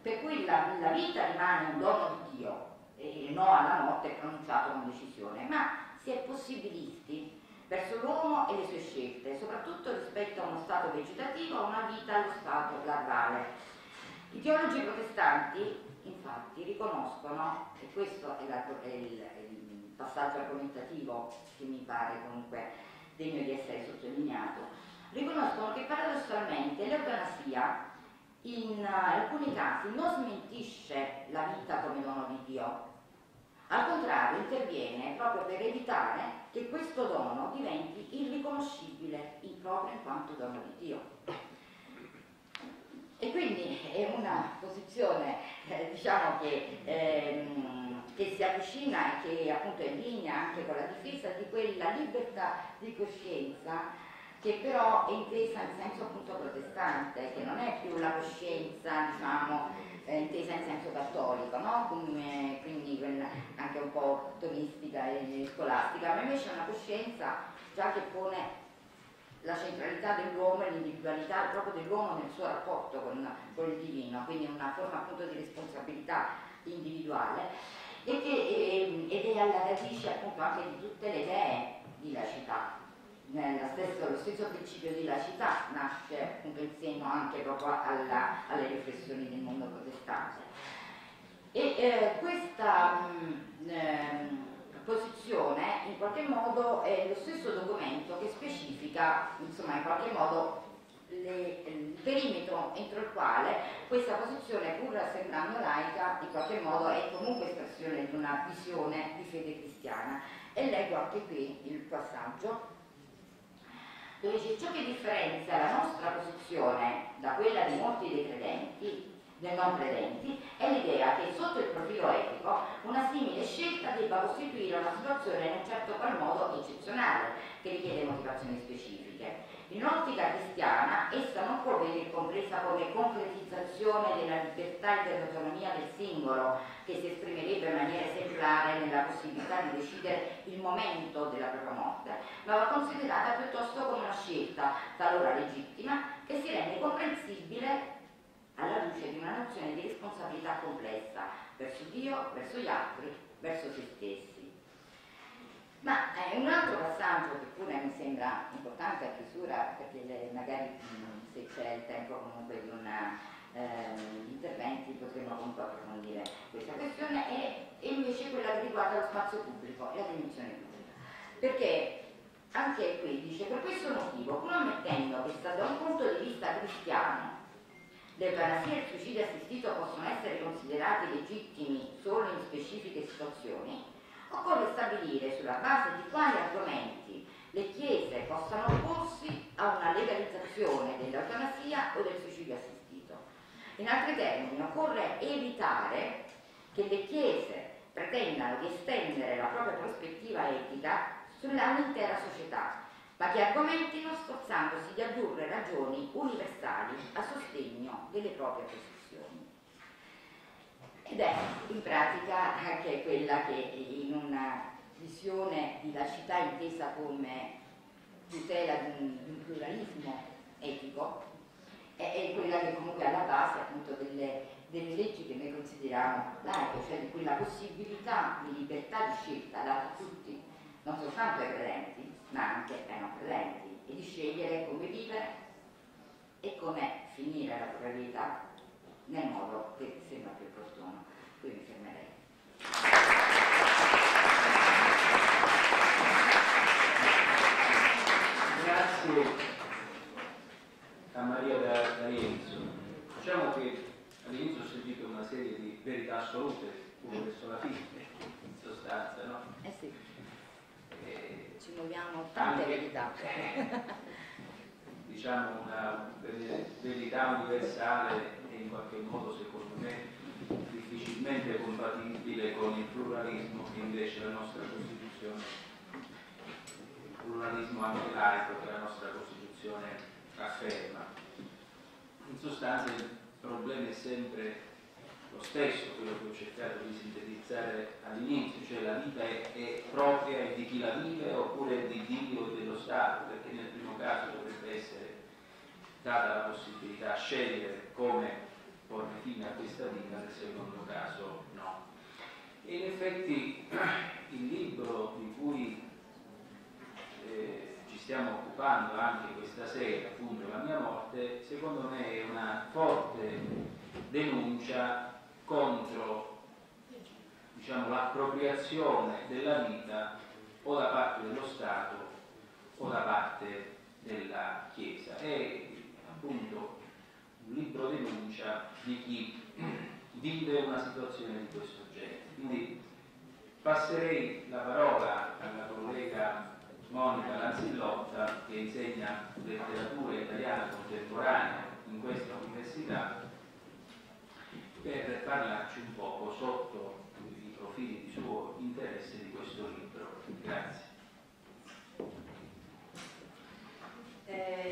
per cui la vita rimane un dono di Dio, e il no alla morte è pronunciato con decisione, ma si è possibilisti verso l'uomo e le sue scelte, soprattutto rispetto a uno stato vegetativo o una vita allo stato larvale. I teologi protestanti infatti riconoscono, e questo è il passaggio argomentativo che mi pare comunque degno di essere sottolineato, riconoscono che paradossalmente l'eutanasia in alcuni casi non smentisce la vita come dono di Dio, al contrario interviene proprio per evitare che questo dono diventi irriconoscibile proprio in quanto dono di Dio. E quindi è una posizione diciamo che si avvicina e che appunto è in linea anche con la difesa di quella libertà di coscienza che però è intesa in senso appunto protestante, che non è più la coscienza diciamo intesa in senso cattolico, no? Quindi quella anche un po' tomistica e scolastica, ma invece è una coscienza già che pone la centralità dell'uomo e l'individualità proprio dell'uomo nel suo rapporto con il divino, quindi una forma appunto di responsabilità individuale ed è alla radice appunto anche di tutte le idee di laicità lo stesso principio di laicità nasce un pensiero anche proprio alle riflessioni del mondo protestante. E questa posizione in qualche modo è lo stesso documento che specifica, insomma, in qualche modo il perimetro entro il quale questa posizione, pur sembrando laica, in qualche modo è comunque espressione di una visione di fede cristiana. E leggo anche qui il passaggio dove dice: ciò che differenzia la nostra posizione da quella di molti dei credenti, dei non credenti, è l'idea che sotto il profilo etico una simile scelta debba costituire una situazione in un certo qual modo eccezionale che richiede motivazioni specifiche. In un'ottica cristiana essa non può venire compresa come concretizzazione della libertà e dell'autonomia del singolo, che si esprimerebbe in maniera esemplare nella possibilità di decidere il momento della propria morte, ma va considerata piuttosto come una scelta talora legittima che si rende comprensibile alla luce di una nozione di responsabilità complessa verso Dio, verso gli altri, verso se stessi. Ma un altro passaggio che pure mi sembra importante a chiusura, perché magari se c'è il tempo comunque di interventi potremo comunque approfondire questa questione, è invece quella che riguarda lo spazio pubblico e la dimensione pubblica. Perché anche qui dice: per questo motivo, pur ammettendo che da un punto di vista cristiano l'eutanasia e il suicidio assistito possono essere considerati legittimi solo in specifiche situazioni, occorre stabilire sulla base di quali argomenti le chiese possano opporsi a una legalizzazione dell'eutanasia o del suicidio assistito. In altri termini, occorre evitare che le chiese pretendano di estendere la propria prospettiva etica sull'intera società, ma che argomentino sforzandosi di addurre ragioni universali a sostegno delle proprie posizioni. Ed è in pratica anche quella che in una visione di laicità intesa come tutela di un pluralismo etico è quella che comunque è alla base appunto delle leggi che noi consideriamo laiche, cioè di quella possibilità di libertà di scelta data a tutti, non soltanto ai credenti ma anche ai non credenti, e di scegliere come vivere e come finire la propria vita nel modo che sembra più opportuno. Qui mi fermerei. Grazie a Maria dall'inizio. Diciamo che all'inizio ho sentito una serie di verità assolute, pure verso la fine, in sostanza, no? Eh sì, ci muoviamo tante verità. Diciamo una verità universale in qualche modo, secondo me, difficilmente compatibile con il pluralismo che invece la nostra Costituzione, il pluralismo anche laico che la nostra Costituzione afferma. In sostanza il problema è sempre lo stesso, quello che ho cercato di sintetizzare all'inizio, cioè la vita è propria e di chi la vive oppure è di Dio o dello Stato, perché nel primo caso dovrebbe essere data la possibilità a scegliere come porre fine a questa vita, nel secondo caso no. E in effetti il libro di cui ci stiamo occupando anche questa sera, appunto La mia morte, secondo me è una forte denuncia contro, diciamo, l'appropriazione della vita o da parte dello Stato o da parte della Chiesa. È appunto un libro denuncia di chi vive una situazione di questo genere. Quindi passerei la parola alla collega Monica Lanzillotta, che insegna letteratura italiana contemporanea in questa università, per parlarci un poco sotto i profili di suo interesse di questo libro. Grazie.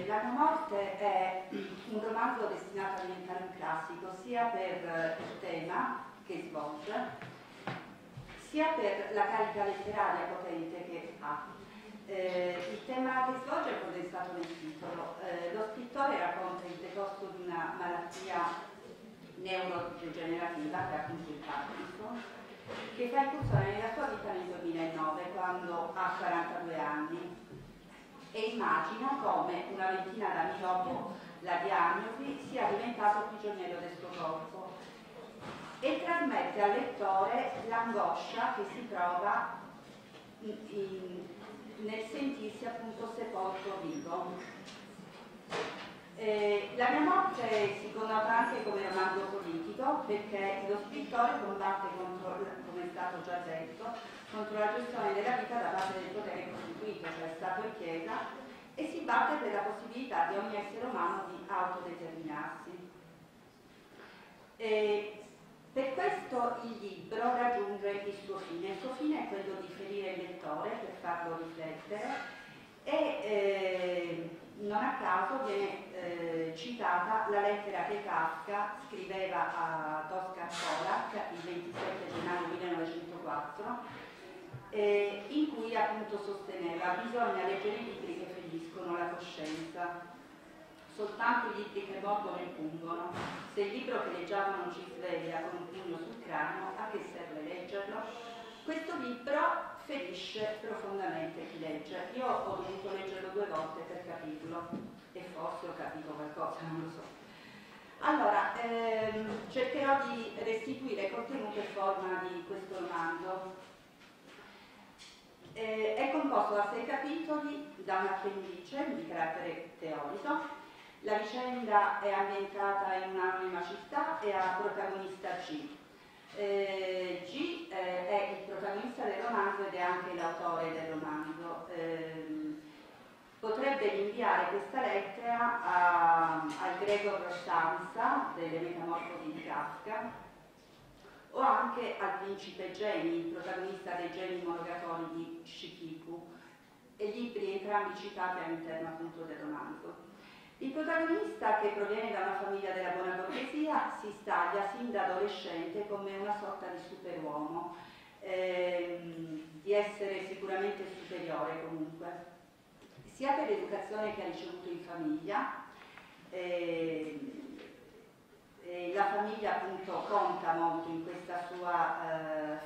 La mia morte è un romanzo destinato a diventare un classico sia per il tema che svolge, sia per la carica letteraria potente che ha. Il tema che svolge è condensato nel titolo. Lo scrittore racconta il decorso di una malattia neurodegenerativa, che appunto il Parkinson, che fa incursione nella sua vita nel 2009, quando ha 42 anni. e immagina come una ventina d'anni dopo la diagnosi sia diventato prigioniero del suo corpo e trasmette al lettore l'angoscia che si prova nel sentirsi appunto sepolto vivo. La mia morte si connota anche come romanzo politico, perché lo scrittore combatte contro, come è stato già detto, contro la gestione della vita da parte del potere costituito, cioè Stato e Chiesa, e si batte per la possibilità di ogni essere umano di autodeterminarsi. E per questo il libro raggiunge il suo fine. Il suo fine è quello di ferire il lettore per farlo riflettere, e non a caso viene citata la lettera che Kafka scriveva a Oskar Polak il 27 gennaio 1904, in cui appunto sosteneva: bisogna leggere i libri che feriscono la coscienza, soltanto i libri che mordono impungono. Se il libro che leggiamo non ci sveglia con un pugno sul cranio, a che serve leggerlo? Questo libro ferisce profondamente chi legge. Io ho dovuto leggerlo 2 volte per capirlo, e forse ho capito qualcosa, non lo so. Allora, cercherò di restituire contenuto e forma di questo romanzo. È composto da 6 capitoli, da un appendice di carattere teorico. La vicenda è ambientata in un'anonima città e ha protagonista G. G è il protagonista del romanzo ed è anche l'autore del romanzo. Potrebbe inviare questa lettera al Gregor Samsa delle Metamorfosi di Kafka, o anche al principe Geni, il protagonista dei Geni monogatoni di Shikiku, e libri entrambi citati all'interno appunto del romanzo. Il protagonista, che proviene da una famiglia della buona borghesia, si staglia sin da adolescente come una sorta di superuomo, di essere sicuramente superiore comunque, sia per l'educazione che ha ricevuto in famiglia. La famiglia appunto conta molto in questa sua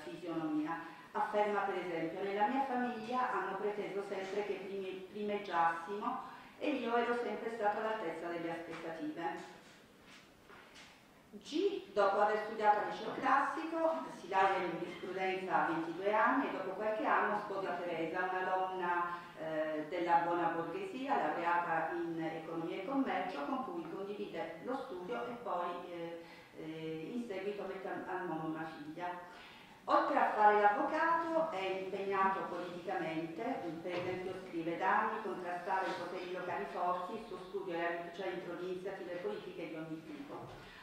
fisionomia. Afferma per esempio: nella mia famiglia hanno preteso sempre che primeggiassimo e io ero sempre stato all'altezza delle aspettative. G, dopo aver studiato al liceo classico, si laurea in giurisprudenza a 22 anni e dopo qualche anno sposa Teresa, una donna della buona borghesia, laureata in economia e commercio, con cui condivide lo studio e poi in seguito mette al mondo una figlia. Oltre a fare l'avvocato, è impegnato politicamente, per esempio scrive: da anni contrastare i poteri locali forti, il suo studio era al centro di iniziative politiche di ogni tipo.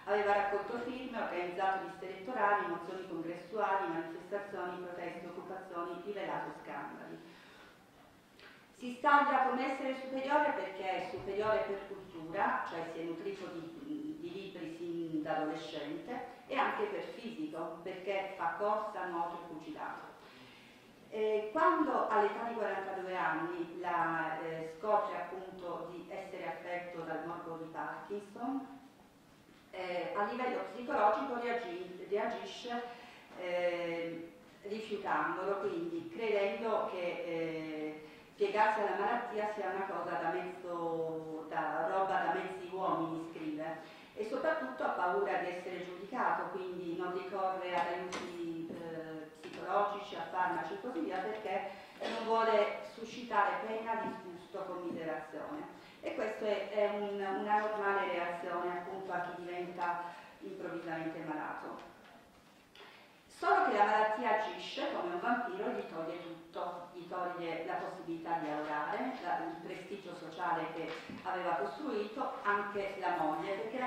Aveva raccolto film, organizzato liste elettorali, mozioni congressuali, manifestazioni, proteste, occupazioni, rivelato scandali. Si staglia come essere superiore perché è superiore per cultura, cioè si è nutrito di libri sin da adolescente, e anche per fisico, perché fa corsa, nuoto e pugilato. Quando all'età di 42 anni scopre appunto di essere affetto dal morbo di Parkinson, a livello psicologico reagisce rifiutandolo, quindi credendo che piegarsi alla malattia sia una cosa da mezzi uomini, scrive. E soprattutto ha paura di essere giudicato, quindi non ricorre ad aiuti psicologici, a farmaci e così via, perché non vuole suscitare pena, disgusto, commiserazione. E questa è una normale reazione appunto a chi diventa improvvisamente malato. Solo che la malattia agisce come un vampiro, gli toglie tutto, gli toglie la possibilità di lavorare, il prestigio sociale che aveva costruito, anche la moglie, perché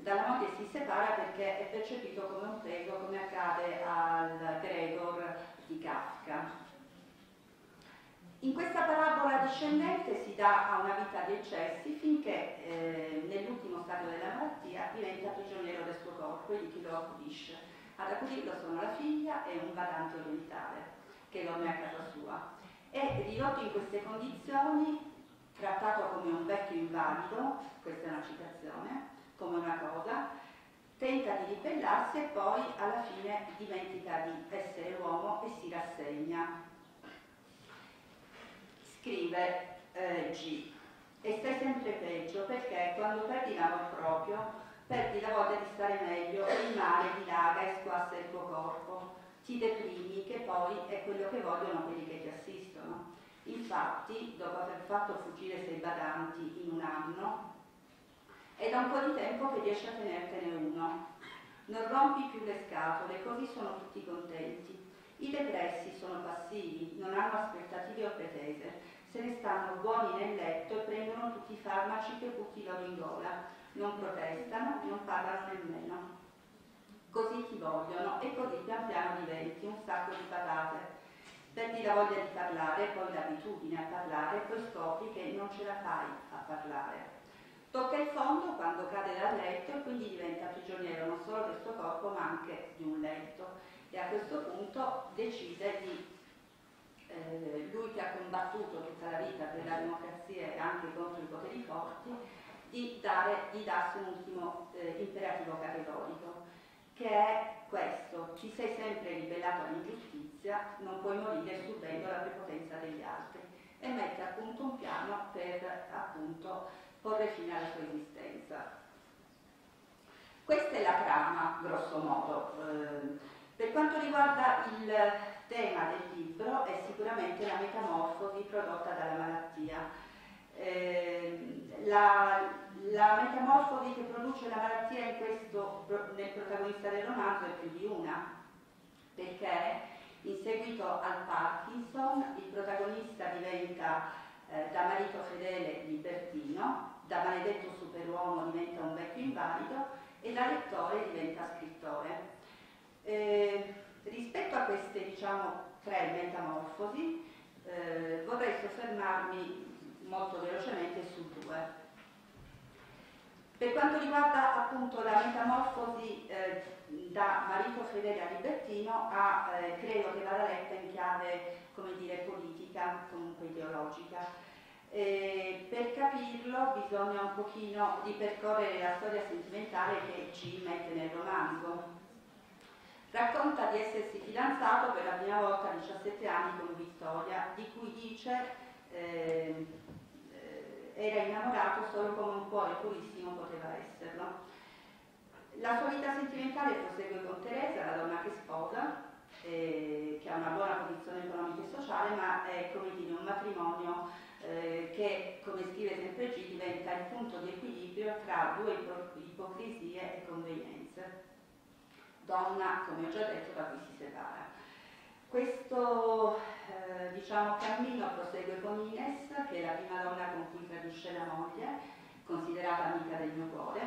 dalla moglie si separa perché è percepito come un peso, come accade al Gregor di Kafka. In questa parabola discendente si dà a una vita di eccessi finché nell'ultimo stadio della malattia diventa prigioniero del suo corpo e di chi lo accudisce. Ad accudirlo sono la figlia e un badante orientale che lo mette a casa sua. E ridotto in queste condizioni, trattato come un vecchio invalido, questa è una citazione, come una cosa, tenta di ribellarsi e poi alla fine dimentica di essere uomo e si rassegna. scrive G. E stai sempre peggio, perché quando perdi l'amor proprio, perdi la voglia di stare meglio, e il male dilaga e squassa il tuo corpo, ti deprimi, che poi è quello che vogliono quelli che ti assistono. Infatti, dopo aver fatto fuggire 6 badanti in un anno, è da un po' di tempo che riesci a tenertene uno. Non rompi più le scatole, così sono tutti contenti. I depressi sono passivi, non hanno aspettative o pretese, se ne stanno buoni nel letto e prendono tutti i farmaci che buchi loro in gola, non protestano, non parlano nemmeno. Così ti vogliono e così pian piano diventi un sacco di patate. Perdi la voglia di parlare, poi l'abitudine a parlare, poi scopri che non ce la fai a parlare. Tocca il fondo quando cade dal letto e quindi diventa prigioniero non solo del suo corpo ma anche di un letto. E a questo punto decide di, lui che ha combattuto tutta la vita per la democrazia e anche contro i poteri forti, di darsi un ultimo imperativo categorico, che è questo: ti sei sempre ribellato all'ingiustizia, non puoi morire subendo la prepotenza degli altri, e mette appunto un piano per appunto porre fine alla sua esistenza. Questa è la trama, grosso modo. Per quanto riguarda il tema del libro, è sicuramente la metamorfosi prodotta dalla malattia. La metamorfosi che produce la malattia in questo, nel protagonista del romanzo, è più di una, perché in seguito al Parkinson il protagonista diventa da marito fedele libertino, da maledetto superuomo diventa un vecchio invalido e da lettore diventa scrittore. Rispetto a queste, diciamo, 3 metamorfosi vorrei soffermarmi molto velocemente su 2. Per quanto riguarda appunto la metamorfosi da marito fedele a libertino, credo che vada letta in chiave, come dire, politica, comunque ideologica. Per capirlo bisogna un pochino ripercorrere la storia sentimentale che G mette nel romanzo. Racconta di essersi fidanzato per la prima volta a 17 anni con Vittoria, di cui dice era innamorato solo come un cuore purissimo poteva esserlo. La sua vita sentimentale prosegue con Teresa, la donna che sposa, che ha una buona posizione economica e sociale, ma è, come dire, un matrimonio che, come scrive sempre G, diventa il punto di equilibrio tra 2 ipocrisie e convenienze. Donna, come ho già detto, da cui si separa. Questo diciamo, cammino prosegue con Ines, che è la prima donna con cui tradisce la moglie, considerata amica del mio cuore.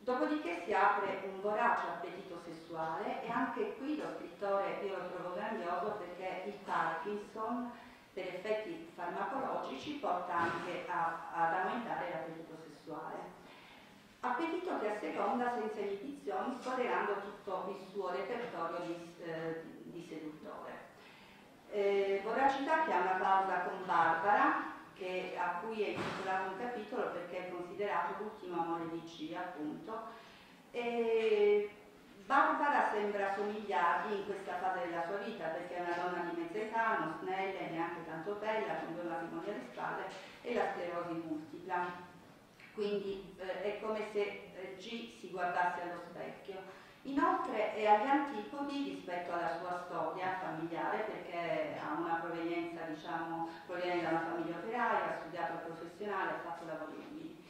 Dopodiché si apre un vorace appetito sessuale, e anche qui lo scrittore io lo trovo grandioso, perché il Parkinson, per effetti farmacologici, porta anche ad aumentare l'appetito sessuale. Appetito che asseconda senza inibizioni, sfoderando tutto il suo repertorio di seduttore. Voracità che ha una pausa con Barbara, a cui è intitolato un capitolo perché è considerato l'ultimo amore di G, appunto. E Barbara sembra somigliargli in questa fase della sua vita, perché è una donna di mezza età, non snella e neanche tanto bella, con 2 matrimoni alle spalle e la sclerosi multipla. Quindi è come se G si guardasse allo specchio. Inoltre è agli antipodi rispetto alla sua storia familiare, perché ha una provenienza, diciamo, proviene da una famiglia operaia, ha studiato al professionale, ha fatto lavori umili.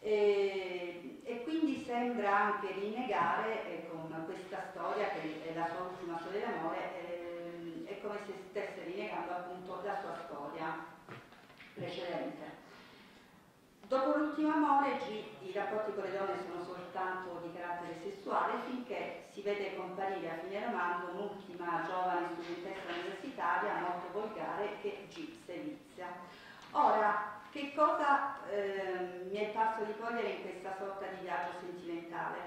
E quindi sembra anche rinnegare, con questa storia, che è la sua ultima storia d'amore, è come se stesse rinnegando appunto la sua storia precedente. Dopo l'ultimo amore, i rapporti con le donne sono soltanto di carattere sessuale, finché si vede comparire a fine romanzo un'ultima giovane studentessa universitaria molto volgare che G sevizia. Ora, che cosa mi è parso di cogliere in questa sorta di viaggio sentimentale?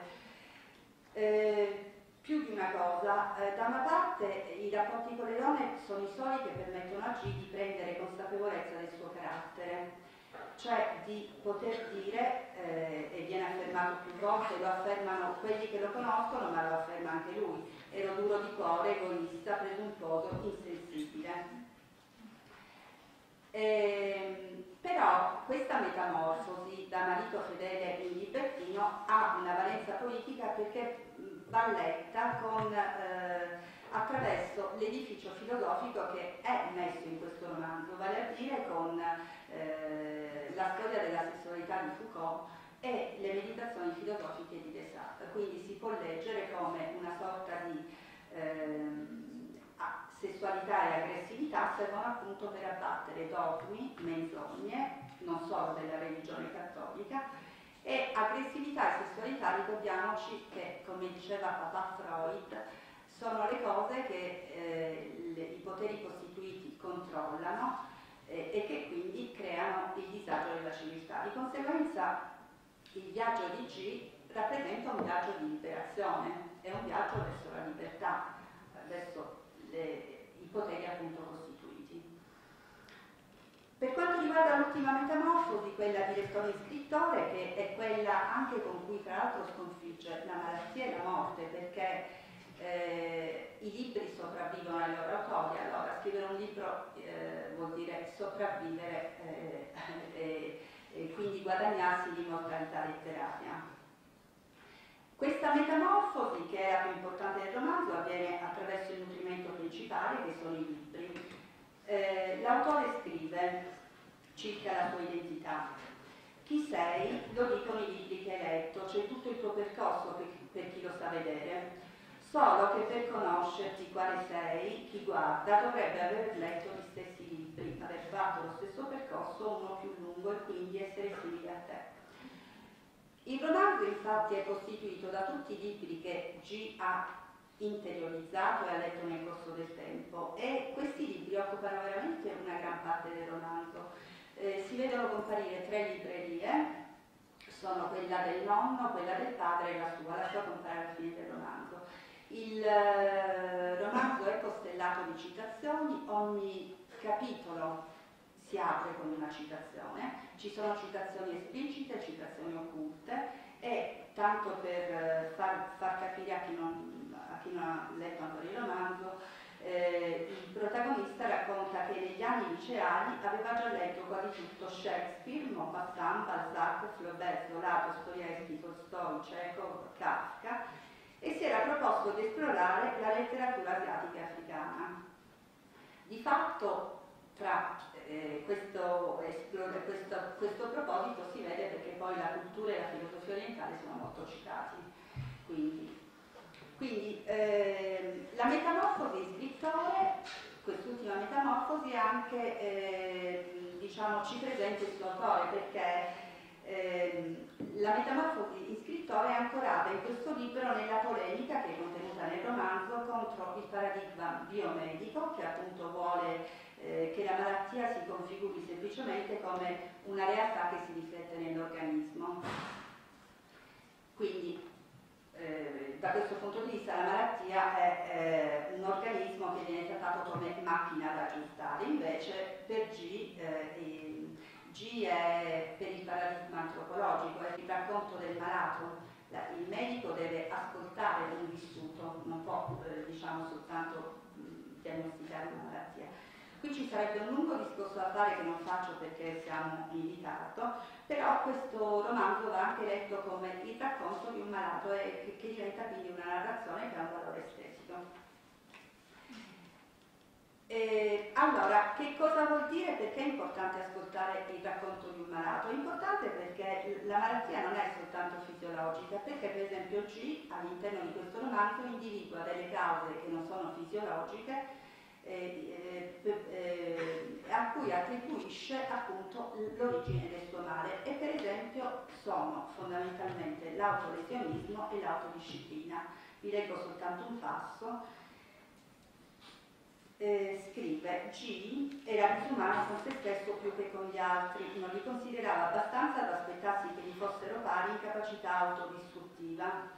Più di una cosa. Da una parte i rapporti con le donne sono i soli che permettono a G di prendere consapevolezza del suo carattere, cioè di poter dire, e viene affermato più volte, lo affermano quelli che lo conoscono, ma lo afferma anche lui: ero duro di cuore, egoista, presuntuoso, insensibile. Però questa metamorfosi da marito fedele in libertino ha una valenza politica perché va letta con, attraverso l'edificio filosofico che è messo in questo romanzo, vale a dire con la storia della sessualità di Foucault e le meditazioni filosofiche di Descartes. Quindi si può leggere come una sorta di sessualità e aggressività servono appunto per abbattere dogmi, menzogne, non solo della religione cattolica, e aggressività e sessualità, ricordiamoci che, come diceva papà Freud, sono le cose che i poteri costituiti controllano e che quindi creano il disagio della civiltà. Di conseguenza il viaggio di G rappresenta un viaggio di liberazione, è un viaggio verso la libertà, verso i poteri appunto costituiti. Per quanto riguarda l'ultima metamorfosi, quella di lettore e scrittore, che è quella anche con cui tra l'altro sconfigge la malattia e la morte, perché i libri sopravvivono ai loro autori. Allora scrivere un libro vuol dire sopravvivere e quindi guadagnarsi l'immortalità letteraria. Questa metamorfosi, che è la più importante del romanzo, avviene attraverso il nutrimento principale che sono i libri. L'autore scrive circa la sua identità. Chi sei? Lo dicono i libri che hai letto, c'è tutto il tuo percorso per chi lo sa vedere. Solo che per conoscerti quale sei, chi guarda dovrebbe aver letto gli stessi libri, aver fatto lo stesso percorso, uno più lungo, e quindi essere simile a te. Il romanzo infatti è costituito da tutti i libri che G ha interiorizzato e ha letto nel corso del tempo, e questi libri occupano veramente una gran parte del romanzo. Si vedono comparire 3 librerie, sono quella del nonno, quella del padre e la sua compare alla fine del romanzo. Il romanzo è costellato di citazioni, ogni capitolo si apre con una citazione, ci sono citazioni esplicite, citazioni occulte, e tanto per far capire a chi non ha letto ancora il romanzo, il protagonista racconta che negli anni liceali aveva già letto quasi tutto Shakespeare, Mopassant, Balzac, Flaubert, Dostoevskij, Tolstoy, Chekhov, Kafka, e si era proposto di esplorare la letteratura asiatica e africana. Di fatto, tra questo proposito si vede perché poi la cultura e la filosofia orientale sono molto citati. Quindi la metamorfosi di scrittore, quest'ultima metamorfosi anche diciamo, ci presenta il suo autore, perché la metamorfosi di scrittore è ancorata in questo libro nella polemica che è contenuta nel romanzo contro il paradigma biomedico, che appunto vuole che la malattia si configuri semplicemente come una realtà che si riflette nell'organismo. Quindi da questo punto di vista la malattia è un organismo che viene trattato come macchina da aggiustare, invece per G è per il paradigma antropologico, è il racconto del malato. Il medico deve ascoltare un vissuto, non può diciamo soltanto diagnosticare una malattia. Qui ci sarebbe un lungo discorso da fare che non faccio perché siamo in ritardo, però questo romanzo va anche letto come il racconto di un malato e che diventa quindi una narrazione che ha un valore estetico. Allora, che cosa vuol dire? Perché è importante ascoltare il racconto di un malato? È importante perché la malattia non è soltanto fisiologica, perché per esempio G all'interno di questo romanzo individua delle cause che non sono fisiologiche, a cui attribuisce appunto l'origine del suo male, e per esempio sono fondamentalmente l'autolesionismo e l'autodisciplina. Vi leggo soltanto un passo. Scrive: G era disumano con se stesso più che con gli altri, non li considerava abbastanza da aspettarsi che gli fossero pari in capacità autodistruttiva.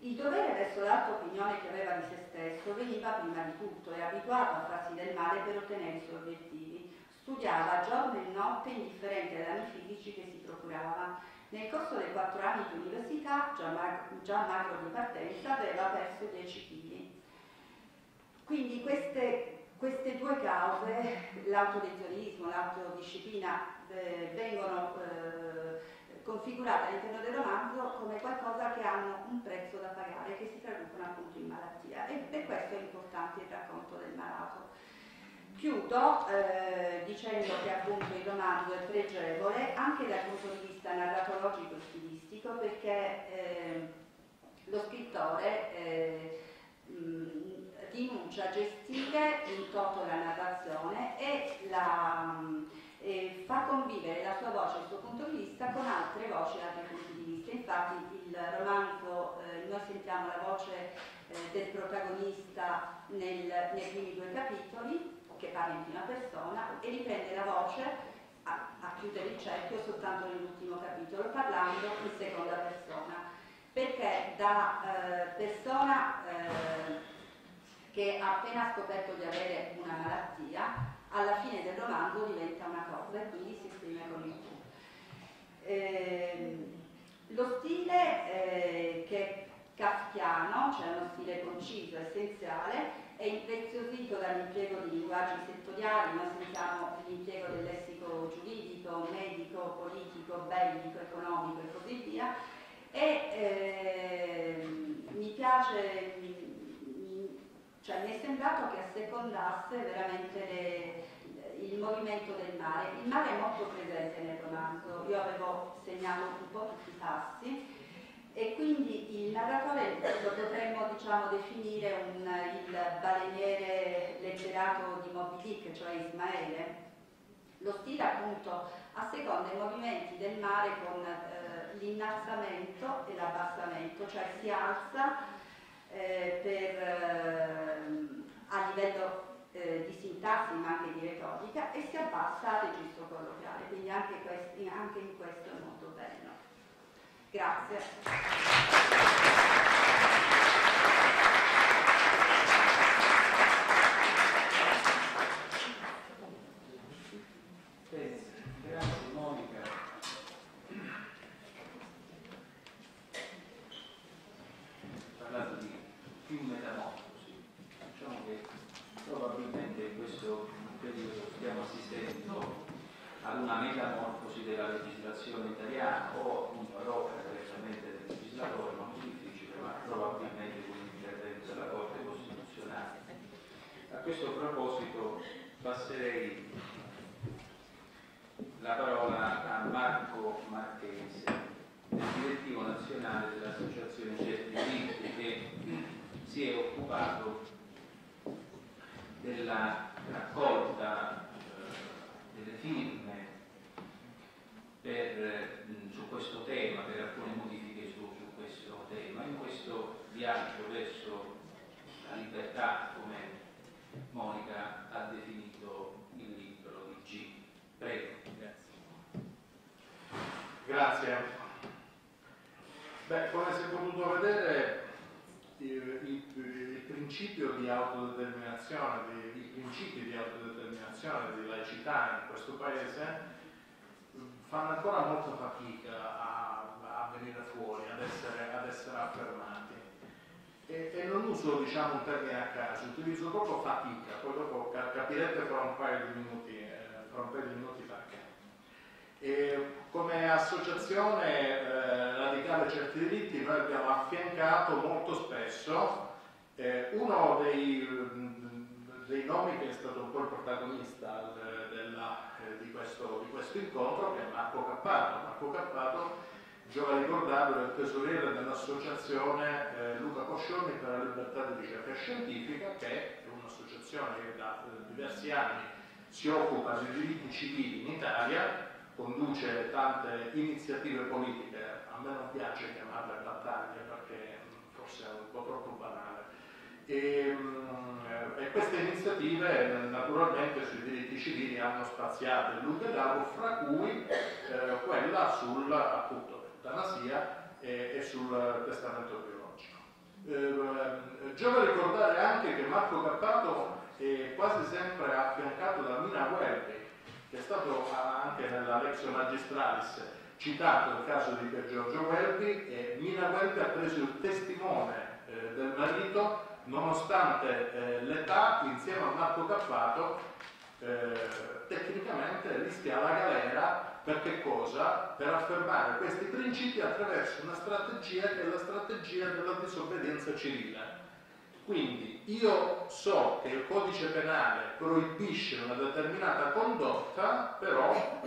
Il dovere verso l'alta opinione che aveva di se stesso veniva prima di tutto, e abituato a farsi del male per ottenere i suoi obiettivi. Studiava giorno e notte, indifferente ai danni fisici che si procurava. Nel corso dei 4 anni di università, già magro di partenza, aveva perso 10 kg. Quindi queste Queste due cause, l'autolesionismo, l'autodisciplina, vengono configurate all'interno del romanzo come qualcosa che hanno un prezzo da pagare, che si traducono appunto in malattia, e per questo è importante il racconto del malato. Chiudo dicendo che appunto il romanzo è pregevole anche dal punto di vista narratologico e stilistico, perché lo scrittore rinuncia a gestire in toto la narrazione e fa convivere la sua voce e il suo punto di vista con altre voci e altri punti di vista. Infatti il romanzo, noi sentiamo la voce del protagonista nei primi due capitoli, che parla in prima persona, e riprende la voce a chiudere il cerchio soltanto nell'ultimo capitolo, parlando in seconda persona, perché da persona che ha appena scoperto di avere una malattia, alla fine del romanzo diventa una cosa e quindi si esprime con il tu. Lo stile che è kafkiano, cioè uno stile conciso, essenziale, è impreziosito dall'impiego di linguaggi settoriali. Noi sentiamo l'impiego del lessico giuridico, medico, politico, bellico, economico e così via, e mi piace, cioè mi è sembrato che assecondasse veramente il movimento del mare. Il mare è molto presente nel romanzo, io avevo segnato un po' tutti i passi, e quindi il narratore lo potremmo, diciamo, definire il baleniere letterato di Moby Dick, cioè Ismaele. Lo stile appunto asseconda i movimenti del mare con l'innalzamento e l'abbassamento, cioè si alza a livello di sintassi ma anche di retorica, e si abbassa al registro colloquiale, quindi anche in questo è molto bello. Grazie. Bene, grazie Monica. Parlato di più metamorfosi, diciamo che probabilmente in questo periodo stiamo assistendo ad una metamorfosi della legislazione italiana, o un'opera direttamente del legislatore, non difficile, ma probabilmente con l'intervento della Corte Costituzionale. A questo proposito passerei la parola a Marco Marchese, del direttivo nazionale dell'Associazione Certi Diritti, che si è occupato della raccolta delle firme su questo tema, per alcune modifiche su questo tema, in questo viaggio verso la libertà, come Monica ha definito il libro di G. Prego. Grazie. Beh, come si è potuto vedere, il principio di autodeterminazione, i principi di autodeterminazione, di laicità in questo paese fanno ancora molta fatica a venire fuori, ad essere affermati. E non uso, diciamo, un termine a caso, utilizzo proprio fatica, poi dopo capirete fra un paio di minuti perché. E come associazione radicale Certi Diritti noi abbiamo affiancato molto spesso uno dei nomi che è stato un po' il protagonista di questo incontro, che è Marco Cappato. Marco Cappato, giova ricordarlo, è il tesoriere dell'associazione Luca Coscioni per la libertà di ricerca scientifica, che è un'associazione che da diversi anni si occupa dei diritti civili in Italia, conduce tante iniziative politiche. A me non piace chiamarle battaglie perché forse è un po' troppo banale, e queste iniziative naturalmente sui diritti civili hanno spaziato lunghe d'arco, fra cui quella sull'eutanasia e sul testamento biologico. Giova ricordare anche che Marco Cappato è quasi sempre affiancato da Mina Welby, che è stato anche nella Lex Magistralis citato il caso di Pier Giorgio Welby, e Mina Welby ha preso il testimone del marito nonostante l'età, insieme a Marco Cappato, tecnicamente rischia la galera. Per che cosa? Per affermare questi principi attraverso una strategia che è la strategia della disobbedienza civile. Quindi io so che il codice penale proibisce una determinata condotta, però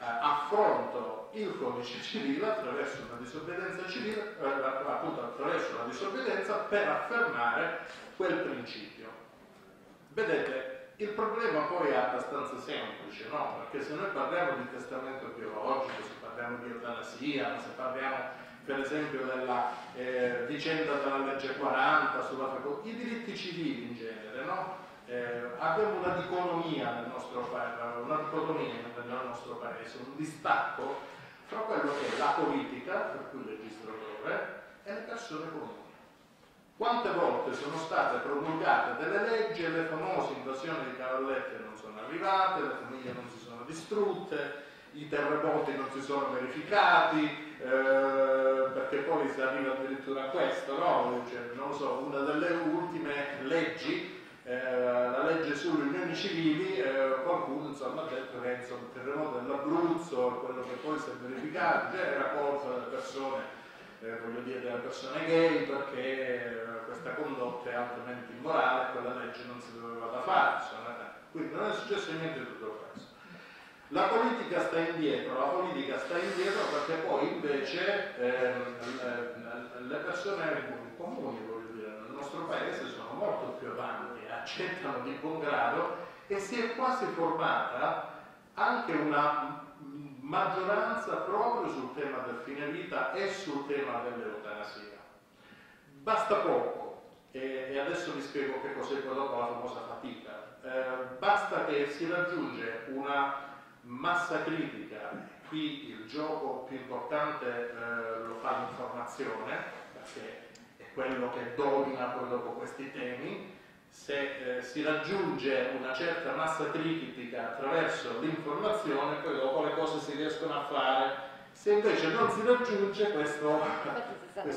affronto il codice civile attraverso una disobbedienza civile, appunto attraverso la disobbedienza, per affermare quel principio. Vedete, il problema poi è abbastanza semplice, no? Perché se noi parliamo di testamento biologico, se parliamo di eutanasia, se parliamo per esempio della vicenda della legge 40 sulla facoltà, i diritti civili in genere, no? Abbiamo una dicotomia nel nostro paese, un distacco fra quello che è la politica, per cui il legislatore, e le persone comuni. Quante volte sono state promulgate delle leggi e le famose invasioni di cavallette non sono arrivate, le famiglie non si sono distrutte, i terremoti non si sono verificati, perché poi si arriva addirittura a questo, no? Cioè, non lo so, una delle ultime leggi, la legge sulle unioni civili, qualcuno insomma ha detto che insomma, il terremoto dell'Abruzzo, quello che poi si è verificato, cioè, era colpa delle persone. Voglio dire, delle persone gay, perché questa condotta è altamente immorale, quella legge non si doveva fare, quindi non è successo niente di tutto questo. La politica sta indietro, perché poi invece le persone comuni, voglio dire, nel nostro paese sono molto più avanti, accettano di buon grado e si è quasi formata anche una maggioranza proprio sul tema del fine vita e sul tema dell'eutanasia. Basta poco, e adesso vi spiego che cos'è poi dopo la famosa fatica. Basta che si raggiunge una massa critica, qui il gioco più importante lo fa l'informazione, perché è quello che domina poi dopo questi temi. Se si raggiunge una certa massa critica attraverso l'informazione, poi dopo le cose si riescono a fare. Se invece non si raggiunge questo scopo, infatti, i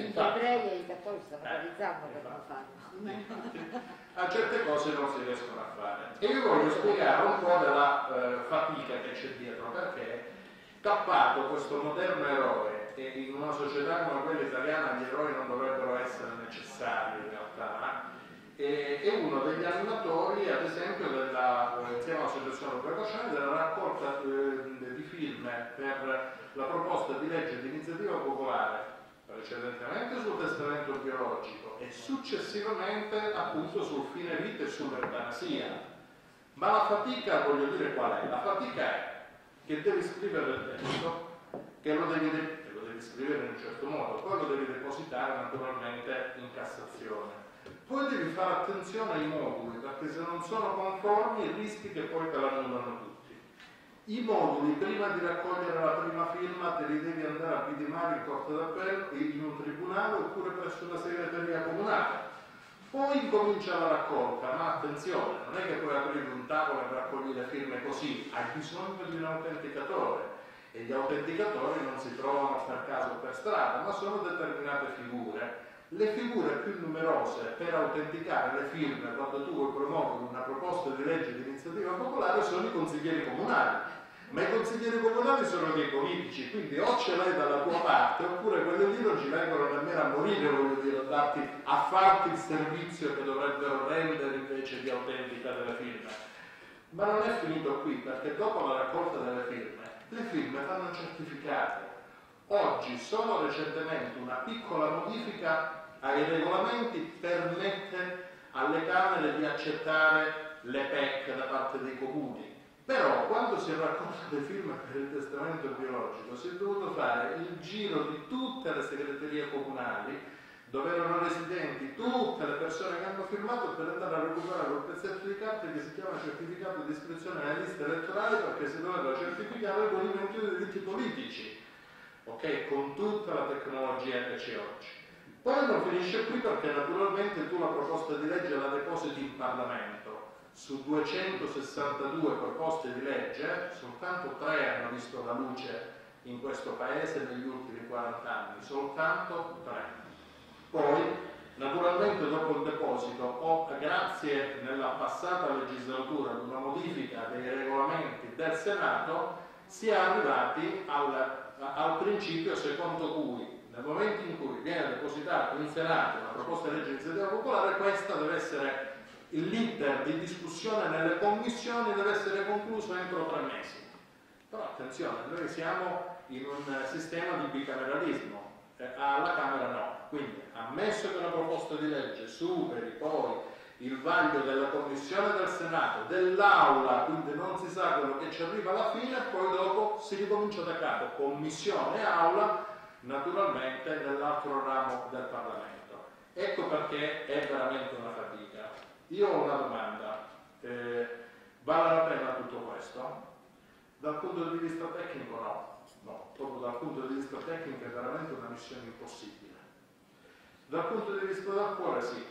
ebrei e i cattolici stanno realizzando per non farlo. A certe cose non si riescono a fare. E io voglio spiegare un po' della fatica che c'è dietro, perché Cappato, questo moderno eroe, e in una società come quella italiana gli eroi non dovrebbero essere necessari in realtà, è uno degli animatori, ad esempio, insieme all'Associazione Radicale Certi Diritti, della raccolta di film per la proposta di legge di iniziativa popolare, precedentemente sul testamento biologico e successivamente appunto sul fine vita e sull'eutanasia. Ma la fatica, voglio dire, qual è? La fatica è che devi scrivere il testo, che lo devi scrivere in un certo modo, poi lo devi depositare naturalmente in Cassazione. Poi devi fare attenzione ai moduli, perché se non sono conformi rischi che poi te l'annullano tutti. I moduli, prima di raccogliere la prima firma, te li devi andare a vidimare in corte d'appello, in un tribunale oppure presso la segreteria comunale. Poi comincia la raccolta, ma attenzione, non è che puoi aprire un tavolo e raccogliere firme così, hai bisogno di un autenticatore e gli autenticatori non si trovano per caso per strada, ma sono determinate figure. Le figure più numerose per autenticare le firme quando tu vuoi promuovere una proposta di legge di iniziativa popolare sono i consiglieri comunali, ma i consiglieri comunali sono dei politici, quindi o ce l'hai dalla tua parte oppure quelli lì non ci vengono nemmeno a morire, voglio dire, a farti il servizio che dovrebbero rendere invece di autentica della firma. Ma non è finito qui, perché dopo la raccolta delle firme, le firme vanno certificate. Oggi, solo recentemente, una piccola modifica ai regolamenti permette alle Camere di accettare le PEC da parte dei comuni. Però quando si è raccolta le firme per il testamento biologico si è dovuto fare il giro di tutte le segreterie comunali dove erano residenti tutte le persone che hanno firmato per andare a recuperare un pezzetto di carta che si chiama certificato di iscrizione alle liste elettorali, perché si doveva certificare con i 21 diritti politici, ok? Con tutta la tecnologia che c'è oggi. Poi non finisce qui, perché naturalmente tu la proposta di legge la depositi in Parlamento. Su 262 proposte di legge, soltanto 3 hanno visto la luce in questo paese negli ultimi 40 anni, soltanto 3. Poi, naturalmente dopo il deposito o grazie nella passata legislatura ad una modifica dei regolamenti del Senato, si è arrivati al principio secondo cui nel momento in cui viene depositata in Senato una proposta di legge di iniziativa popolare, questa deve essere, l'iter di discussione nelle commissioni deve essere concluso entro 3 mesi. Però attenzione, noi siamo in un sistema di bicameralismo, alla Camera no. Quindi, ammesso che una proposta di legge superi poi il vaglio della Commissione del Senato, dell'Aula, quindi non si sa quello che ci arriva alla fine, poi dopo si ricomincia da capo, Commissione e Aula, naturalmente nell'altro ramo del Parlamento. Ecco perché è veramente una fatica. Io ho una domanda, vale la pena tutto questo? Dal punto di vista tecnico no, no, proprio dal punto di vista tecnico è veramente una missione impossibile. Dal punto di vista del cuore sì,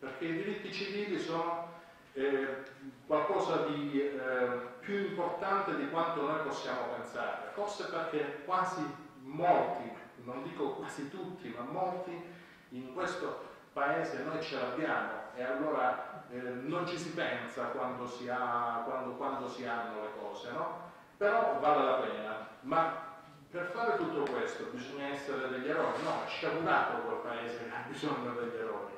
perché i diritti civili sono qualcosa di più importante di quanto noi possiamo pensare, forse perché quasi molti, non dico quasi tutti, ma molti in questo paese noi ce l'abbiamo e allora non ci si pensa quando si hanno le cose, no? Però vale la pena, ma per fare tutto questo bisogna essere degli eroi, no, è sciagurato quel paese che ha bisogno degli eroi,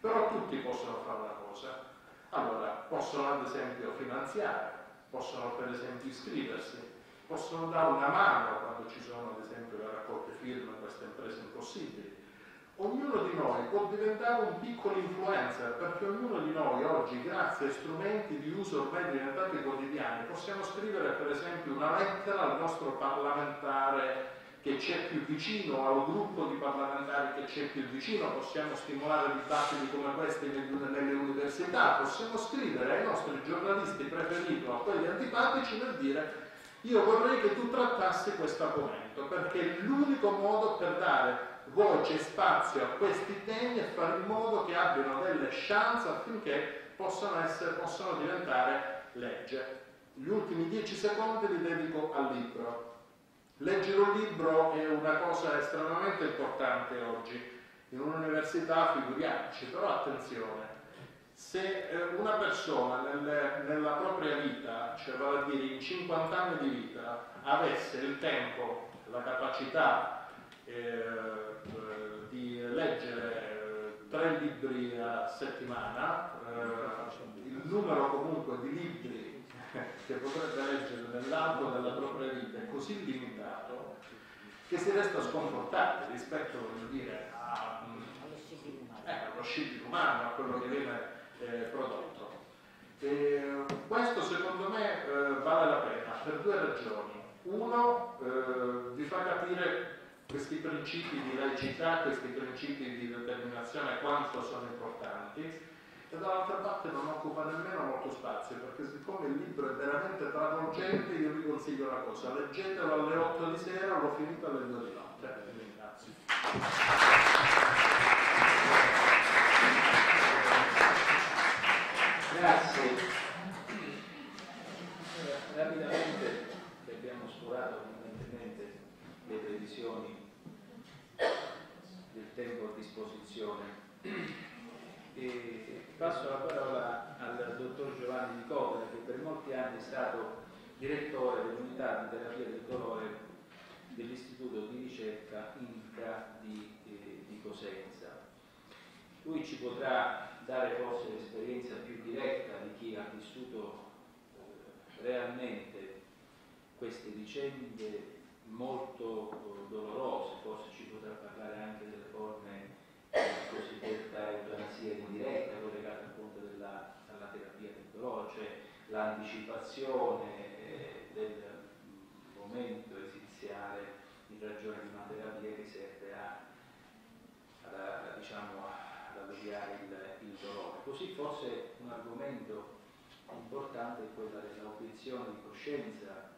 però tutti possono fare una cosa, allora possono ad esempio finanziare, possono per esempio iscriversi, possono dare una mano quando ci sono ad esempio le raccolte firme, queste imprese impossibili. Ognuno di noi può diventare un piccolo influencer, perché ognuno di noi oggi, grazie a strumenti di uso ormai diventati quotidiani, possiamo scrivere per esempio una lettera al nostro parlamentare che c'è più vicino, al gruppo di parlamentari che c'è più vicino, possiamo stimolare dibattiti come questi nelle università, possiamo scrivere ai nostri giornalisti preferiti o a quelli antipatici per dire: io vorrei che tu trattassi questo argomento, perché è l'unico modo per dare voce e spazio a questi temi e fare in modo che abbiano delle chance affinché possano diventare legge. Gli ultimi 10 secondi li dedico al libro. Leggere un libro è una cosa estremamente importante oggi. In un'università figuriamoci, però attenzione. Se una persona nella propria vita, cioè vale a dire in 50 anni di vita, avesse il tempo, la capacità di leggere 3 libri a settimana, il numero comunque di libri che potrebbe leggere nell'arco della propria vita è così limitato che si resta sconfortati rispetto, voglio dire, allo scibile umano, a quello che viene prodotto. Questo secondo me vale la pena per 2 ragioni. Uno, vi fa capire questi principi di laicità, questi principi di determinazione quanto sono importanti, e dall'altra parte non occupa nemmeno molto spazio, perché siccome il libro è veramente travolgente, io vi consiglio una cosa: leggetelo alle 8 di sera, l'ho finito alle 2 di notte. Vi ringrazio. Grazie. Rapidamente, che abbiamo oscurato evidentemente le previsioni del tempo a disposizione, e passo la parola al dottor Giovanni Di Copra, che per molti anni è stato direttore dell'unità di terapia del dolore dell'istituto di ricerca INRCA di Cosenza. Lui ci potrà dare forse l'esperienza più diretta di chi ha vissuto realmente queste vicende molto dolorose, forse ci potrà parlare anche delle forme cosiddetta eutanasia indiretta collegate appunto alla terapia del dolore, cioè l'anticipazione del momento esiziale in ragione di una terapia che serve diciamo, ad alleviare il dolore. Così forse un argomento importante è quello dell'obiezione di coscienza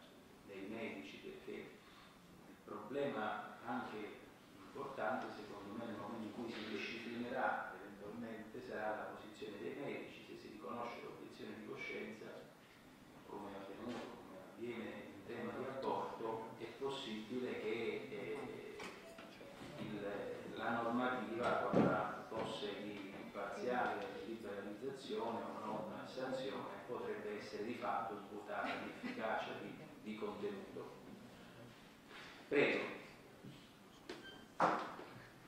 dei medici, perché il problema anche importante secondo me nel momento in cui si disciplinerà eventualmente sarà la posizione dei medici, se si riconosce l'obiezione di coscienza come è avvenuto, come avviene in tema di aborto, è possibile che la normativa potrà impatto, di portata, di efficacia, di contenuto. Prego.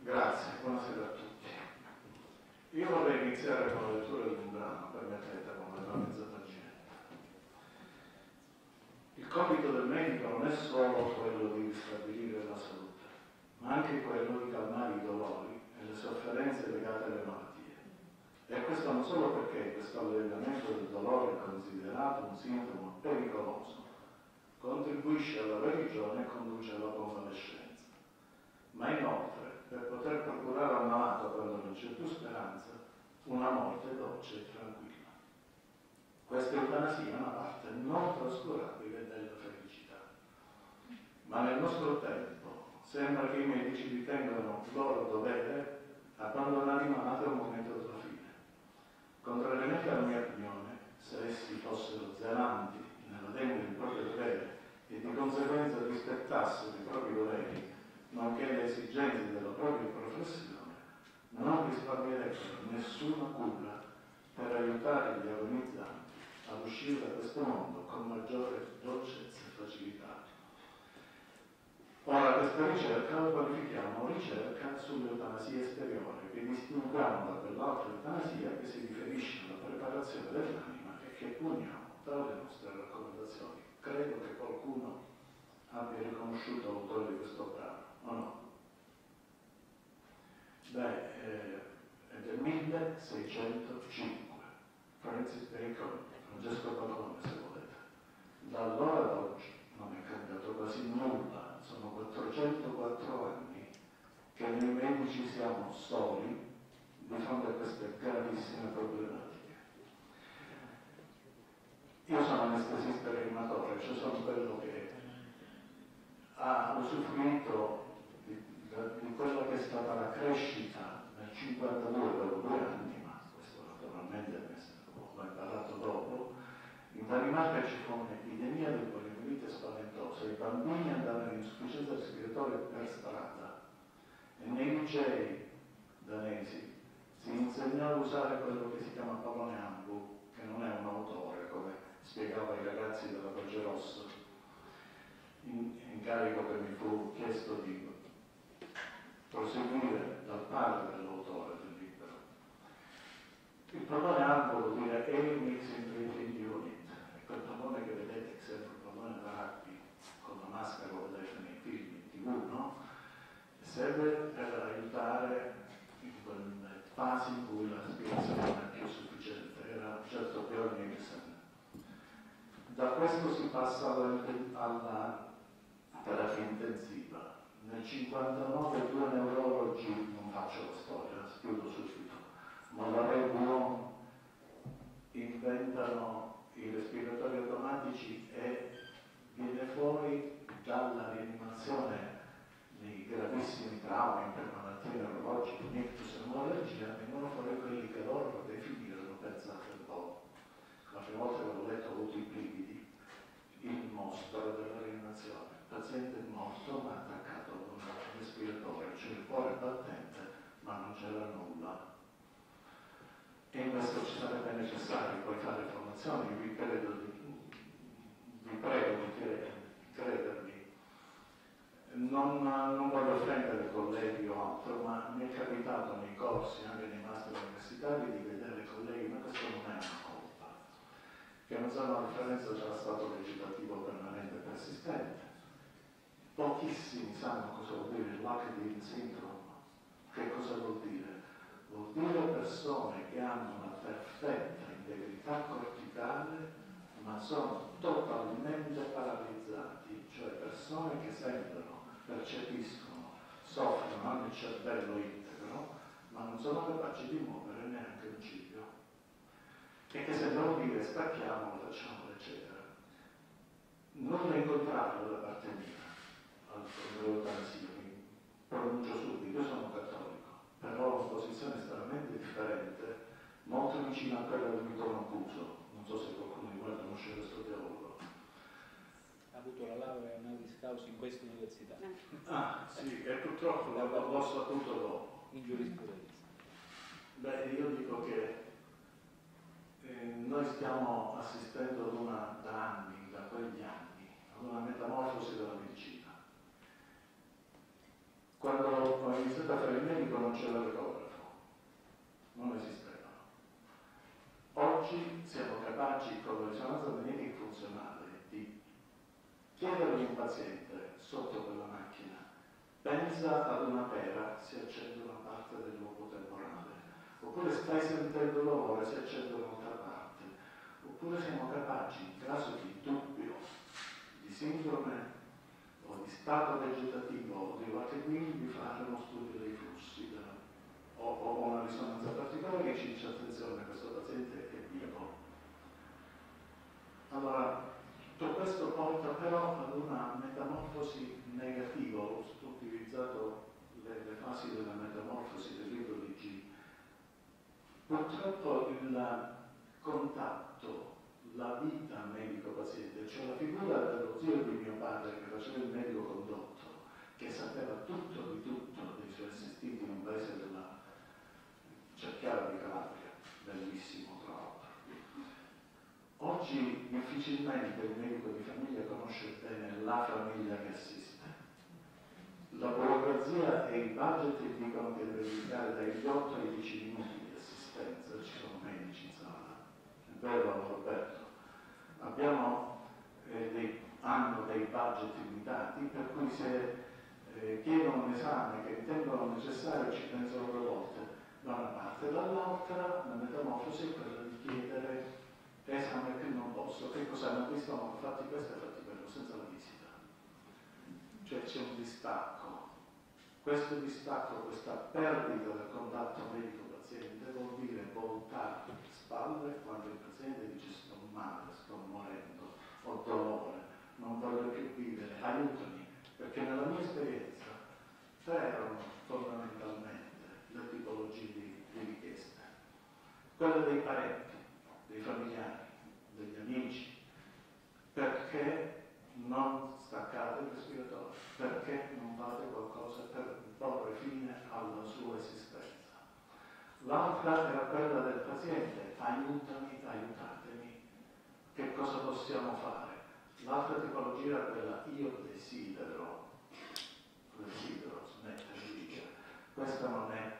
Grazie, buonasera a tutti. Io vorrei iniziare con la lettura di un brano, permettete, con una mezza pagina. Il compito del medico non è solo quello di ristabilire la salute, ma anche quello di calmare i dolori e le sofferenze legate alle malattie. E questo non solo perché questo allenamento del dolore è considerato un sintomo pericoloso, contribuisce alla guarigione e conduce alla convalescenza, ma inoltre per poter procurare al malato, quando non c'è più speranza, una morte dolce e tranquilla. Questa eutanasia è una parte non trascurabile della felicità. Ma nel nostro tempo sembra che i medici ritengano loro dovere abbandonare i malati a un momento della fine. Contrariamente alla mia opinione, se essi fossero zelanti nella degna del proprio dovere e di conseguenza rispettassero i propri doveri, nonché le esigenze della propria professione, non risparmierebbero nessuna cura per aiutare gli agonizzanti ad uscire da questo mondo con maggiore dolcezza e facilità. Ora questa ricerca la qualifichiamo ricerca sull'eutanasia esteriore, che distinguiamo dall'altra eutanasia che si riferisce alla preparazione dell'anima e che puniamo dalle nostre raccomandazioni. Credo che qualcuno abbia riconosciuto l'autore di questo brano, o no? Beh, è del 1605, Francis Bacon, Francesco Bacone se volete. Da allora ad oggi non è cambiato quasi nulla. Sono 404 anni che noi medici siamo soli di fronte a queste gravissime problematiche. Io sono anestesista rianimatore, cioè sono quello che ha usufruito di quella che è stata la crescita nel 1952 per 2 anni, ma questo naturalmente l'ho imparato dopo. In Danimarca ci fu un'epidemia del poliomielite spaventosa, i bambini andavano in insufficienza respiratoria per strada e nei licei danesi si insegnava a usare quello che si chiama pallone ambu, che non è un autore, come spiegavo ai ragazzi della Croce Rossa, incarico che mi fu chiesto di proseguire dal padre dell'autore del libro. Il pallone ambu vuol dire Elimix in unit. Quel pallone che vedete, che sembra un pallone da rugby con la maschera che vedete nei film in TV, no? Serve per aiutare in quelle fasi in cui la respirazione non è più sufficiente, era un certo Bjorn Nielsen. Da questo si passa alla terapia intensiva. Nel 1959 2 neurologi, non faccio la storia, spiego subito, ma la regolano, inventano i respiratori automatici e viene fuori dalla rianimazione dei gravissimi traumi per malattie neurologiche, ictus e emorragia, vengono fuori quelli che loro definirono, pensate un po', la prima volta che l'ho letto ho avuto i brividi, il mostro della rianimazione. Il paziente è morto ma attaccato ad un respiratore, c'è il cuore battente ma non c'era nulla. E in questo ci sarebbe necessario poi fare formazioni, vi prego di credermi. Non voglio offendere colleghi o altro, ma mi è capitato nei corsi, anche nei master universitari, di vedere colleghi, ma questo non è una colpa, che non sanno la differenza tra stato vegetativo permanente e persistente. Pochissimi sanno cosa vuol dire l'Hacklin syndrome. Che cosa vuol dire? Vuol dire persone che hanno una perfetta integrità corticale ma sono totalmente paralizzati, cioè persone che sentono, percepiscono, soffrono, hanno il cervello integro, ma non sono capaci di muovere neanche un ciglio. E che sembrano dire stacchiamo, facciamo, eccetera. Non è il contrario da parte mia, mi pronuncio subito, io sono cattolico. Però una posizione estremamente differente, molto vicina a quella del mitono accuso. Non so se qualcuno di voi conosce questo teologo. Ha avuto la laurea in honoris causa in questa università. Ah, sì, e purtroppo l'ho saputo dopo. In giurisprudenza. Beh, io dico che Noi stiamo assistendo ad una, da quegli anni, ad una metamorfosi della medicina. Quando ho iniziato a fare il medico non c'era l'ecografo, non esistevano. Oggi siamo capaci, con la risonanza magnetica funzionale, di chiedere ad un paziente sotto quella macchina: pensa ad una pera, si accende una parte del lobo temporale, oppure stai sentendo dolore, si accende un'altra parte, oppure siamo capaci, in caso di dubbio, di sindrome o di stato vegetativo o di vatequini, di fare uno studio dei flussi o una risonanza particolare che ci dice: attenzione, questo paziente è vivo. Allora, tutto questo porta però ad una metamorfosi negativa. Ho utilizzato le fasi della metamorfosi del libro di G. Purtroppo il contatto, la vita medico-paziente, cioè la figura dello zio di mio padre che faceva il medico condotto, che sapeva tutto di tutto dei suoi assistiti in un paese della cerchiava di Calabria, bellissimo tra l'altro. Oggi difficilmente il medico di famiglia conosce bene la famiglia che assiste. La burocrazia e i budget dicono che deve stare dagli 8 ai 10 minuti di assistenza, ci sono medici in sala, è vero Roberto? Abbiamo, hanno dei budget limitati, per cui se chiedono un esame che ritengono necessario ci pensano due volte, da una parte e dall'altra. La metamorfosi è quella di chiedere: esame che non posso, che cosa hanno visto, hanno fatto questo e fatti quello, senza la visita. Cioè c'è un distacco. Questo distacco, questa perdita del contatto medico-paziente vuol dire voltare le spalle quando il paziente dice: sto male, sto morendo, ho dolore, non voglio più vivere, aiutami. Perché nella mia esperienza erano fondamentalmente le tipologie di richieste. Quella dei parenti, dei familiari, degli amici, perché non staccate il respiratore, perché non fate qualcosa per porre fine alla sua esistenza. L'altra era quella del paziente: aiutami, aiutatemi, che cosa possiamo fare? L'altra tipologia era quella: io desidero smettere di vivere. Questa non è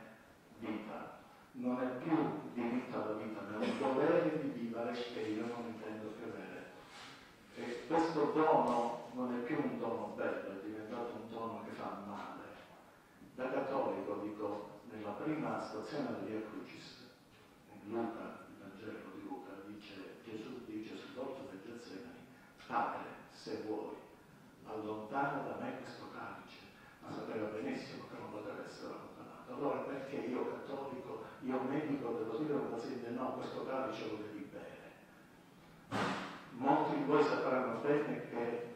vita. Non è più diritto alla vita, ma è un dovere di vivere che io non intendo più avere. E questo dono non è più un dono bello, è diventato un dono che fa male. Da cattolico dico, nella prima stazione del Via Crucis, in Luca, il Vangelo di Luca, dice: Gesù dice sull'orto del Getsemani: Padre, se vuoi, allontana da me questo calice. Ma sapeva benissimo che non poteva essere allontanato. Allora perché io cattolico, io medico, devo dire a un paziente: no, questo calice lo devi bere? Molti di voi sapranno bene che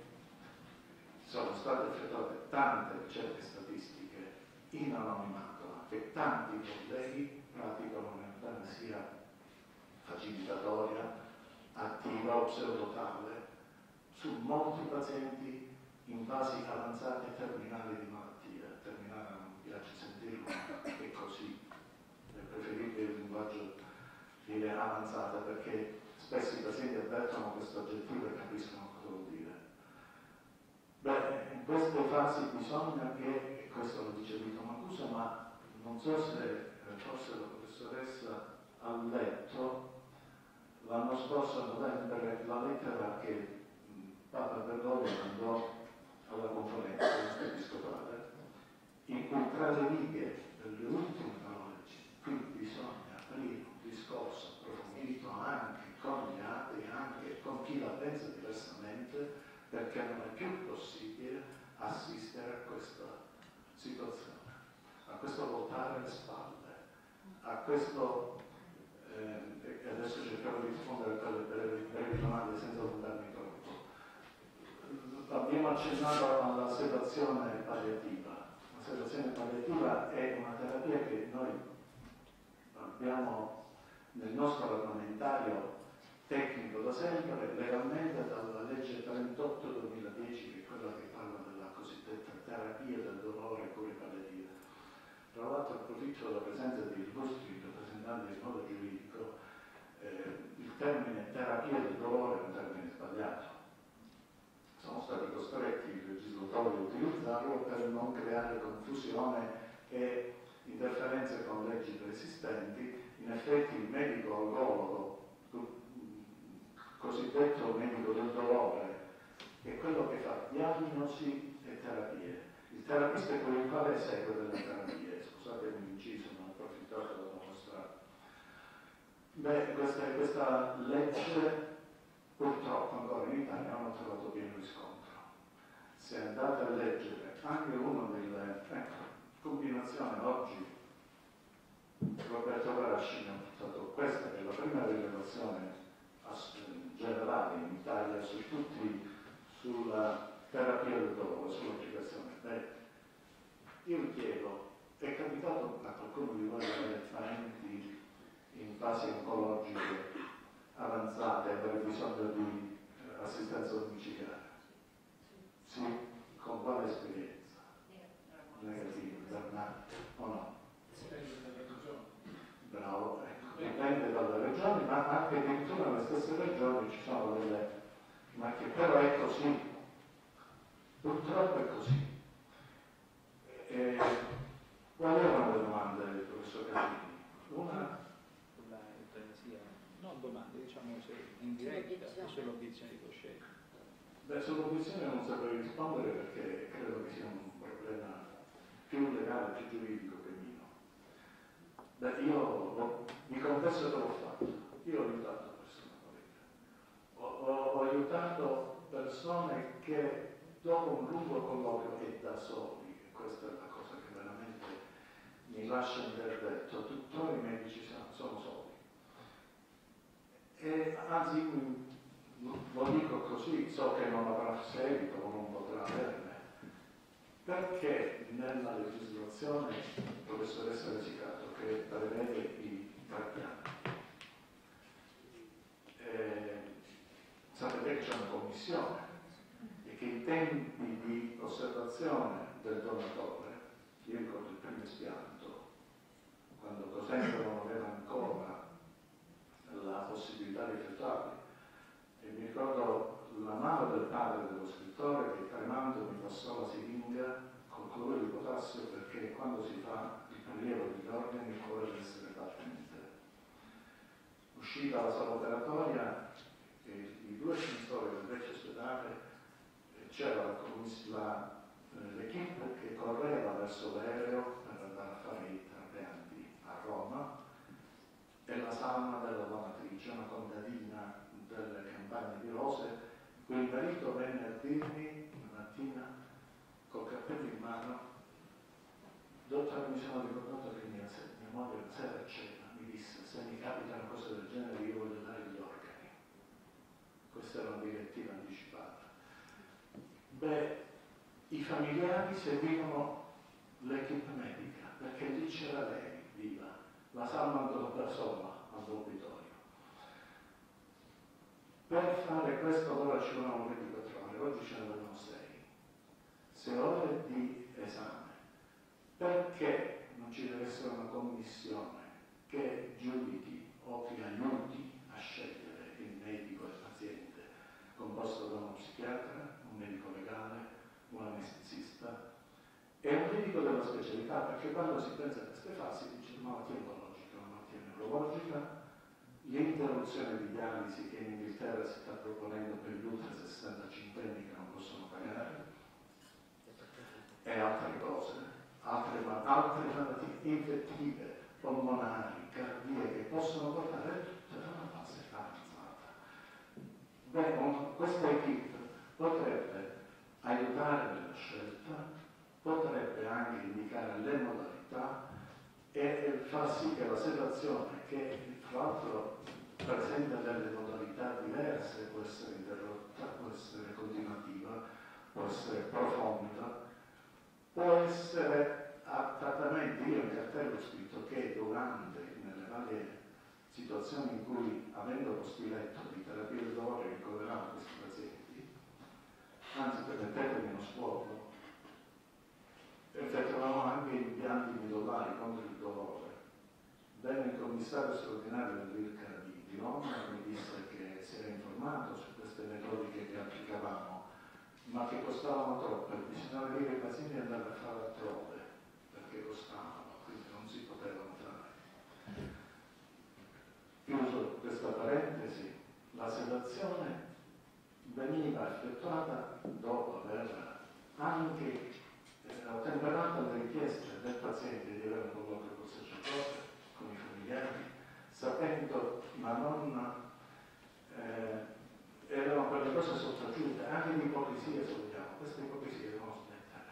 sono state effettuate tante ricerche statistiche in anonimato, che tanti colleghi praticano un'eutanasia facilitatoria, attiva o pseudotale, su molti pazienti in fasi avanzate e terminali di malattia. Terminale non mi piace sentirlo, è così, è preferibile il linguaggio dire avanzata, perché spesso i pazienti avvertono questo aggettivo e capiscono cosa vuol dire. Beh, in queste fasi bisogna che, e questo lo dice Vito Mancuso, ma non so se forse la professoressa ha letto l'anno scorso a novembre la lettera che Papa Bergoglio mandò alla conferenza episcopale, in cui tra le righe delle ultime parole: qui bisogna aprire un discorso approfondito anche con gli altri, anche con chi la pensa diversamente, perché non è più possibile assistere a questa situazione, a questo voltare le spalle, a questo adesso cercavo di rispondere a quelle brevi domande senza voltarmi troppo. Abbiamo accennato alla sedazione palliativa. La sedazione palliativa è una terapia che noi abbiamo nel nostro armamentario tecnico da sempre, legalmente dalla legge 38/2010, che è quella che parla della cosiddetta terapia del dolore, cure palliative. Tra l'altro approfitto della presenza di illustri rappresentanti del mondo giuridico. termine terapia del dolore è un termine sbagliato. Sono stati costretti i legislatori a utilizzarlo per non creare confusione e interferenze con leggi preesistenti. In effetti il medico oncologo, cosiddetto medico del dolore, è quello che fa diagnosi e terapie. Il terapista è quello il quale segue delle terapie. Scusatemi l'inciso, non ho approfittato della vostra. Beh, questa legge purtroppo ancora in Italia non ha trovato pieno riscontro. Se andate a leggere anche uno delle combinazioni oggi, Roberto Barasci mi ha portato questa che è la prima rilevazione generale in Italia su tutti, sulla terapia del dolore, sull'applicazione. Beh, io vi chiedo, è capitato a qualcuno di voi avere parenti in fasi oncologiche avanzate e avere bisogno di assistenza domiciliare? Sì? Con quale esperienza? Negativa, dannata o no? Bravo, ecco, dipende dalle regioni, ma anche addirittura nelle stesse regioni ci sono delle macchie, però è così, purtroppo è così. Quali erano le domande del professor Caterini? Una? Non domande, diciamo in diretta, sull'obiezione di coscienza. Beh, sull'obiezione non saprei rispondere perché credo che sia un problema più legale, più giuridico che mio. Beh, io mi confesso che l'ho fatto, io ho aiutato persone, ho aiutato persone che dopo un lungo colloquio e da soli, e questa è la cosa che veramente mi lascia interdetto, tuttora i medici sono soli. E anzi, lo dico così, so che non avrà seguito o non potrà averne, perché nella legislazione, professoressa Risicato, che prevede i trattamenti, sapete che c'è una commissione e che i tempi di osservazione del donatore, io ricordo il primo espianto, quando Cosentino non aveva ancora la possibilità di effettuarli, e mi ricordo la mano del padre dello scrittore che tremando mi passò la siringa col colore di potassio, perché quando si fa il prelievo degli organi il cuore deve essere battente. Uscì dalla sala operatoria e i due sensori del vecchio ospedale, c'era l'equipe che correva verso l'aereo per andare a fare i trapianti a Roma, e la salma della donatrice, una contadina delle campagne di Rose. Quel marito venne a dirmi una mattina col cappello in mano: dottore, mi sono ricordato che mia moglie una sera a cena mi disse, se mi capita una cosa del genere io voglio dare gli organi. Questa era una direttiva anticipata. Beh, i familiari seguivano l'equipe medica, perché lì c'era lei, viva, la salma andò da sola all'obitorio. Per fare questo allora ci volevano 24 ore, oggi ce ne vogliono 6 ore di esame. Perché non ci deve essere una commissione che giudichi o che aiuti a scegliere il medico e il paziente, composto da uno psichiatra, un medico legale, un anestesista e un medico della specialità? Perché quando si pensa a queste fasi dice malattia oncologica, malattia neurologica, l'interruzione di dialisi che in Inghilterra si sta proponendo per gli ultra 65enni che non possono pagare, e altre cose, altre malattie infettive, polmonari, cardiache, che possono portare tutta a una fase avanzata. Beh, questa equipe potrebbe aiutare nella scelta, potrebbe anche indicare le modalità e far sì che la sedazione, che tra l'altro presenta delle modalità diverse, può essere interrotta, può essere continuativa, può essere profonda, può essere a trattamenti. Io in cartello ho scritto che nelle varie situazioni in cui, avendo posti letto di terapia del dolore, ricoveravo questi pazienti, anzi permettetemi uno scuoto, effettuavamo anche impianti midolari contro il dolore. Venne il commissario straordinario dell'INRCA di Roma e mi disse che si era informato su queste metodiche che applicavamo, ma che costavano troppo, bisognava dire ai pazienti di andare a fare altrove perché costavano, quindi non si potevano fare. Chiuso questa parentesi, la sedazione veniva effettuata dopo aver anche ottemperato le richieste del paziente di avere un colloquio col sacerdote, con i familiari, sapendo, ma non erano quelle cose sottratute, anche di ipocrisia, se vogliamo, queste ipocrisie devono smettere.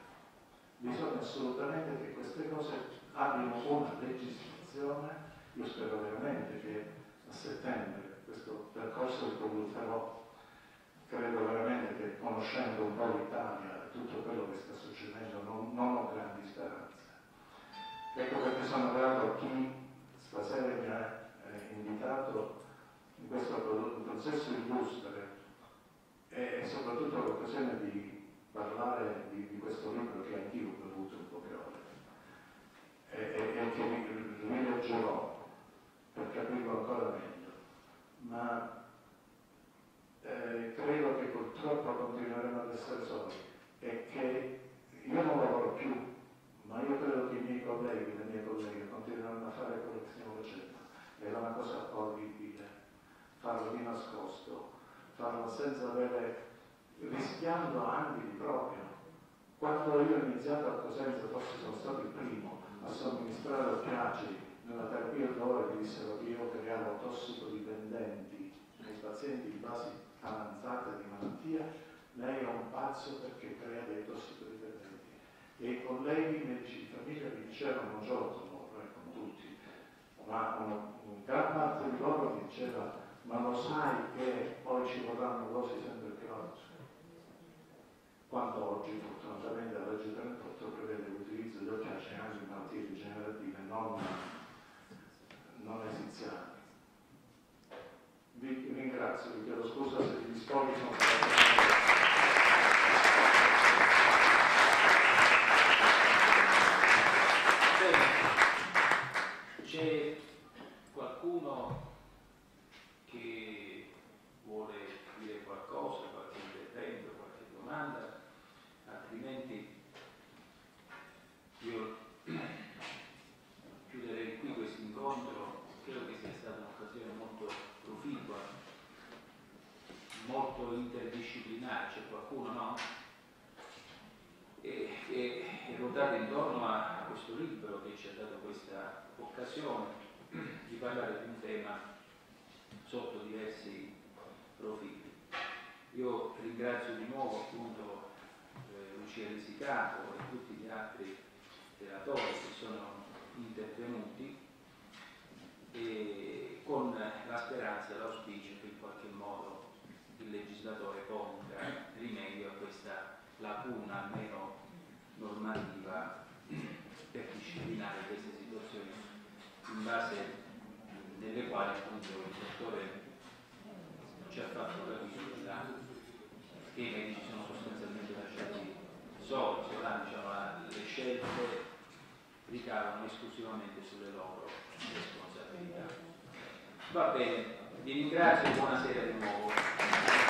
Bisogna assolutamente che queste cose abbiano una legislazione. Io spero veramente che a settembre questo percorso lo produrrò. Credo veramente che, conoscendo un po' l'Italia e tutto quello che sta succedendo, non ho grandi speranze. Ecco perché sono grato a chi stasera mi ha invitato in questo processo illustre e soprattutto l'occasione di parlare di questo libro che anch'io ho avuto un po' e che mi leggerò per capirlo ancora meglio. Ma credo che purtroppo continueremo ad essere soli e che io non lavoro più, ma io credo che i miei colleghi e le mie colleghe continueranno a fare quello che stiamo facendo. Era una cosa orribile, farlo di nascosto, farlo senza avere, rischiando anche di proprio. Quando io ho iniziato a Cosenza, forse sono stato il primo a somministrare piaggi nella terapia d'ore, che dissero che io creavo tossicodipendenti nei pazienti di base avanzata di malattia. Lei è un pazzo perché crea dei tossicodipendenti. E i colleghi medici di famiglia mi dicevano, non solo con tutti, ma gran parte di loro mi diceva, ma lo sai che poi ci vorranno dosi sempre più alte, quando oggi fortunatamente la legge 38 prevede l'utilizzo di piagge anche in malattie degenerative non esiziali. Vi ringrazio, vi chiedo scusa se gli scopi sono stati. C'è qualcuno che vuole dire qualcosa, qualche intervento, qualche domanda? Altrimenti io chiuderei qui questo incontro. Credo che sia stata un'occasione molto proficua, molto interdisciplinare. C'è qualcuno, no? E ruotate intorno a questo libro che ci ha dato questa occasione di parlare di un tema sotto diversi profili. Io ringrazio di nuovo appunto Lucia Risicato e tutti gli altri relatori che sono intervenuti, e con la speranza e l'auspicio che in qualche modo il legislatore ponga rimedio a questa lacuna almeno normativa per disciplinare queste situazioni in base delle quali appunto il dottore ci ha fatto capire che i medici sono sostanzialmente lasciati soli, le scelte ricadono esclusivamente sulle loro responsabilità. Va bene, vi ringrazio e buonasera di nuovo.